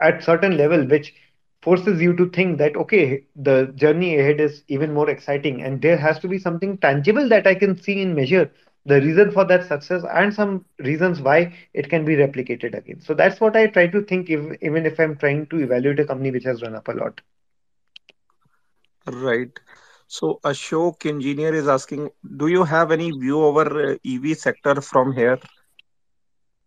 at certain level, which forces you to think that, okay, the journey ahead is even more exciting. And there has to be something tangible that I can see and measure the reason for that success and some reasons why it can be replicated again. So that's what I try to think, if, even if I'm trying to evaluate a company which has run up a lot. Right. So Ashok Engineer is asking, do you have any view over E V sector from here?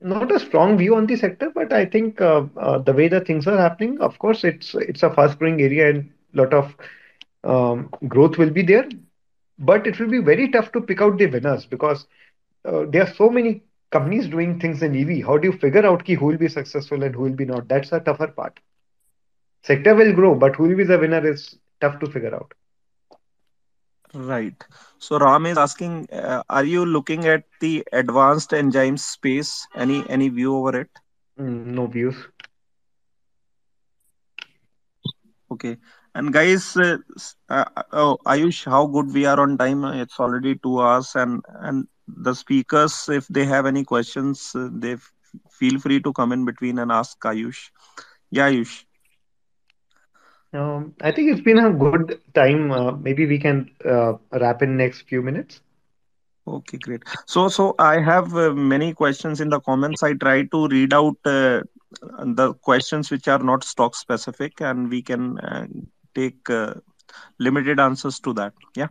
Not a strong view on the sector, but I think uh, uh, the way the things are happening, of course, it's it's a fast-growing area and a lot of um, growth will be there. But it will be very tough to pick out the winners because uh, there are so many companies doing things in E V. How do you figure out ki who will be successful and who will be not? That's a tougher part. Sector will grow, but who will be the winner is tough to figure out. Right. So Ram is asking, uh, are you looking at the advanced enzyme space? Any any view over it? Mm, no views. Okay. And guys, uh, uh, oh, Ayush, how good we are on time. It's already two hours. And, and the speakers, if they have any questions, uh, they feel free to come in between and ask Ayush. Yeah, Ayush. Um, I think it's been a good time. Uh, maybe we can uh, wrap in next few minutes. Okay, great. So, so I have uh, many questions in the comments. I try to read out uh, the questions which are not stock specific, and we can uh, take uh, limited answers to that. Yeah.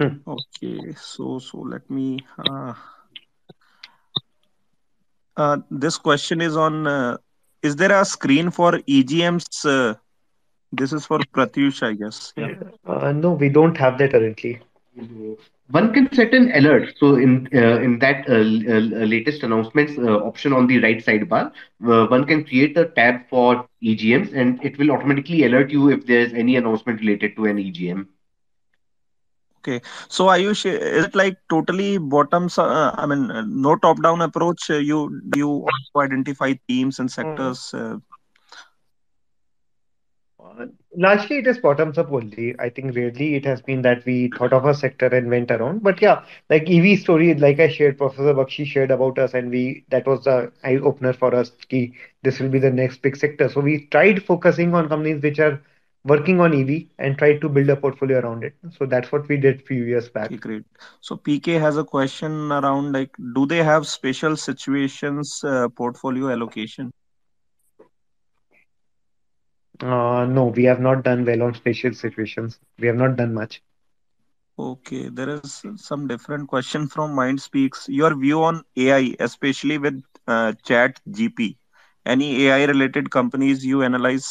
Hmm. Okay. So, so let me. Uh, uh, this question is on. Uh, Is there a screen for E G Ms? Uh, this is for Pratyush, I guess. Yeah. Uh, no, we don't have that currently. One can set an alert. So in uh, in that uh, uh, latest announcements uh, option on the right sidebar, uh, one can create a tab for E G Ms and it will automatically alert you if there's any announcement related to an E G M. Okay. So Ayush, is it like totally bottoms, uh, I mean, uh, no top-down approach? Uh, you do you also identify themes and sectors? Uh... Uh, largely, it is bottoms-up only. I think rarely it has been that we thought of a sector and went around. But yeah, like E V story, like I shared, Professor Bakshi shared about us, and we that was the eye-opener for us. Ki, this will be the next big sector. So we tried focusing on companies which are working on E V and try to build a portfolio around it. So that's what we did few years back. Okay, great. So P K has a question around like, do they have special situations uh, portfolio allocation? Uh, no, we have not done well on special situations. We have not done much. Okay. There is some different question from Mind Speaks. Your view on A I, especially with uh, Chat G P, any A I related companies you analyze?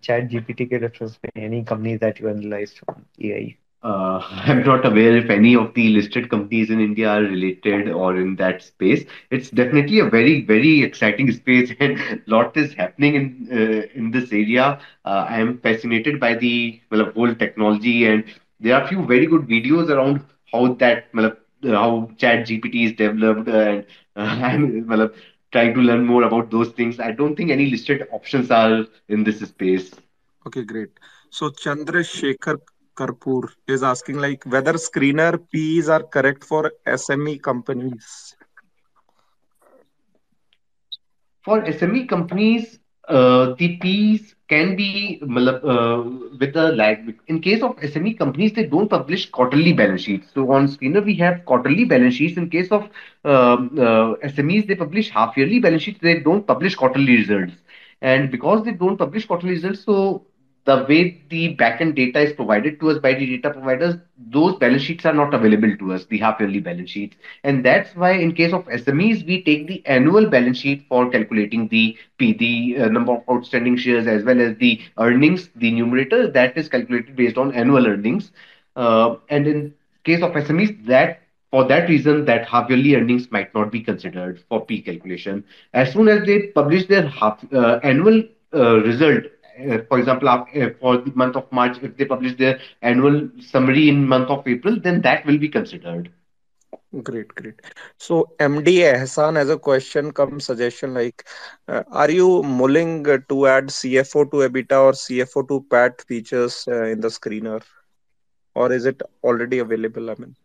Chat G P T ke reference mein, any companies that you analyzed on A I? Uh, I'm not aware if any of the listed companies in India are related or in that space. It's definitely a very, very exciting space and a lot is happening in uh, in this area. Uh, I am fascinated by the well, whole technology, and there are a few very good videos around how that well, how Chat G P T is developed, and uh, I'm well, trying to learn more about those things. I don't think any listed options are in this space. Okay, great. So Chandrasekhar Karpur is asking like whether screener P Es are correct for S M E companies. For S M E companies, uh, the P Es can be uh, with a lag. In case of S M E companies, they don't publish quarterly balance sheets. So on Screener, we have quarterly balance sheets. In case of um, uh, S M Es, they publish half-yearly balance sheets. They don't publish quarterly results. And because they don't publish quarterly results, so the way the backend data is provided to us by the data providers, those balance sheets are not available to us, the half-yearly balance sheets. And that's why in case of S M Es, we take the annual balance sheet for calculating the P, the uh, number of outstanding shares as well as the earnings, the numerator that is calculated based on annual earnings. Uh, and in case of S M Es, that for that reason, that half-yearly earnings might not be considered for P calculation. As soon as they publish their half uh, annual uh, result, Uh, for example, uh, for the month of March, if they publish their annual summary in month of April, then that will be considered. Great, great. So M D Ehsan has a question, come suggestion like, uh, are you mulling to add C F O to EBITDA or C F O to P A T features uh, in the screener? or is it already available? I mean,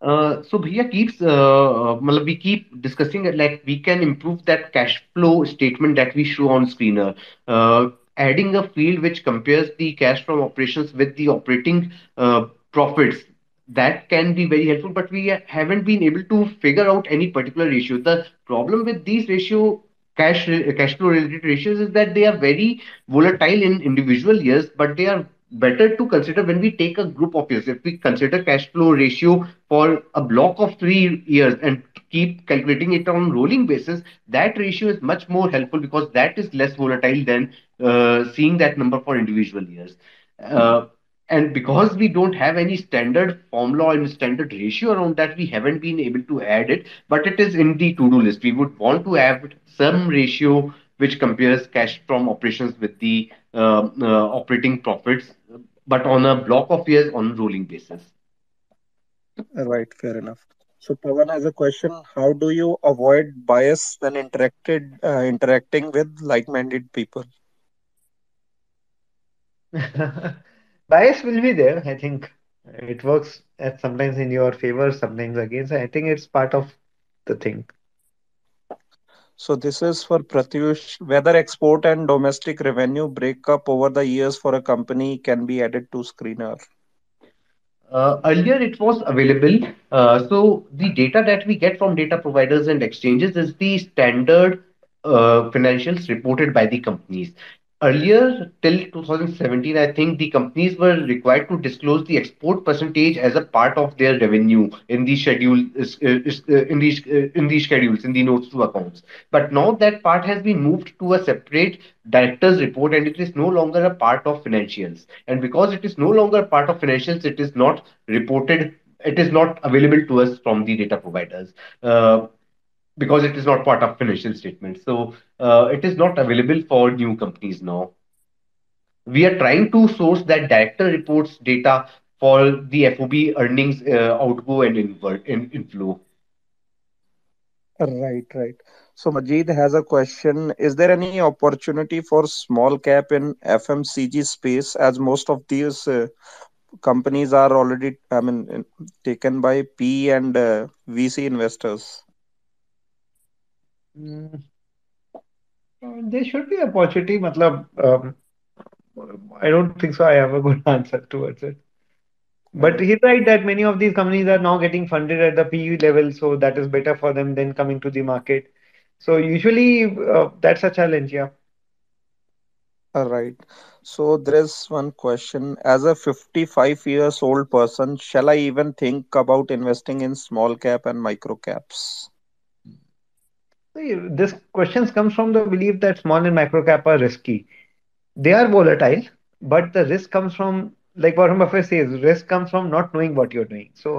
uh, so Bhaiya keeps, uh, we keep discussing it, like we can improve that cash flow statement that we show on Screener. Uh, adding a field which compares the cash from operations with the operating uh, profits, that can be very helpful, but we haven't been able to figure out any particular ratio. The problem with these ratio, cash cash flow related ratios, is that they are very volatile in individual years, but they are better to consider when we take a group of years. If we consider cash flow ratio for a block of three years and keep calculating it on rolling basis, that ratio is much more helpful because that is less volatile than uh, seeing that number for individual years. Uh, And because we don't have any standard formula and standard ratio around that, we haven't been able to add it, but it is in the to-do list. We would want to have some ratio which compares cash from operations with the uh, uh, operating profits, but on a block of years on rolling basis. Right, fair enough. So Pawan has a question: how do you avoid bias when interacted, uh, interacting with like-minded people? Bias will be there. I think it works at sometimes in your favor, sometimes against. I think it's part of the thing. So this is for Pratyush. Whether export and domestic revenue breakup over the years for a company can be added to Screener. Uh, earlier it was available. Uh, so the data that we get from data providers and exchanges is the standard uh, financials reported by the companies. Earlier, till two thousand seventeen, I think the companies were required to disclose the export percentage as a part of their revenue in the schedule, in these in the schedules, in the notes to accounts. But now that part has been moved to a separate director's report, and it is no longer a part of financials. And because it is no longer part of financials, it is not reported. It is not available to us from the data providers. Uh, Because it is not part of financial statements, so uh, it is not available for new companies now. We are trying to source that director reports data for the F O B earnings, uh, outgo and invert in inflow. Right, right. So Majid has a question: is there any opportunity for small cap in F M C G space, as most of these uh, companies are already, I mean, taken by P E and uh, V C investors? Mm. There should be opportunity. Matlab, um, I don't think so. I have a good answer towards it. But he's right that many of these companies are now getting funded at the P E level, so that is better for them than coming to the market. So usually uh, that's a challenge, yeah. All right. So there's one question: as a fifty-five years old person, shall I even think about investing in small cap and micro caps? This question comes from the belief that small and micro cap are risky. They are volatile, but the risk comes from, like Warren Buffett says, risk comes from not knowing what you're doing. So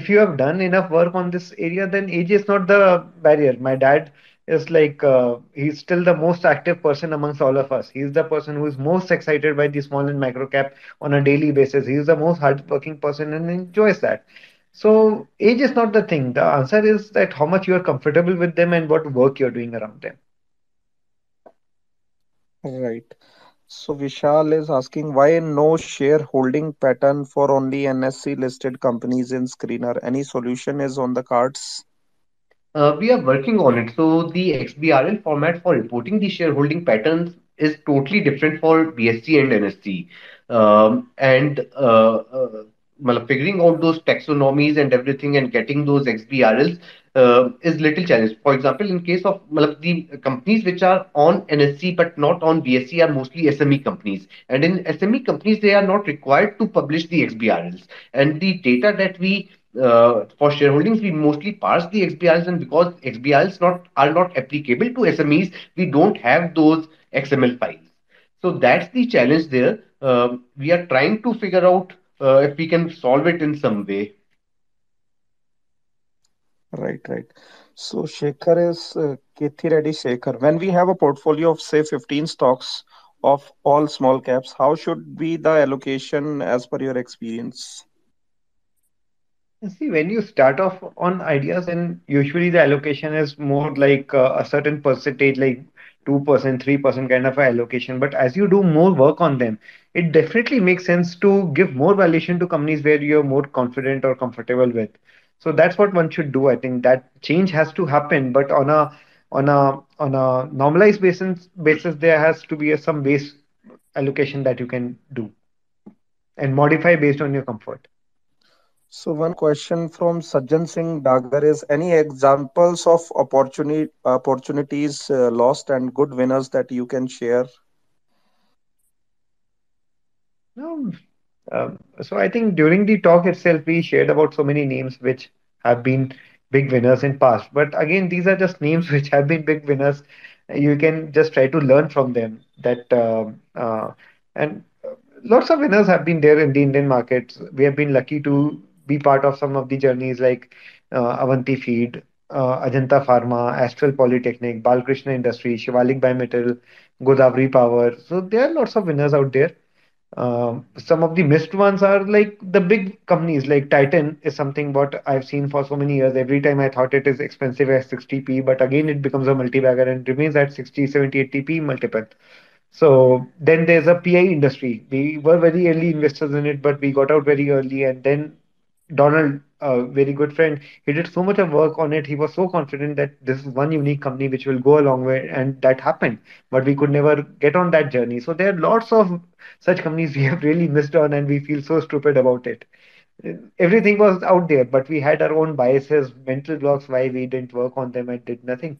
if you have done enough work on this area, then age is not the barrier. My dad is like, uh, he's still the most active person amongst all of us. He's the person who is most excited by the small and micro cap on a daily basis. He's the most hardworking person and enjoys that. So age is not the thing. The answer is that how much you are comfortable with them and what work you're doing around them. Right. So Vishal is asking, why no shareholding pattern for only N S E listed companies in Screener? Any solution is on the cards? Uh, we are working on it. So the X B R L format for reporting the shareholding patterns is totally different for B S E and N S E. Um, and uh, uh, figuring out those taxonomies and everything and getting those X B R Ls uh, is little challenge. For example, in case of the companies which are on N S E but not on B S E are mostly S M E companies. And in S M E companies, they are not required to publish the X B R Ls. And the data that we, uh, for shareholdings, we mostly parse the X B R Ls, and because X B R Ls not, are not applicable to S M Es, we don't have those X M L files. So that's the challenge there. Uh, we are trying to figure out Uh, if we can solve it in some way. Right, right. So Shekhar is, uh, Kethi Reddy Shekhar. When we have a portfolio of say fifteen stocks of all small caps, how should be the allocation as per your experience? See, when you start off on ideas, and usually the allocation is more like uh, a certain percentage, like two percent, three percent kind of allocation. But as you do more work on them, it definitely makes sense to give more valuation to companies where you're more confident or comfortable with. So that's what one should do. I think that change has to happen, but on a on a on a normalized basis, basis there has to be a, some base allocation that you can do and modify based on your comfort. So one question from Sajjan Singh Dagar is, any examples of opportunity opportunities uh, lost and good winners that you can share? No. Um, so I think during the talk itself, we shared about so many names which have been big winners in past. But again, these are just names which have been big winners. You can just try to learn from them. That uh, uh, and lots of winners have been there in the Indian markets. We have been lucky to be part of some of the journeys like uh, Avanti Feed, uh, Ajanta Pharma, Astral Polytechnic, Balkrishna Industry, Shivalik Biometal, Godavari Power. So there are lots of winners out there. Uh, some of the missed ones are like the big companies like Titan is something what I've seen for so many years. Every time I thought it is expensive at sixty P, but again it becomes a multi-bagger and remains at sixty, seventy, eighty P multiple. So then there's a P I industry. We were very early investors in it, but we got out very early. And then Donald, a very good friend, he did so much of work on it. He was so confident that this is one unique company which will go a long way, and that happened. But we could never get on that journey. So there are lots of such companies we have really missed on, and we feel so stupid about it. Everything was out there, but we had our own biases, mental blocks, why we didn't work on them and did nothing.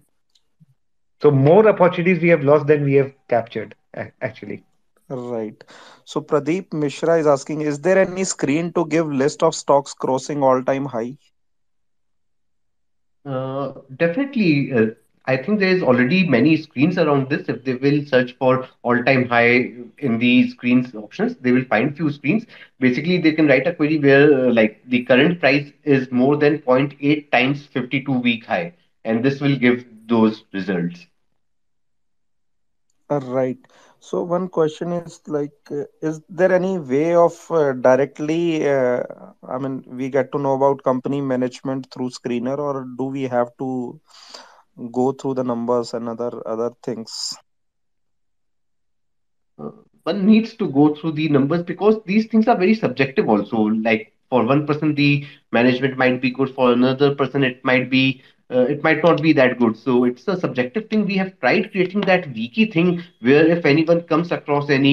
So more opportunities we have lost than we have captured, actually. Right. So Pradeep Mishra is asking, is there any screen to give list of stocks crossing all-time high? Uh, definitely. Uh, I think there is already many screens around this. If they will search for all-time high in the screens options, they will find few screens. Basically, they can write a query where uh, like the current price is more than zero point eight times fifty-two week high. And this will give those results. All right. So one question is like, uh, is there any way of uh, directly, uh, I mean, we get to know about company management through Screener, or do we have to go through the numbers and other, other things? Uh, one needs to go through the numbers because these things are very subjective also. Like for one person, the management might be good. For another person, it might be Uh, it might not be that good. So it's a subjective thing. We have tried creating that wiki thing where if anyone comes across any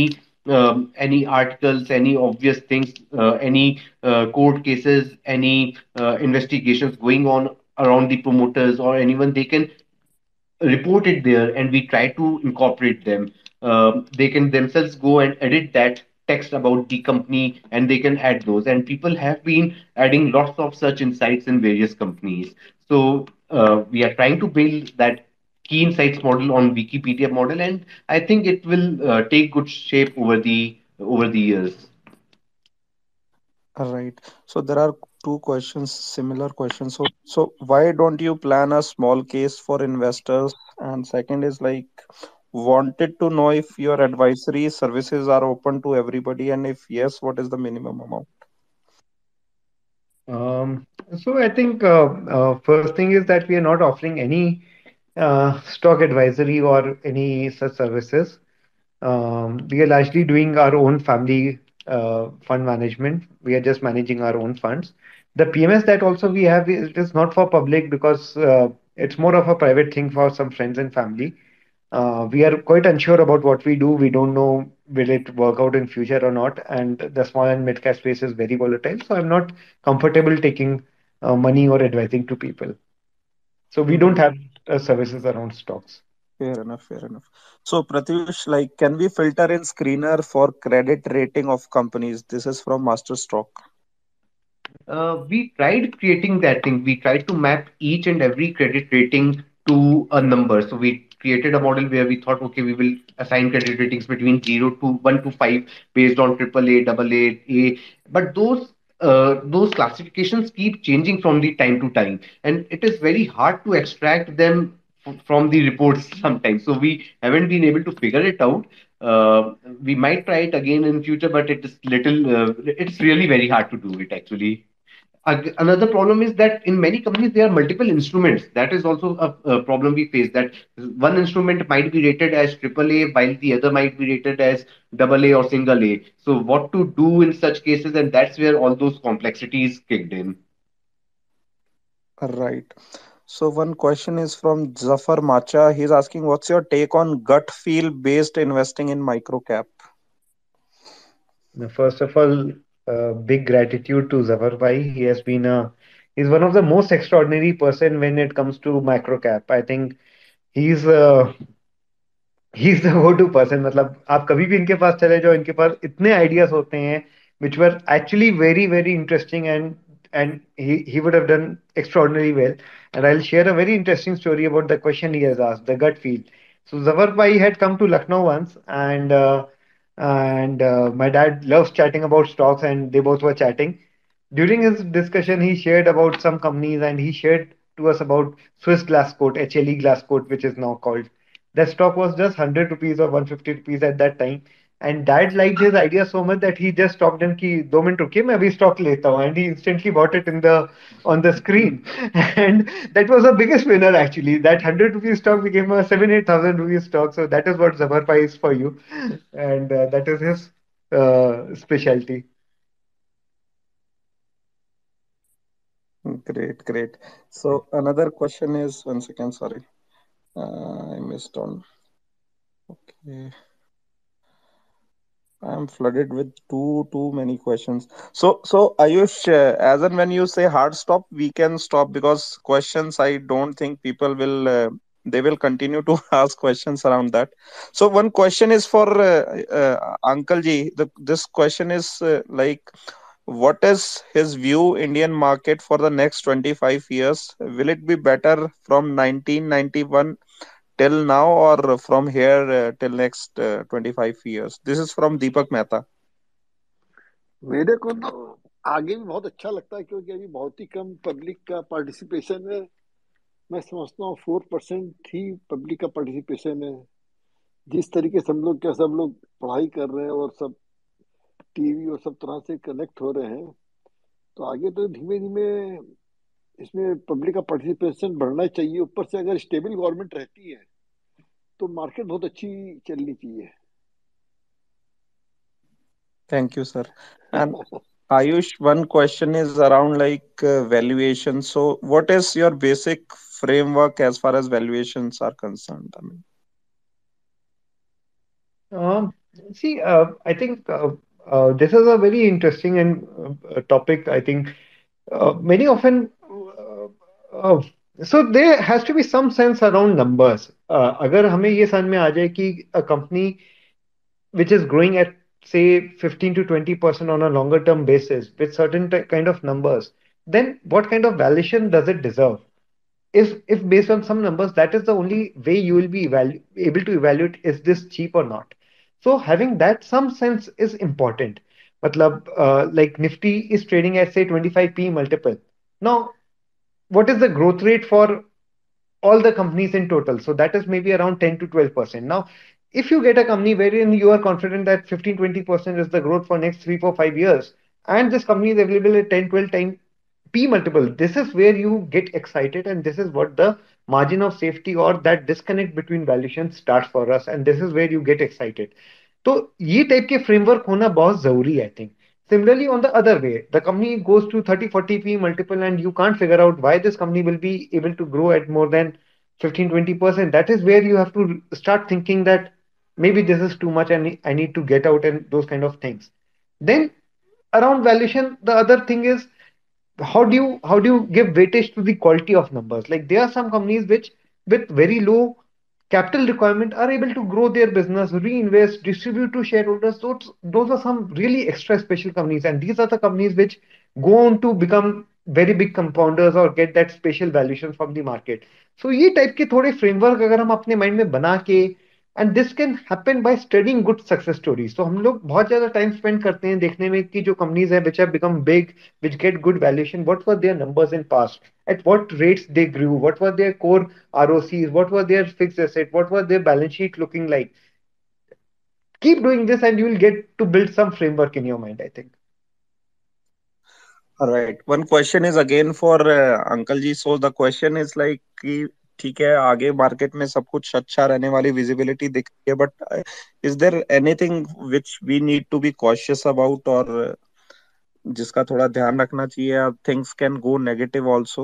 um, any articles, any obvious things, uh, any uh, court cases, any uh, investigations going on around the promoters or anyone, they can report it there and we try to incorporate them. Uh, they can themselves go and edit that text about the company and they can add those. And people have been adding lots of such insights in various companies. So Uh, we are trying to build that key insights model on Wikipedia model, and I think it will uh, take good shape over the over the years. All right. So there are two questions, similar questions. So so why don't you plan a small case for investors? And second is like, wanted to know if your advisory services are open to everybody, and if yes, what is the minimum amount? Um, so I think uh, uh, first thing is that we are not offering any uh, stock advisory or any such services. Um, we are largely doing our own family uh, fund management. We are just managing our own funds. The P M S that also we have, it is not for public because uh, it's more of a private thing for some friends and family. Uh, we are quite unsure about what we do. We don't know will it work out in future or not. And the small and mid-cap space is very volatile. So I'm not comfortable taking uh, money or advising to people. So we don't have uh, services around stocks. Fair enough, fair enough. So Pratyush, like, can we filter in Screener for credit rating of companies? This is from Master Stock. Uh, we tried creating that thing. We tried to map each and every credit rating to a number. So we created a model where we thought, okay, we will assign credit ratings between zero to one to five based on triple A, double A, A. But those uh, those classifications keep changing from the time to time, and it is very hard to extract them from the reports sometimes. So we haven't been able to figure it out. Uh, we might try it again in future, but it is little. Uh, it's really very hard to do it actually. Another problem is that in many companies, there are multiple instruments. That is also a, a problem we face, that one instrument might be rated as triple A while the other might be rated as double A or single A. So what to do in such cases? And that's where all those complexities kicked in. Right. So one question is from Zafar Macha. He's asking, what's your take on gut feel based investing in microcap? First of all, Uh, big gratitude to Zafar Bhai. He has been a, he's one of the most extraordinary person when it comes to macro cap. I think he's uh, he's the go-to person. मतलब आप कभी भी इनके पास चले जाओ, इनके पास इतने ideas होते हैं, which were actually very very interesting, and and he he would have done extraordinarily well. And I'll share a very interesting story about the question he has asked, the gut feel. So Zafar Bhai had come to Lucknow once, and uh, and uh, my dad loves chatting about stocks, and they both were chatting. During his discussion, he shared about some companies, and he shared to us about Swiss Glasscoat, H L E Glasscoat, which is now called. That stock was just one hundred rupees or one hundred fifty rupees at that time, and dad liked his idea so much that he just stopped and ki do minute rukiye main abhi stock leta hu, and he instantly bought it in the on the screen. And that was the biggest winner actually. That one hundred rupees stock became a seven eight thousand rupees stock. So that is what Zafar Bhai is for you, and uh, that is his uh, specialty. Great, great. So another question is, one second, sorry, uh, I missed on. Okay, I'm flooded with too too many questions. So so Ayush, uh, as and when you say hard stop, we can stop, because questions, I don't think people will uh, they will continue to ask questions around that. So one question is for uh, uh, Uncle Ji. The, this question is uh, like, what is his view Indian market for the next twenty-five years? Will it be better from nineteen ninety-one? Till now, or from here uh, till next uh, twenty-five years? This is from Deepak Mehta. मेरे को तो आगे भी बहुत अच्छा लगता है, क्योंकि अभी बहुत ही कम पब्लिक का पार्टिसिपेशन है. मैं समझता हूँ फोर परसेंट ही पब्लिक का पार्टिसिपेशन है. जिस तरीके से हम लोग क्या सब लोग पढ़ाई कर रहे हैं और सब टीवी और सब तरह से कनेक्ट हो रहे हैं, तो आगे तो धीमे धीमे इसमें पब्लिक का पार्टिसिपेशन बढ़ना चाहिए. ऊपर से अगर स्टेबल गवर्नमेंट रहती है तो मार्केट बहुत अच्छी चलनी चाहिए. Thank you sir. And Ayush, one question is around like valuation. So what is your basic framework as far as valuations are concerned? I mean see, I think this is a very interesting and topic. I think many often Uh, uh, so there has to be some sense around numbers. Uh, अगर हमें ये समझ में आ जाए कि a company which is growing at say fifteen to twenty percent on a longer term basis with certain kind of numbers, then what kind of valuation does it deserve? If if based on some numbers, that is the only way you will be able to evaluate is this cheap or not. So having that some sense is important. मतलब uh, like Nifty is trading at say twenty-five P multiple. Now, what is the growth rate for all the companies in total? So that is maybe around ten to twelve percent. Now, if you get a company wherein you are confident that fifteen to twenty percent is the growth for next three, four, five years, and this company is available at ten, twelve times P multiple, this is where you get excited, and this is what the margin of safety or that disconnect between valuation starts for us, and this is where you get excited. So, this type of framework is very important, I think. Similarly, on the other way, the company goes to thirty, forty P multiple and you can't figure out why this company will be able to grow at more than fifteen, twenty percent. That is where you have to start thinking that maybe this is too much and I need to get out, and those kind of things. Then around valuation, the other thing is how do you, how do you give weightage to the quality of numbers? Like there are some companies which with very low capital requirement are able to grow their business, reinvest, distribute to shareholders. So those are some really extra special companies, and these are the companies which go on to become very big compounders or get that special valuation from the market. So ये type के थोड़े framework अगर हम अपने mind में बना के, and this can happen by studying good success stories. So हम लोग बहुत ज़्यादा time spend करते हैं देखने में कि जो companies हैं which have become big, which get good valuation, what were their numbers in past, at what rates they grew, what were their core R O Cs, what were their fixed asset, what were their balance sheet looking like. Keep doing this and you will get to build some framework in your mind, I think. All right. One question is again for uh, Uncle Ji. So the question is like, ठीक है आगे market में सब कुछ अच्छा रहने वाली visibility दिख रही है but is there anything which we need to be cautious about और जिसका थोड़ा ध्यान रखना चाहिए और things can go negative also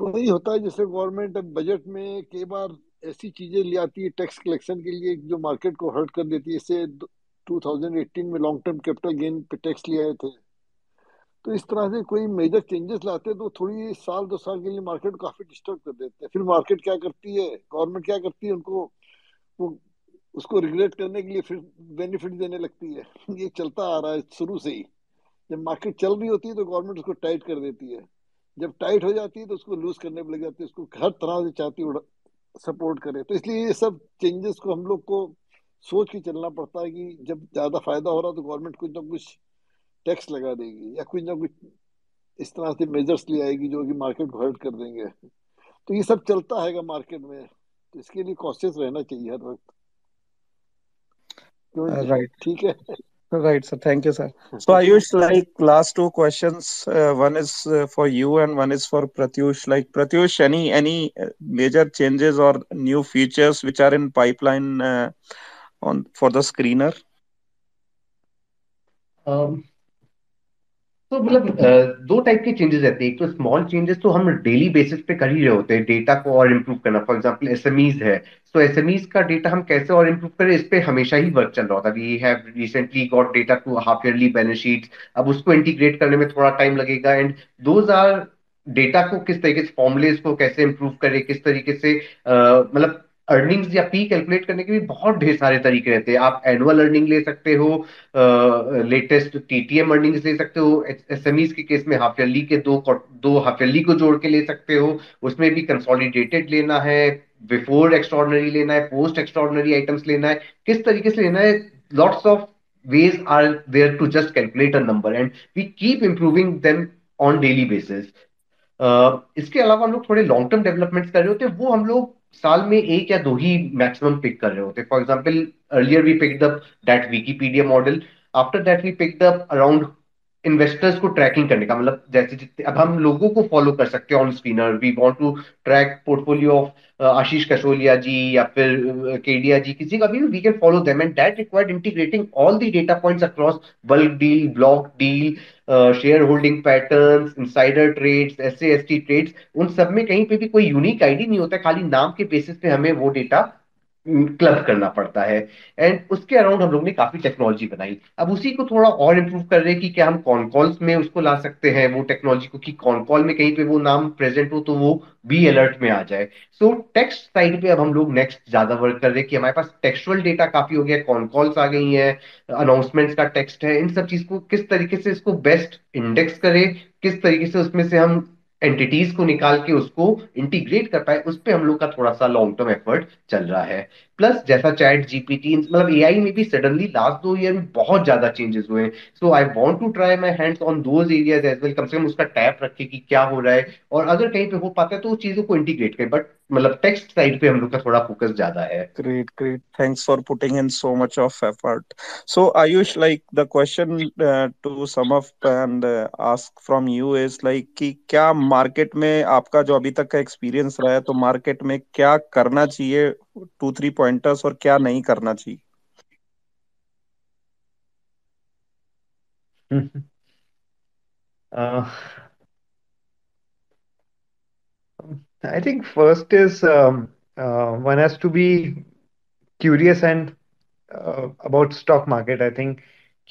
वही होता है जैसे गवर्नमेंट बजट में कई बार ऐसी चीजें ले आती है टैक्स कलेक्शन के लिए जो मार्केट को हर्ट कर देती है इससे दो हज़ार अठारह में लॉन्ग टर्म कैपिटल गेन पे टैक्स ले आए थे तो इस तरह से कोई मेजर चेंजेस लाते हैं तो थोड़ी साल दो साल के लिए मार्केट को काफी डिस्टर्ब कर देते हैं फिर मार्केट क्या करती है गवर्नमेंट क्या करती है उनको वो उसको रेगुलेट करने के लिए फिर बेनिफिट देने लगती है ये चलता आ रहा है शुरू से ही जब मार्केट चल रही होती है तो गवर्नमेंट उसको टाइट कर देती है जब टाइट हो जाती है तो उसको लूज करने में लग जाती है उसको हर तरह से चाहती सपोर्ट करे तो इसलिए ये सब चेंजेस को हम लोग को सोच के चलना पड़ता है कि जब ज्यादा फायदा हो रहा है तो गवर्नमेंट कुछ ना कुछ टैक्स लगा देगी या कुछ ना कुछ इस तरह से मेजर्स ले आएगी जो कि मार्केट को हर्ट कर देंगे तो ये सब चलता है मार्केट में तो इसके लिए कॉशियस रहना चाहिए हर वक्त राइट ठीक है right sir thank you sir so Ayush like last two questions one is for you and one is for Pratyush like Pratyush any any major changes और new features which are in pipeline on for the screener तो मतलब दो type के changes रहते हैं एक तो small changes तो हम डेली बेसिस पे कर ही रहे होते हैं डेटा को और इम्प्रूव करना फॉर एग्जांपल एसएमईज है तो एसएमईज का डेटा हम कैसे और इम्प्रूव करें इस पे हमेशा ही वर्क चल रहा होता है we have recently got data to half yearly balance sheet अब उसको इंटीग्रेट करने में थोड़ा टाइम लगेगा एंड दोज आर डेटा को किस तरीके से फॉर्मुलेज को कैसे इम्प्रूव करें किस तरीके से मतलब अर्निंग्स या पी कैलकुलेट करने के भी बहुत ढेर सारे तरीके रहते हैं आप एनुअल अर्निंग ले सकते हो लेटेस्ट टीटीएम अर्निंग्स ले सकते हो एसएमईज के केस में हाफ ईयरली के दो दो हाफ ईयरली को जोड़ के ले सकते हो उसमें भी कंसोलिडेटेड लेना है बिफोर एक्स्ट्रॉर्डनरी लेना है पोस्ट एक्स्ट्रॉर्डनरी आइटम्स लेना है किस तरीके से लेना है lots of ways are there to just calculate a number and we keep improving them on daily basis इसके अलावा हम लोग थोड़े लॉन्ग टर्म डेवलपमेंट्स कर रहे होते हैं वो हम लोग साल में एक या दो ही मैक्सिमम पिक कर रहे होते हैं for example earlier we picked up that Wikipedia model after that we picked up around investors को ट्रैकिंग करने का मतलब जैसे जितने अब हम लोगों को फॉलो कर सकते हैं on screener we want to track portfolio of Ashish Kacholia ji या फिर केडिया जी किसी का भी we can follow them and that required integrating all the data points across bulk deal block deal share holding patterns insider trades SA ST trades उन सब में कहीं पे भी कोई यूनिक आईडी नहीं होता खाली नाम के बेसिस पे हमें वो डेटा क्लब करना पड़ता है एंड उसके अराउंड हम लोग ने काफी टेक्नोलॉजी बनाई अब उसी को थोड़ा और इम्प्रूव कर रहे हैं कि क्या हम कॉन कॉल्स में उसको ला सकते हैं वो टेक्नोलॉजी को कि कॉन कॉल में कहीं पे वो नाम प्रेजेंट हो तो वो बी अलर्ट में आ जाए सो टेक्स्ट साइड पे अब हम लोग नेक्स्ट ज्यादा वर्क कर रहे हैं कि हमारे पास टेक्सुअल डेटा काफी हो गया कॉन कॉल्स आ गई है अनाउंसमेंट्स का टेक्स्ट है इन सब चीज को किस तरीके से इसको बेस्ट इंडेक्स करें किस तरीके से उसमें से हम एंटिटीज को निकाल के उसको इंटीग्रेट कर पाए उस पे हम लोग का थोड़ा सा लॉन्ग टर्म एफर्ट चल रहा है प्लस जैसा चैट जीपीटी मतलब एआई में भी सडनली लास्ट दो ईयर में बहुत ज्यादा चेंजेस हुए हैं so I want to try my hands on those areas as well कम से कम उसका टैप रखे कि क्या हो रहा है और अगर कहीं पे हो पाता है तो उस चीजों को इंटीग्रेट करें बट मतलब टेक्स्ट साइड पे हम लोग का थोड़ा फोकस ज्यादा है great great thanks for putting in so much of effort so Ayush like the question to sum up and ask from you is like कि क्या मार्केट में आपका जो अभी तक का एक्सपीरियंस रहा है तो मार्केट में क्या करना चाहिए टू थ्री पॉइंटर्स और क्या नहीं करना चाहिए uh... I think first is um, uh, one has to be curious and uh, about stock market. I think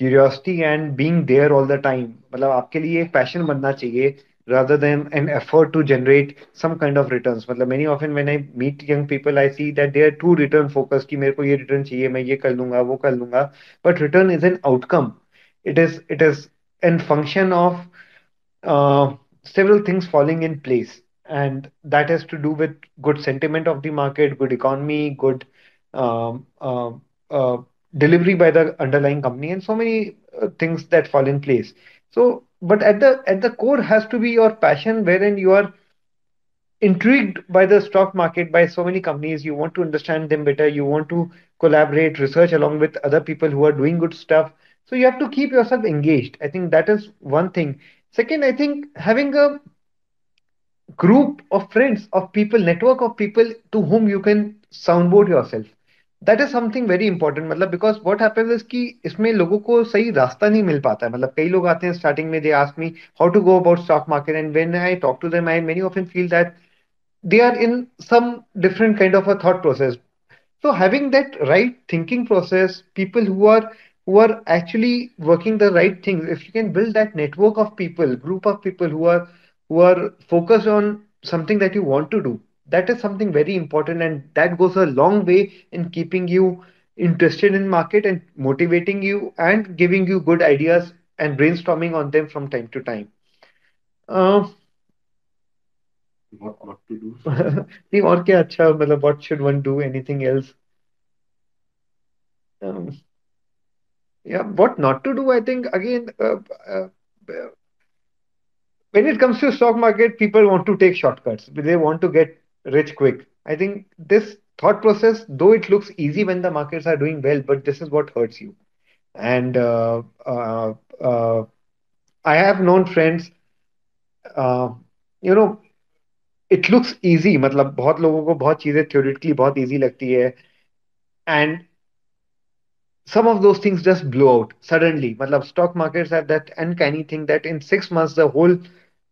curiosity and being there all the time. मतलब आपके लिए एक passion बनना चाहिए rather than an effort to generate some kind of returns. मतलब many often when I meet young people, I see that they are too return focused कि मेरे को ये return चाहिए, मैं ये कर लूँगा, वो कर लूँगा. But return is an outcome. It is it is a function of uh, several things falling in place. And that has to do with good sentiment of the market, good economy, good um, uh, uh, delivery by the underlying company, and so many uh, things that fall in place. So, but at the at the core has to be your passion, wherein you are intrigued by the stock market, by so many companies. You want to understand them better. You want to collaborate, research along with other people who are doing good stuff. So you have to keep yourself engaged. I think that is one thing. Second, I think having a group of friends, of people, network of people to whom you can soundboard yourself. That is something very important. Matlab, because what happens is ki isme logo ko sahi rasta nahi mil pata hai. Matlab, kai log aate hain starting mein, they ask me how to go about stock market, and when I talk to them, I many often feel that they are in some different kind of a thought process. So having that right thinking process, people who are who are actually working the right things, if you can build that network of people, group of people who are who are focused on something that you want to do, that is something very important, and that goes a long way in keeping you interested in market and motivating you and giving you good ideas and brainstorming on them from time to time. Uh, what what to do? What should one do? Anything else? Um, yeah, what not to do? I think again, uh, uh, when it comes to stock market, people want to take shortcuts. They want to get rich quick. I think this thought process, though it looks easy when the markets are doing well, but this is what hurts you. And uh, uh, uh, I have known friends, uh, you know, it looks easy. Matlab, bahut logon ko bahut cheeze theoretically bahut easy lagti hai, and some of those things just blow out suddenly. Matlab, stock markets have that uncanny thing that in six months the whole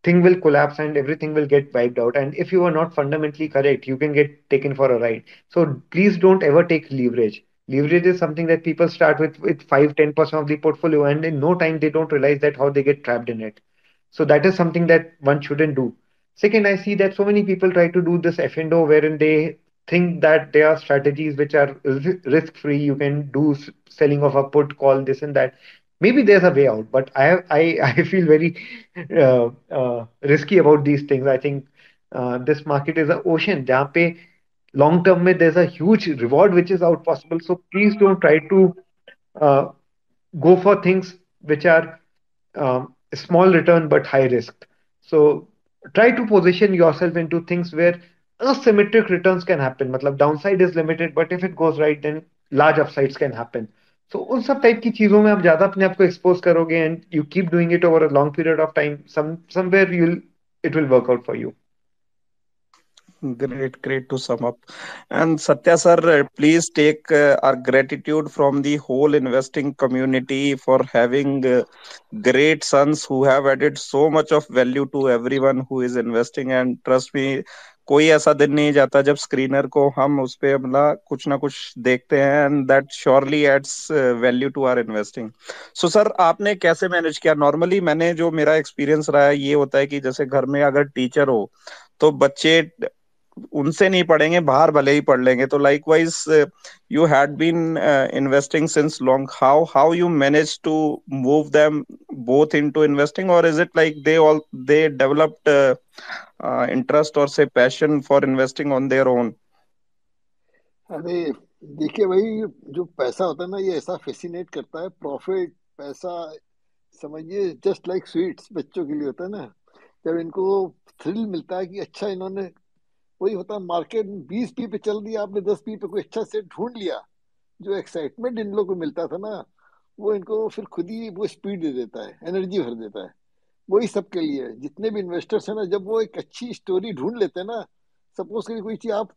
thing will collapse and everything will get wiped out. And if you are not fundamentally correct, you can get taken for a ride. So please don't ever take leverage. Leverage is something that people start with, with five to ten percent of the portfolio, and in no time they don't realize that how they get trapped in it. So that is something that one shouldn't do. Second, I see that so many people try to do this F and O wherein they think that there are strategies which are risk-free. You can do selling of a put, call, this and that. Maybe there's a way out, but I I I feel very uh, uh, risky about these things. I think uh, this market is an ocean. Jahan pe long term mein there's a huge reward which is out possible. So please don't try to uh, go for things which are um, small return but high risk. So try to position yourself into things where asymmetric returns can happen. Matlab, downside is limited, but if it goes right, then large upsides can happen. So उन सब type की चीजों में आप ज़्यादा अपने आप को expose करोगे, and you keep doing it over a long period of time, some somewhere you'll it will work out for you. Great, great to sum up. And Satya sir, please take uh, our gratitude from the whole investing community for having uh, great sons who have added so much of value to everyone who is investing. And trust me, कोई ऐसा दिन नहीं जाता जब screener को हम उस पे अपना कुछ ना कुछ देखते हैं, and that surely adds value to our investing. So sir, आपने कैसे मैनेज किया? नॉर्मली मैंने जो मेरा एक्सपीरियंस रहा है ये होता है कि जैसे घर में अगर टीचर हो तो बच्चे उनसे नहीं पढ़ेंगे, बाहर भले ही पढ़ लेंगे. तो likewise you had been investing since long, how how you manage to move them both into investing, और is it like they all they developed interest और से passion for investing on their own? अरे देखिए भाई, जो पैसा होता है ना ये ऐसा फैसिनेट करता है. प्रॉफिट, पैसा समझिए जस्ट लाइक स्वीट्स बच्चों के लिए होता है ना, जब इनको थ्रिल मिलता है कि अच्छा इन्होंने वही होता है, मार्केट बीस पी पे चल दिया, आपने दस पी पे कोई अच्छा सेट ढूंढ लिया, जो एक्साइटमेंट इन लोगों को मिलता था ना वो इनको फिर खुद ही वो स्पीड दे देता है, एनर्जी भर देता है. वही सबके लिए जितने भी इन्वेस्टर्स हैं ना, जब वो एक अच्छी स्टोरी ढूंढ लेते हैं ना, सपोज करिए कोई चीज़ आप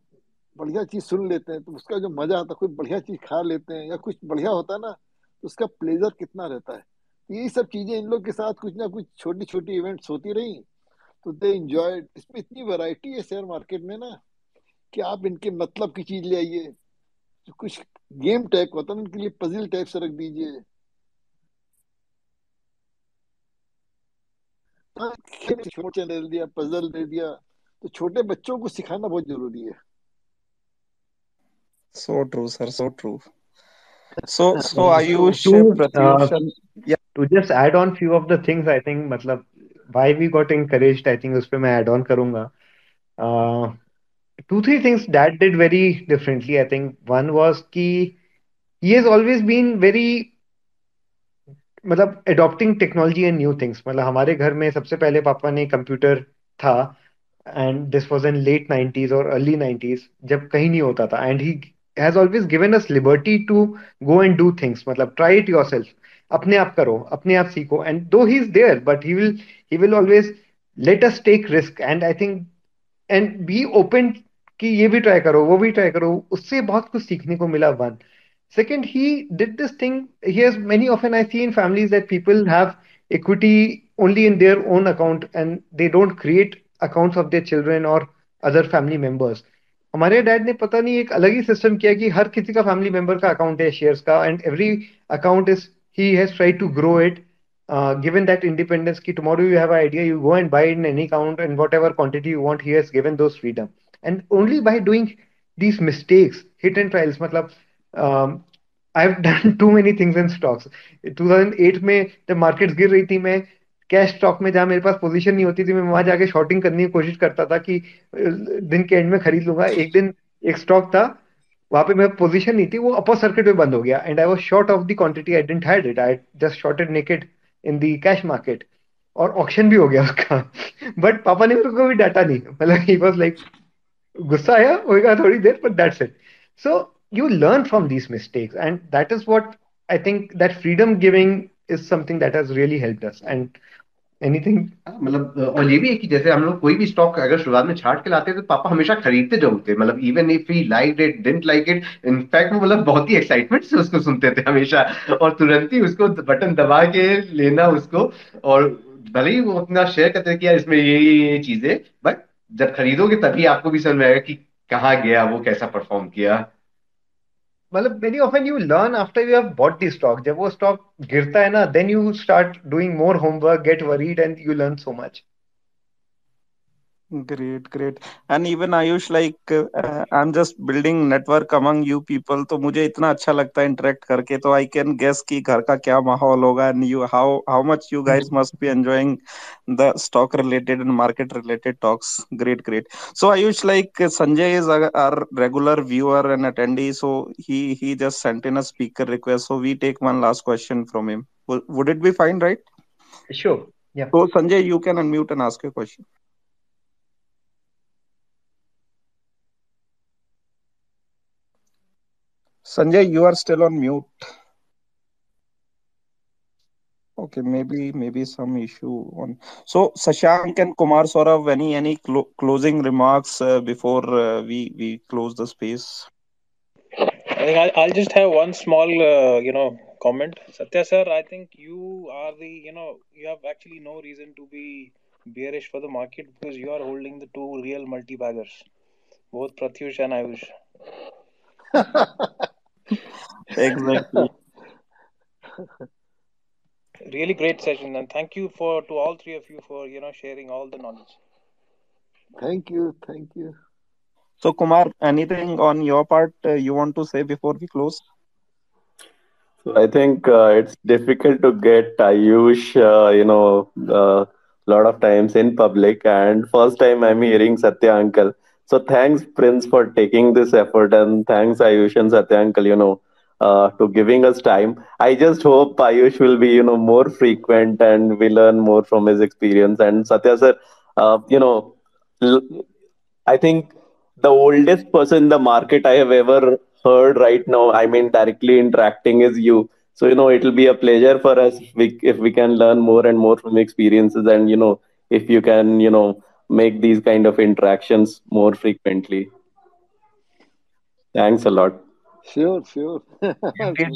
बढ़िया चीज़ सुन लेते हैं तो उसका जो मजा आता है, कोई बढ़िया चीज़ खा लेते हैं या कुछ बढ़िया होता है ना तो उसका प्लेजर कितना रहता है. यही सब चीज़ें इन लोग के साथ कुछ ना कुछ छोटी छोटी इवेंट्स होती रहीं तो दे इंजॉय. इसमें इतनी वैरायटी है शेयर मार्केट में ना कि आप इनके मतलब की चीज़ ले आइए, कुछ गेम टाइप होता है इनके लिए, पजल टाइप से रख दीजिए, छोटे दे दिया, पजल दे दिया, तो छोटे बच्चों को सिखाना बहुत जरूरी है. So true, sir, so true. So, so Ayush, Pratyushan, yeah. To just add on few of the things, I think, मतलब why we got encouraged, I think उस पे मैं add on करूँगा. Uh, two, three things Dad did very differently, I think. One was कि he has always been very मतलब adopting technology and new things. मतलब हमारे घर में सबसे पहले पापा ने कंप्यूटर था, and this was in late nineties or early nineties, जब कहीं नहीं होता था, and he has always given us liberty to go and do things. मतलब try it yourself. अपने आप करो, अपने आप सीखो. And though he's there, but he will he will always let us take risk. And I think and be open कि ये भी try करो, वो भी try करो. उससे बहुत कुछ सीखने को मिला. One. Second, he did this thing. Here's many often I see in families that people have equity only in their own account and they don't create accounts of their children or other family members. हमारे dad ने पता नहीं एक अलग ही system किया कि हर किसी का फैमिली मेंबर का अकाउंट है शेयर्स का and every account is he has tried to grow it given that independence की tomorrow you have idea you go and buy in any account and whatever quantity you want he has given those freedom and only by doing these mistakes hit and trials मतलब Um, I've done too many things in stocks. two thousand eight में जब markets गिर रही थी मैं cash stock में जहाँ मेरे पास पोजीशन नहीं होती थी मैं वहां जाके शॉर्टिंग करने की कोशिश करता था कि दिन के एंड में खरीद लूंगा. एक दिन एक स्टॉक था वहां पे मेरा पोजीशन नहीं थी वो अपर सर्किट में बंद हो गया and I was short of the quantity I didn't had it I just shorted naked in the cash market और ऑक्शन भी हो गया उसका बट पापा ने मेरे को भी डाटा नहीं मतलब ही वाज लाइक गुस्सा आया होगा थोड़ी देर but that's it. So you learn from these mistakes and that is what I think that freedom giving is something that has really helped us and anything मतलब और ये भी है कि जैसे हम लोग कोई भी स्टॉक अगर शुरुआत में छाट के लाते हैं तो पापा हमेशा खरीदते जरूरत है मतलब even if he liked it didn't like it in fact वो मतलब बहुत ही एक्साइटमेंट से उसको सुनते थे हमेशा और तुरंत ही उसको बटन दबा के लेना उसको और भले ही वो अपना शेयर करते थे कि यार इसमें ये ये चीजें बट जब खरीदोगे तभी आपको भी समझ आएगा कि कहाँ गया वो कैसा परफॉर्म किया. Well, very often you learn after you have bought the stock. जब वो stock गिरता है ना, then you start doing more homework, get worried, and you learn so much. Great, great. And even Ayush, like uh, I'm just building network among you people. तो मुझे इतना अच्छा लगता है interact करके. तो I can guess कि घर का क्या माहौल होगा and you how how much you guys must be enjoying the stock related and market related talks. Great, great. So Ayush, like Sanjay is our regular viewer and attendee. So he he just sent in a speaker request. So we take one last question from him. Would it be fine, right? Sure. Yeah. So Sanjay, you can unmute and ask your question. Sanjay, you are still on mute. Okay, maybe maybe some issue on. So Shashank and Kumar Saurabh, any any clo closing remarks uh, before uh, we we close the space? I think I'll, I'll just have one small uh, you know comment. Satya sir, I think you are the you know you have actually no reason to be bearish for the market because you are holding the two real multi baggers, both Pratyush and Ayush. Exactly. Really great session, and thank you for to all three of you for you know sharing all the knowledge. Thank you, thank you. So Kumar, anything on your part uh, you want to say before we close? So I think uh, it's difficult to get Ayush, uh, you know, a uh, lot of times in public, and first time I'm hearing Satya uncle. So thanks, Prince, for taking this effort, and thanks, Ayush and Satya uncle, you know, uh, to giving us time. I just hope Ayush will be, you know, more frequent and we learn more from his experience. And Satya sir, uh, you know, I think the oldest person in the market I have ever heard right now, I mean, directly interacting is you. So, you know, it'll be a pleasure for us if we, if we can learn more and more from experiences and, you know, if you can, you know, make these kind of interactions more frequently. Thanks a lot. Sure, sure. Thank you.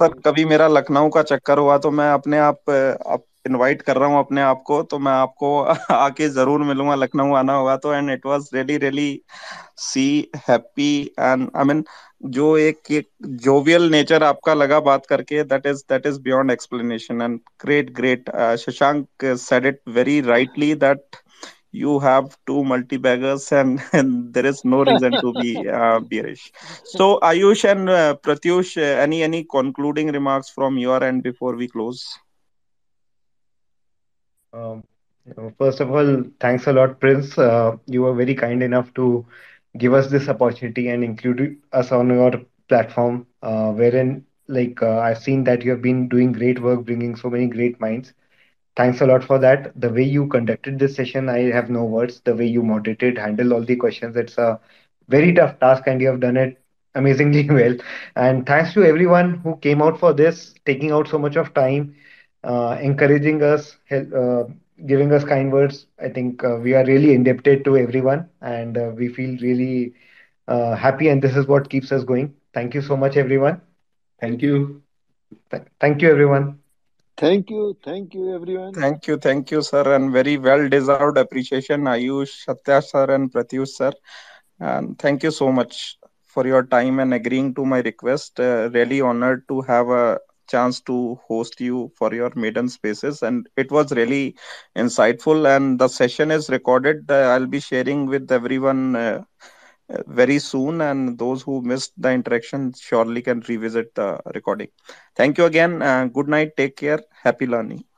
Sir, कभी मेरा लखनऊ का चक्कर हुआ तो मैं अपने आप आप इनवाइट कर रहा हूँ अपने आप को तो मैं आपको आके जरूर मिलूंगा लखनऊ आना होगा तो and it was really really see happy and I mean जो एक एक जोवियल नेचर आपका लगा बात करके that is that is beyond explanation and great great Shashank said it very rightly that you have two multi-baggers and, and there is no reason to be uh, bearish. So Ayush and uh, Pratyush, uh, any any concluding remarks from your end before we close? Um, first of all, thanks a lot, Prince. Uh, you were very kind enough to give us this opportunity and include us on your platform, uh, wherein like uh, I've seen that you have been doing great work, bringing so many great minds. Thanks a lot for that. The way you conducted this session, I have no words. The way you moderated, handled all the questions, it's a very tough task and you have done it amazingly well. And thanks to everyone who came out for this, taking out so much of time, uh, encouraging us, hel- uh, giving us kind words. I think uh, we are really indebted to everyone, and uh, we feel really uh, happy. And this is what keeps us going. Thank you so much, everyone. Thank you. Th- thank you, everyone. Thank you. Thank you, everyone. Thank you, thank you, sir, and very well deserved appreciation, Ayush, Satya, sir, and Pratyush, sir. And thank you so much for your time and agreeing to my request. Uh, really honored to have a chance to host you for your maiden spaces, and it was really insightful. And the session is recorded. Uh, I'll be sharing with everyone uh, uh, very soon, and those who missed the interaction surely can revisit the recording. Thank you again. Uh, good night. Take care. Happy learning.